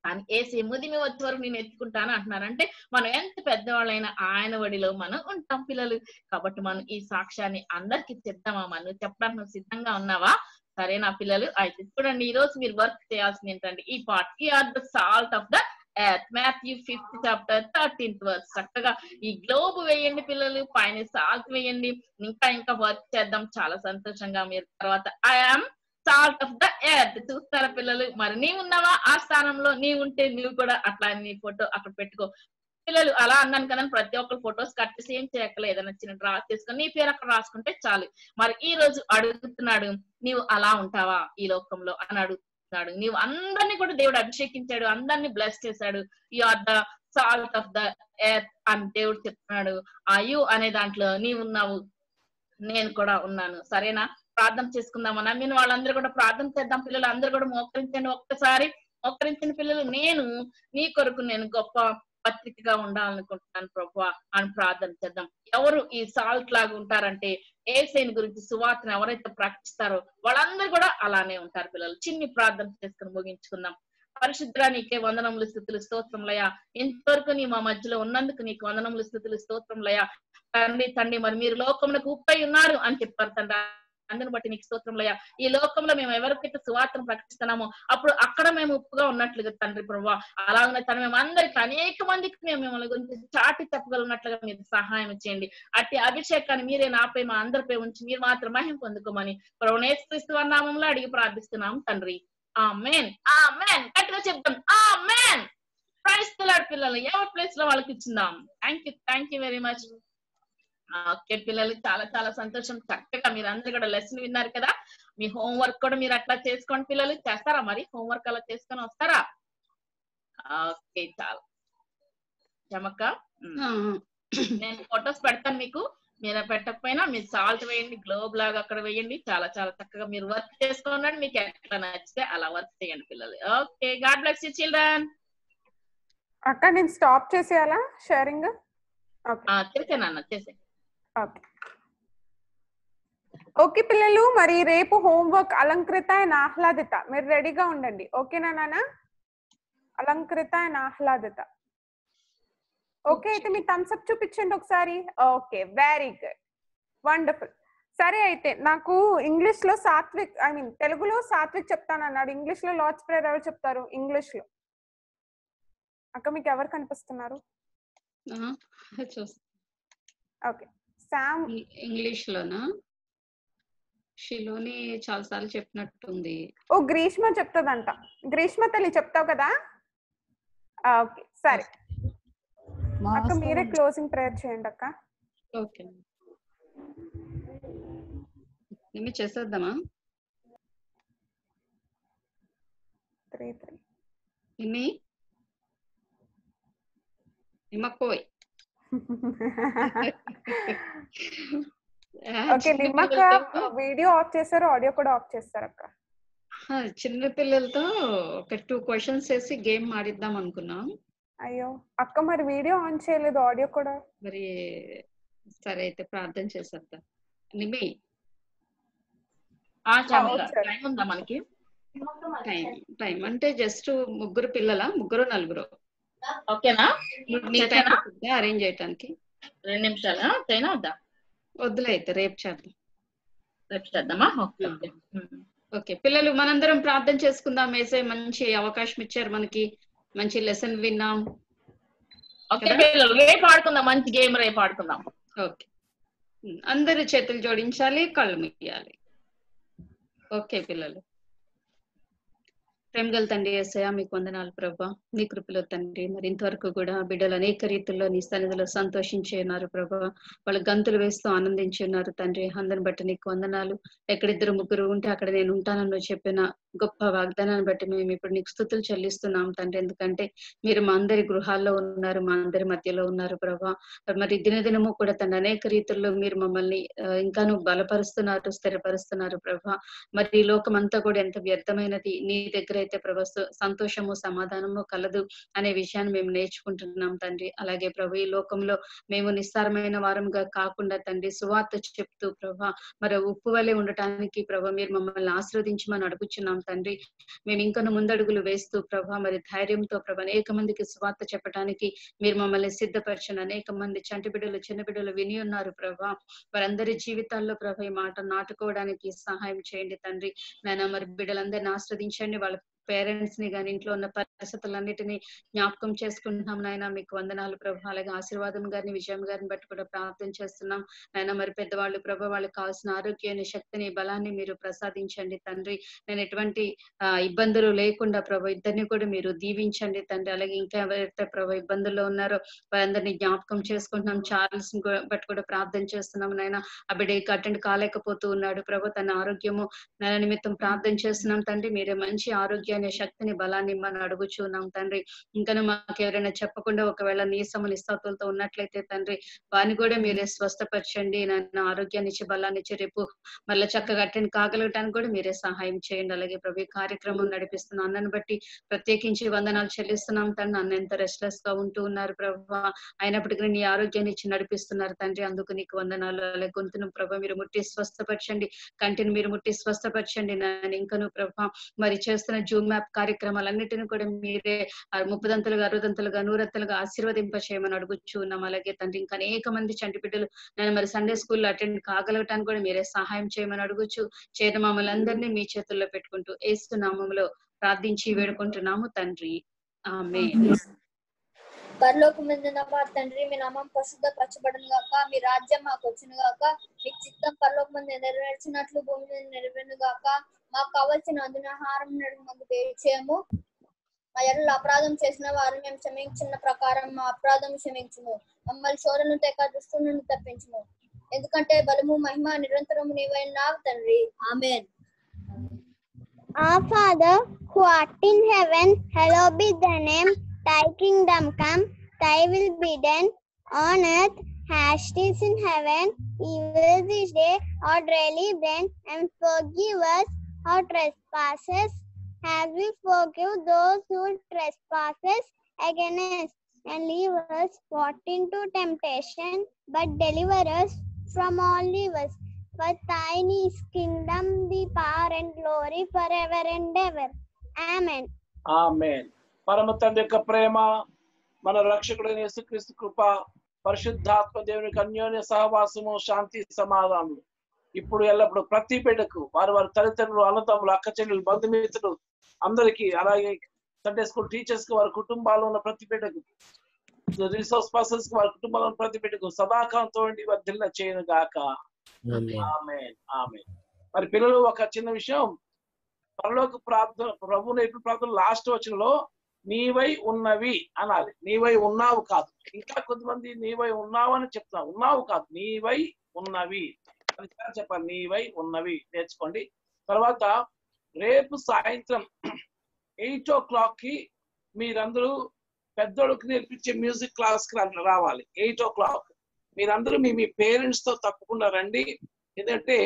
కానీ యేసే ముదిమి వచ్చే వరకు నేను ఎత్తుకుంటాను అంటున్నారంటే మనం ఎంత పెద్దవాళ్ళైనా ఆయన ఒడిలో మనం ఉంటాం పిల్లలు. కాబట్టి మనం ఈ సాక్ష్యాన్ని అందరికి చెప్తామా? మనం చెప్పడానికి నువ్వు సిద్ధంగా ఉన్నావా? సరే నా పిల్లలు, అయితే చూడండి ఈ రోజు మీరు వర్క్ చేయాల్సింది ఏంటంటే ఈ part, you are the salt of the earth, Matthew fifth chapter thirteenth verse. చక్కగా ఈ గ్లోబ్ వేయండి పిల్లలు, పైన సాల్ట్ వేయండి. ఇంకా ఇంకా వర్క్ చేద్దాం చాలా సంతోషంగా. మీరు తర్వాత I am salt of the earth చూస్తారా పిల్లలు. మరి నీవు ఉన్నావా ఆ స్థానంలో? నీవు ఉంటే నువ్వు కూడా అట్లా నీ ఫోటో అక్కడ పెట్టుకో పిల్లలు. అలా అన్నాను కదా, ప్రతి ఒక్కరు ఫొటోస్ కట్ చేసి ఏం చేయక్కలేదు, ఏదైనా చిన్న డ్రా చేసుకుని నీ పేరు అక్కడ రాసుకుంటే చాలు. మరి ఈ రోజు అడుగుతున్నాడు, నీవు అలా ఉంటావా ఈ లోకంలో అని అడుగుతున్నాడు. నీవు అందరినీ కూడా దేవుడు అభిషేకించాడు, అందరినీ బ్లెస్ చేశాడు. You are the salt of the earth అని దేవుడు చెప్తున్నాడు. ఆ యు అనే దాంట్లో నీవు ఉన్నావు, నేను కూడా ఉన్నాను. సరేనా? ప్రార్థన చేసుకుందామా? నమ్మిన వాళ్ళందరూ కూడా ప్రార్థన చేద్దాం పిల్లలు. అందరూ కూడా మోకరించండి ఒక్కసారి. మోకరించిన పిల్లలు, నేను నీ కొరకు నేను గొప్ప పత్రికగా ఉండాలనుకుంటున్నాను ప్రభువా అని ప్రార్థన చేద్దాం. ఎవరు ఈ సాల్ట్ లాగా ఉంటారంటే యేసయ్యని గురించి సువార్తను ఎవరైతే ప్రకటిస్తారో వాళ్ళందరూ కూడా అలానే ఉంటారు పిల్లలు. చిన్ని ప్రార్థన చేసుకుని ముగించుకుందాం. పరిశుద్ధుడా, నీకే వందనములు స్తుతులు స్తోత్రములయ్యా. ఇంతవరకు నీ మా మధ్యలో ఉన్నందుకు నీకు వందనములు స్తుతులు స్తోత్రములయ్యా. తండ్రి తండ్రి మరి మీరు లోకమునకు ఉప్పై ఉన్నారు అని చెప్పారు తండ్రి. అందుని బట్టి నీకు స్తోత్రంలయ్యా. ఈ లోకంలో మేము ఎవరికైతే సువార్తను ప్రకటిస్తున్నామో అప్పుడు అక్కడ మేము ఉప్పుగా ఉన్నట్లుగా తండ్రి ప్రభువా, అలాగే తను మేము అందరికి అనేక మందికి మేము మిమ్మల్ని గురించి చాటి తప్పగలిగినట్లుగా మీరు సహాయం చేయండి. అట్టి అభిషేకాన్ని మీరే నాపై మా అందరిపై ఉంచి మీరు మాత్రం మహిమ పొందుకోమని ప్రభువు యేసుక్రీస్తు నామములో అడిగి ప్రార్థిస్తున్నాం తండ్రి. ఆమేన్ ఆమేన్. గట్టిగా చెప్తాం ఆమేన్. ప్రైజ్ ది లార్డ్ పిల్లలు. ఎవరి ప్లేస్ లో వాళ్ళకి ఇచ్చిందాం. Thank you thank you very much. Okay పిల్లలు, చాలా చాలా సంతోషం. చక్కగా మీరు అందరు కూడా లెసన్ విన్నారు కదా. మీ హోంవర్క్ కూడా మీరు అట్లా చేసుకోండి పిల్లలు. చేస్తారా మరి హోంవర్క్ అలా చేసుకొని వస్తారా? ఓకే చాలా చమక్క, నేను ఫొటోస్ పెడతాను మీకు. మీరు పెట్టకపోయినా మీరు సాల్ట్ వేయండి, గ్లోబ్ లాగా అక్కడ వేయండి. చాలా చాలా చక్కగా మీరు వర్క్ చేసుకోండి. మీకు ఎట్లా నచ్చితే అలా వర్క్ చేయండి పిల్లలు. Okay, God bless you children. అక్క నేను స్టాప్ చేసేయాలా షేరింగ్? చేసేనా చేసే. ఓకే పిల్లలు, మరి రేపు హోంవర్క్ అలంకృత అండ్ ఆహ్లాదిత, మీరు రెడీగా ఉండండి. ఓకేనా నాన్న? అలంకృత అండ్ ఆహ్లాదిత. ఓకే, అయితే మీ థమ్స్ అప్ చూపించండి ఒకసారి. Okay, very good, wonderful. సరే, అయితే నాకు ఇంగ్లీష్ లో సాత్విక్, ఐ మీన్ తెలుగులో సాత్విక్ చెప్తాను అన్నాడు. ఇంగ్లీష్ లో లార్డ్స్ ప్రేయర్ ఎవరు చెప్తారు ఇంగ్లీష్ లో? అక్క మీకు ఎవరు కనిపిస్తున్నారు? ఓకే, సామ్ ఇంగ్లీష్ లోనా? షిలోని చాలా సార్లు చెప్పినట్టుంది. ఓ గ్రీష్మ చెప్తాదంట. గ్రీష్మ తల్లి చెప్తావు కదా. ఓకే సరే అక్క, మీరే క్లోజింగ్ ప్రేయర్ చేయండి అక్క. ఓకే నిమి చేసేద్దామా? త్రీ త్రీ నిమి నిమ్మకోయ్. ఓకే నిమ్మక, వీడియో ఆఫ్ చేశారు, ఆడియో కూడా ఆఫ్ చేస్తారు అక్క. చిన్న పిల్లలతో ఒక టూ క్వశ్చన్స్ చేసి గేమ్ ఆడిద్దాం అనుకున్నాం. అయ్యో అక్క మరి వీడియో ఆన్ చేయలేదు, ఆడియో కూడా. మరి సరే అయితే ప్రార్థన చేసేద్దాం. నిమి టైం ఉందా మనకి? టైం టైం అంటే జస్ట్ ముగ్గురు పిల్లల, ముగ్గురు నలుగురు ఓకేనా? అరేంజ్ చేయడానికి రెండు నిమిషాలు తేనా వద్దా? వద్దులే, అయితే రేపు చేద్దాం. రేపు చేద్దామా? ఓకే ఓకే పిల్లలు, మనందరం ప్రార్థన చేసుకుందాం. వేసే మంచి అవకాశం ఇచ్చారు మనకి, మంచి లెసన్ విన్నాం. ఓకే పిల్లలు, రేపు ఆడుకుందాం మంచి గేమ్. రేపు ఆడుకుందాం. ఓకే అందరు చేతులు జోడించాలి, కళ్ళు ముయ్యాలి. ఓకే పిల్లలు, ప్రేమగల తండ్రి యేసయ్య మీకు వందనాలు ప్రభా, నీ కృపలో తండ్రి. మరి ఇంతవరకు కూడా బిడ్డలు అనేక రీతుల్లో నీ సన్నిధిలో సంతోషించి ఉన్నారు ప్రభా, వాళ్ళు గంతులు వేస్తూ ఆనందించి ఉన్నారు తండ్రి. అందరిని బట్టి నీకు వందనాలు. ఎక్కడిద్దరు ముగ్గురు ఉంటే అక్కడ నేను ఉంటానని చెప్పిన గొప్ప వాగ్దానాన్ని బట్టి మేము ఇప్పుడు నీకు స్తుతులు చెల్లిస్తున్నాం తండ్రి. ఎందుకంటే మీరు మా అందరి గృహాల్లో ఉన్నారు, మా అందరి మధ్యలో ఉన్నారు ప్రభా. మరి దినదినము కూడా తండ్రి అనేక రీతుల్లో మీరు మమ్మల్ని ఇంకాను బలపరుస్తున్నారు, స్థిరపరుస్తున్నారు ప్రభా. మరి ఈ లోకం అంతా కూడా ఎంత వ్యర్థమైనది, నీ దగ్గర అయితే ప్రభా సంతోషము సమాధానము కలదు అనే విషయాన్ని మేము నేర్చుకుంటున్నాం తండ్రి. అలాగే ప్రభు ఈ లోకంలో మేము నిస్సారమైన వారంగా కాకుండా తండ్రి సువార్త చెప్తూ ప్రభా మరి ఉప్పు వలె ఉండటానికి ప్రభా మీరు మమ్మల్ని ఆశీర్వదించి మనం అడుగుచున్నాం తండ్రి. మేము ఇంకను ముందడుగులు వేస్తూ ప్రభా మరి ధైర్యంతో ప్రభా అనేక మందికి సువార్త చెప్పడానికి మీరు మమ్మల్ని సిద్ధపరచిన అనేక మంది చంటి బిడ్డలు, చిన్న బిడ్డలు విని ఉన్నారు ప్రభా. వారందరి జీవితాల్లో ప్రభా ఈ మాట నాటుకోవడానికి సహాయం చేయండి తండ్రి. నాయన మరి బిడ్డలందరినీ ఆశీర్వదించండి, వాళ్ళ పేరెంట్స్ ని గాని ఇంట్లో ఉన్న పరిస్థితులన్నిటినీ జ్ఞాపకం చేసుకుంటున్నాం నాయన. మీకు వందనాలు ప్రభా. అలాగే ఆశీర్వాదం గారిని, విజయం గారిని బట్టి కూడా ప్రార్థన చేస్తున్నాం నాయన. మరి పెద్దవాళ్ళు ప్రభా వాళ్ళకి కావాల్సిన ఆరోగ్యాన్ని, శక్తిని, బలాన్ని మీరు ప్రసాదించండి తండ్రి. నేను ఎటువంటి ఇబ్బందులు లేకుండా ప్రభా ఇద్దరిని కూడా మీరు దీవించండి తండ్రి. అలాగే ఇంకా ఎవరైతే ప్రభా ఇబ్బందుల్లో ఉన్నారో వారందరినీ జ్ఞాపకం చేసుకుంటున్నాం. చార్ల్స్ ని బట్టి కూడా ప్రార్థన చేస్తున్నాం నాయన. ఆ బిడ్డకి అటెండ్ కాలేకపోతూ ఉన్నాడు ప్రభా. తన ఆరోగ్యము నాయన నిమిత్తం ప్రార్థన చేస్తున్నాం తండ్రి. మీరే మంచి ఆరోగ్యాన్ని విధంగా శక్తిని బలాన్ని మనం అడుగుచున్నాం తండ్రి. ఇంకను మాకు ఎవరైనా చెప్పకుండా ఒకవేళ నీసం నిస్సాతులతో ఉన్నట్లయితే తండ్రి వారిని కూడా మీరే స్వస్థపరచండి, నన్ను ఆరోగ్యాన్ని ఇచ్చి బలాన్ని ఇచ్చి రేపు మళ్ళీ చక్కగా అటెండ్ కాగలగటానికి కూడా మీరే సహాయం చేయండి. అలాగే ప్రభు కార్యక్రమం నడిపిస్తున్న అన్నను బట్టి ప్రత్యేకించి వందనాలు చెల్లిస్తున్నాం తండ్రి. అన్న ఎంత రెస్ట్లెస్ గా ఉంటూ ఉన్నారు ప్రభు, అయినప్పటికీ నీ ఆరోగ్యాన్ని ఇచ్చి నడిపిస్తున్నారు తండ్రి, అందుకు నీకు వందనాలు. అలాగే గొంతును ప్రభు మీరు ముట్టి స్వస్థపరచండి, కంటిని మీరు ముట్టి స్వస్థపరచండి నన్ను. ఇంకను ప్రభు మరి చేస్తున్న జూమ్ యాప్ కార్యక్రమాలన్నిటిని కూడా మీరే ముప్పదంతలుగా అరవదంతలుగా నూరత్తలుగా ఆశీర్వదింప చేయమని అడుగుచూ ఉన్నాం. అలాగే తండ్రి ఇంకా అనేక మంది చంటి బిడ్డలు నేను మరి సండే స్కూల్లో అటెండ్ కాగలగటానికి కూడా మీరే సహాయం చేయమని అడుగుచు చేత మమ్మల్ని అందరినీ మీ చేతుల్లో పెట్టుకుంటూ యేసు నామములో ప్రార్థించి వేడుకుంటున్నాము తండ్రి, ఆమేన్. పరలోకమందున్న మా తండ్రి, మీ నామం పరిశుద్ధపరచబడును గాక, మీ రాజ్యం మాకు వచ్చును గాక, మీ చిత్తం పరలోకమందు నెరవేర్చినట్లు భూమి మీద నెరవేరును గాక. మాకు కావలసిన అందునాహారం మాకు దయచేయము, మా ఎడల అపరాధం చేసిన వారు మేము క్షమించిన ప్రకారం మా అపరాధం క్షమించుము, మమ్మల్ని శోధనల తెక దుష్టుల నుండి తప్పించుము, ఎందుకంటే బలము మహిమ నిరంతరము నీవే నావు తండ్రి, ఆమేన్. Our Father who art in heaven, hallowed be thy name, thy kingdom come, thy will be done on earth as it is in heaven. Give us this day our daily bread, and forgive us our trespasses as we forgive those who trespass against us, and lead us not into temptation, but deliver us from all evil. For thine is kingdom, the power, and glory forever and ever. Amen. Amen. పరమ తండ్రి యొక్క ప్రేమ, మన రక్షకుడైన యేసుక్రీస్తు కృప, పరిశుద్ధాత్మ దేవుని యొక్క అన్యోన్య సహవాసము, శాంతి సమాధానము ఇప్పుడు ఎల్లప్పుడు ప్రతి బిడ్డకు వారి వారి తల్లిదండ్రులు అన్నదమ్ములు అక్క చెల్లెలు బంధుమిత్రులు అందరికీ, అలాగే సండే స్కూల్ టీచర్స్ కి వారి కుటుంబాల్లో ఉన్న ప్రతి బిడ్డకు, రిసోర్స్ పర్సన్స్ కి వారి కుటుంబాల్లో ఉన్న ప్రతి బిడ్డకు సదాకాలంతో వర్ధిల్ల చేయను గాక, ఆమేన్, ఆమేన్. మరి పిల్లలు ఒక చిన్న విషయం, పరలోక ప్రార్థన ప్రభువుని ఎప్పుడు ప్రార్థన లాస్ట్ వచనంలో నీవై ఉన్నవి అనాలి, నీవై ఉన్నావు కాదు. ఇంకా కొంతమంది నీవై ఉన్నావు అని చెప్తున్నా, ఉన్నావు కాదు నీవై ఉన్నవి చెప్పాలి, నీవై ఉన్నవి నేర్చుకోండి. తర్వాత రేపు సాయంత్రం ఎయిట్ ఓ క్లాక్ కి మీరందరూ పెద్దోళ్ళకి నేర్పించే మ్యూజిక్ క్లాస్ కి రావాలి. ఎయిట్ ఓ క్లాక్ మీరందరూ మీ మీ పేరెంట్స్ తో తప్పకుండా రండి, ఎందుకంటే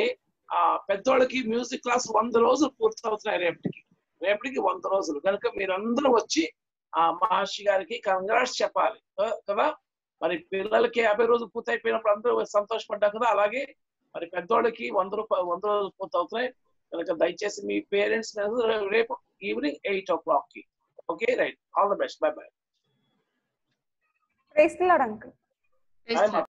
ఆ పెద్దోళ్ళకి మ్యూజిక్ క్లాస్ వంద రోజులు పూర్తవుతున్నాయి రేపటికి, రేపటికి వంద రోజులు కనుక మీరందరూ వచ్చి ఆ మహర్షి గారికి కంగ్రాట్స్ చెప్పాలి కదా. మరి పిల్లలకి యాభై రోజులు పూర్తయిపోయినప్పుడు అందరూ సంతోషపడ్డాం కదా, అలాగే మరి పెద్దోళ్ళకి వంద రూపాయలు వంద రోజులు పూర్తి అవుతున్నాయి కనుక దయచేసి మీ పేరెంట్స్ రేపు ఈవినింగ్ ఎయిట్ ఓ క్లాక్ కి. Okay right, all the best, bye by.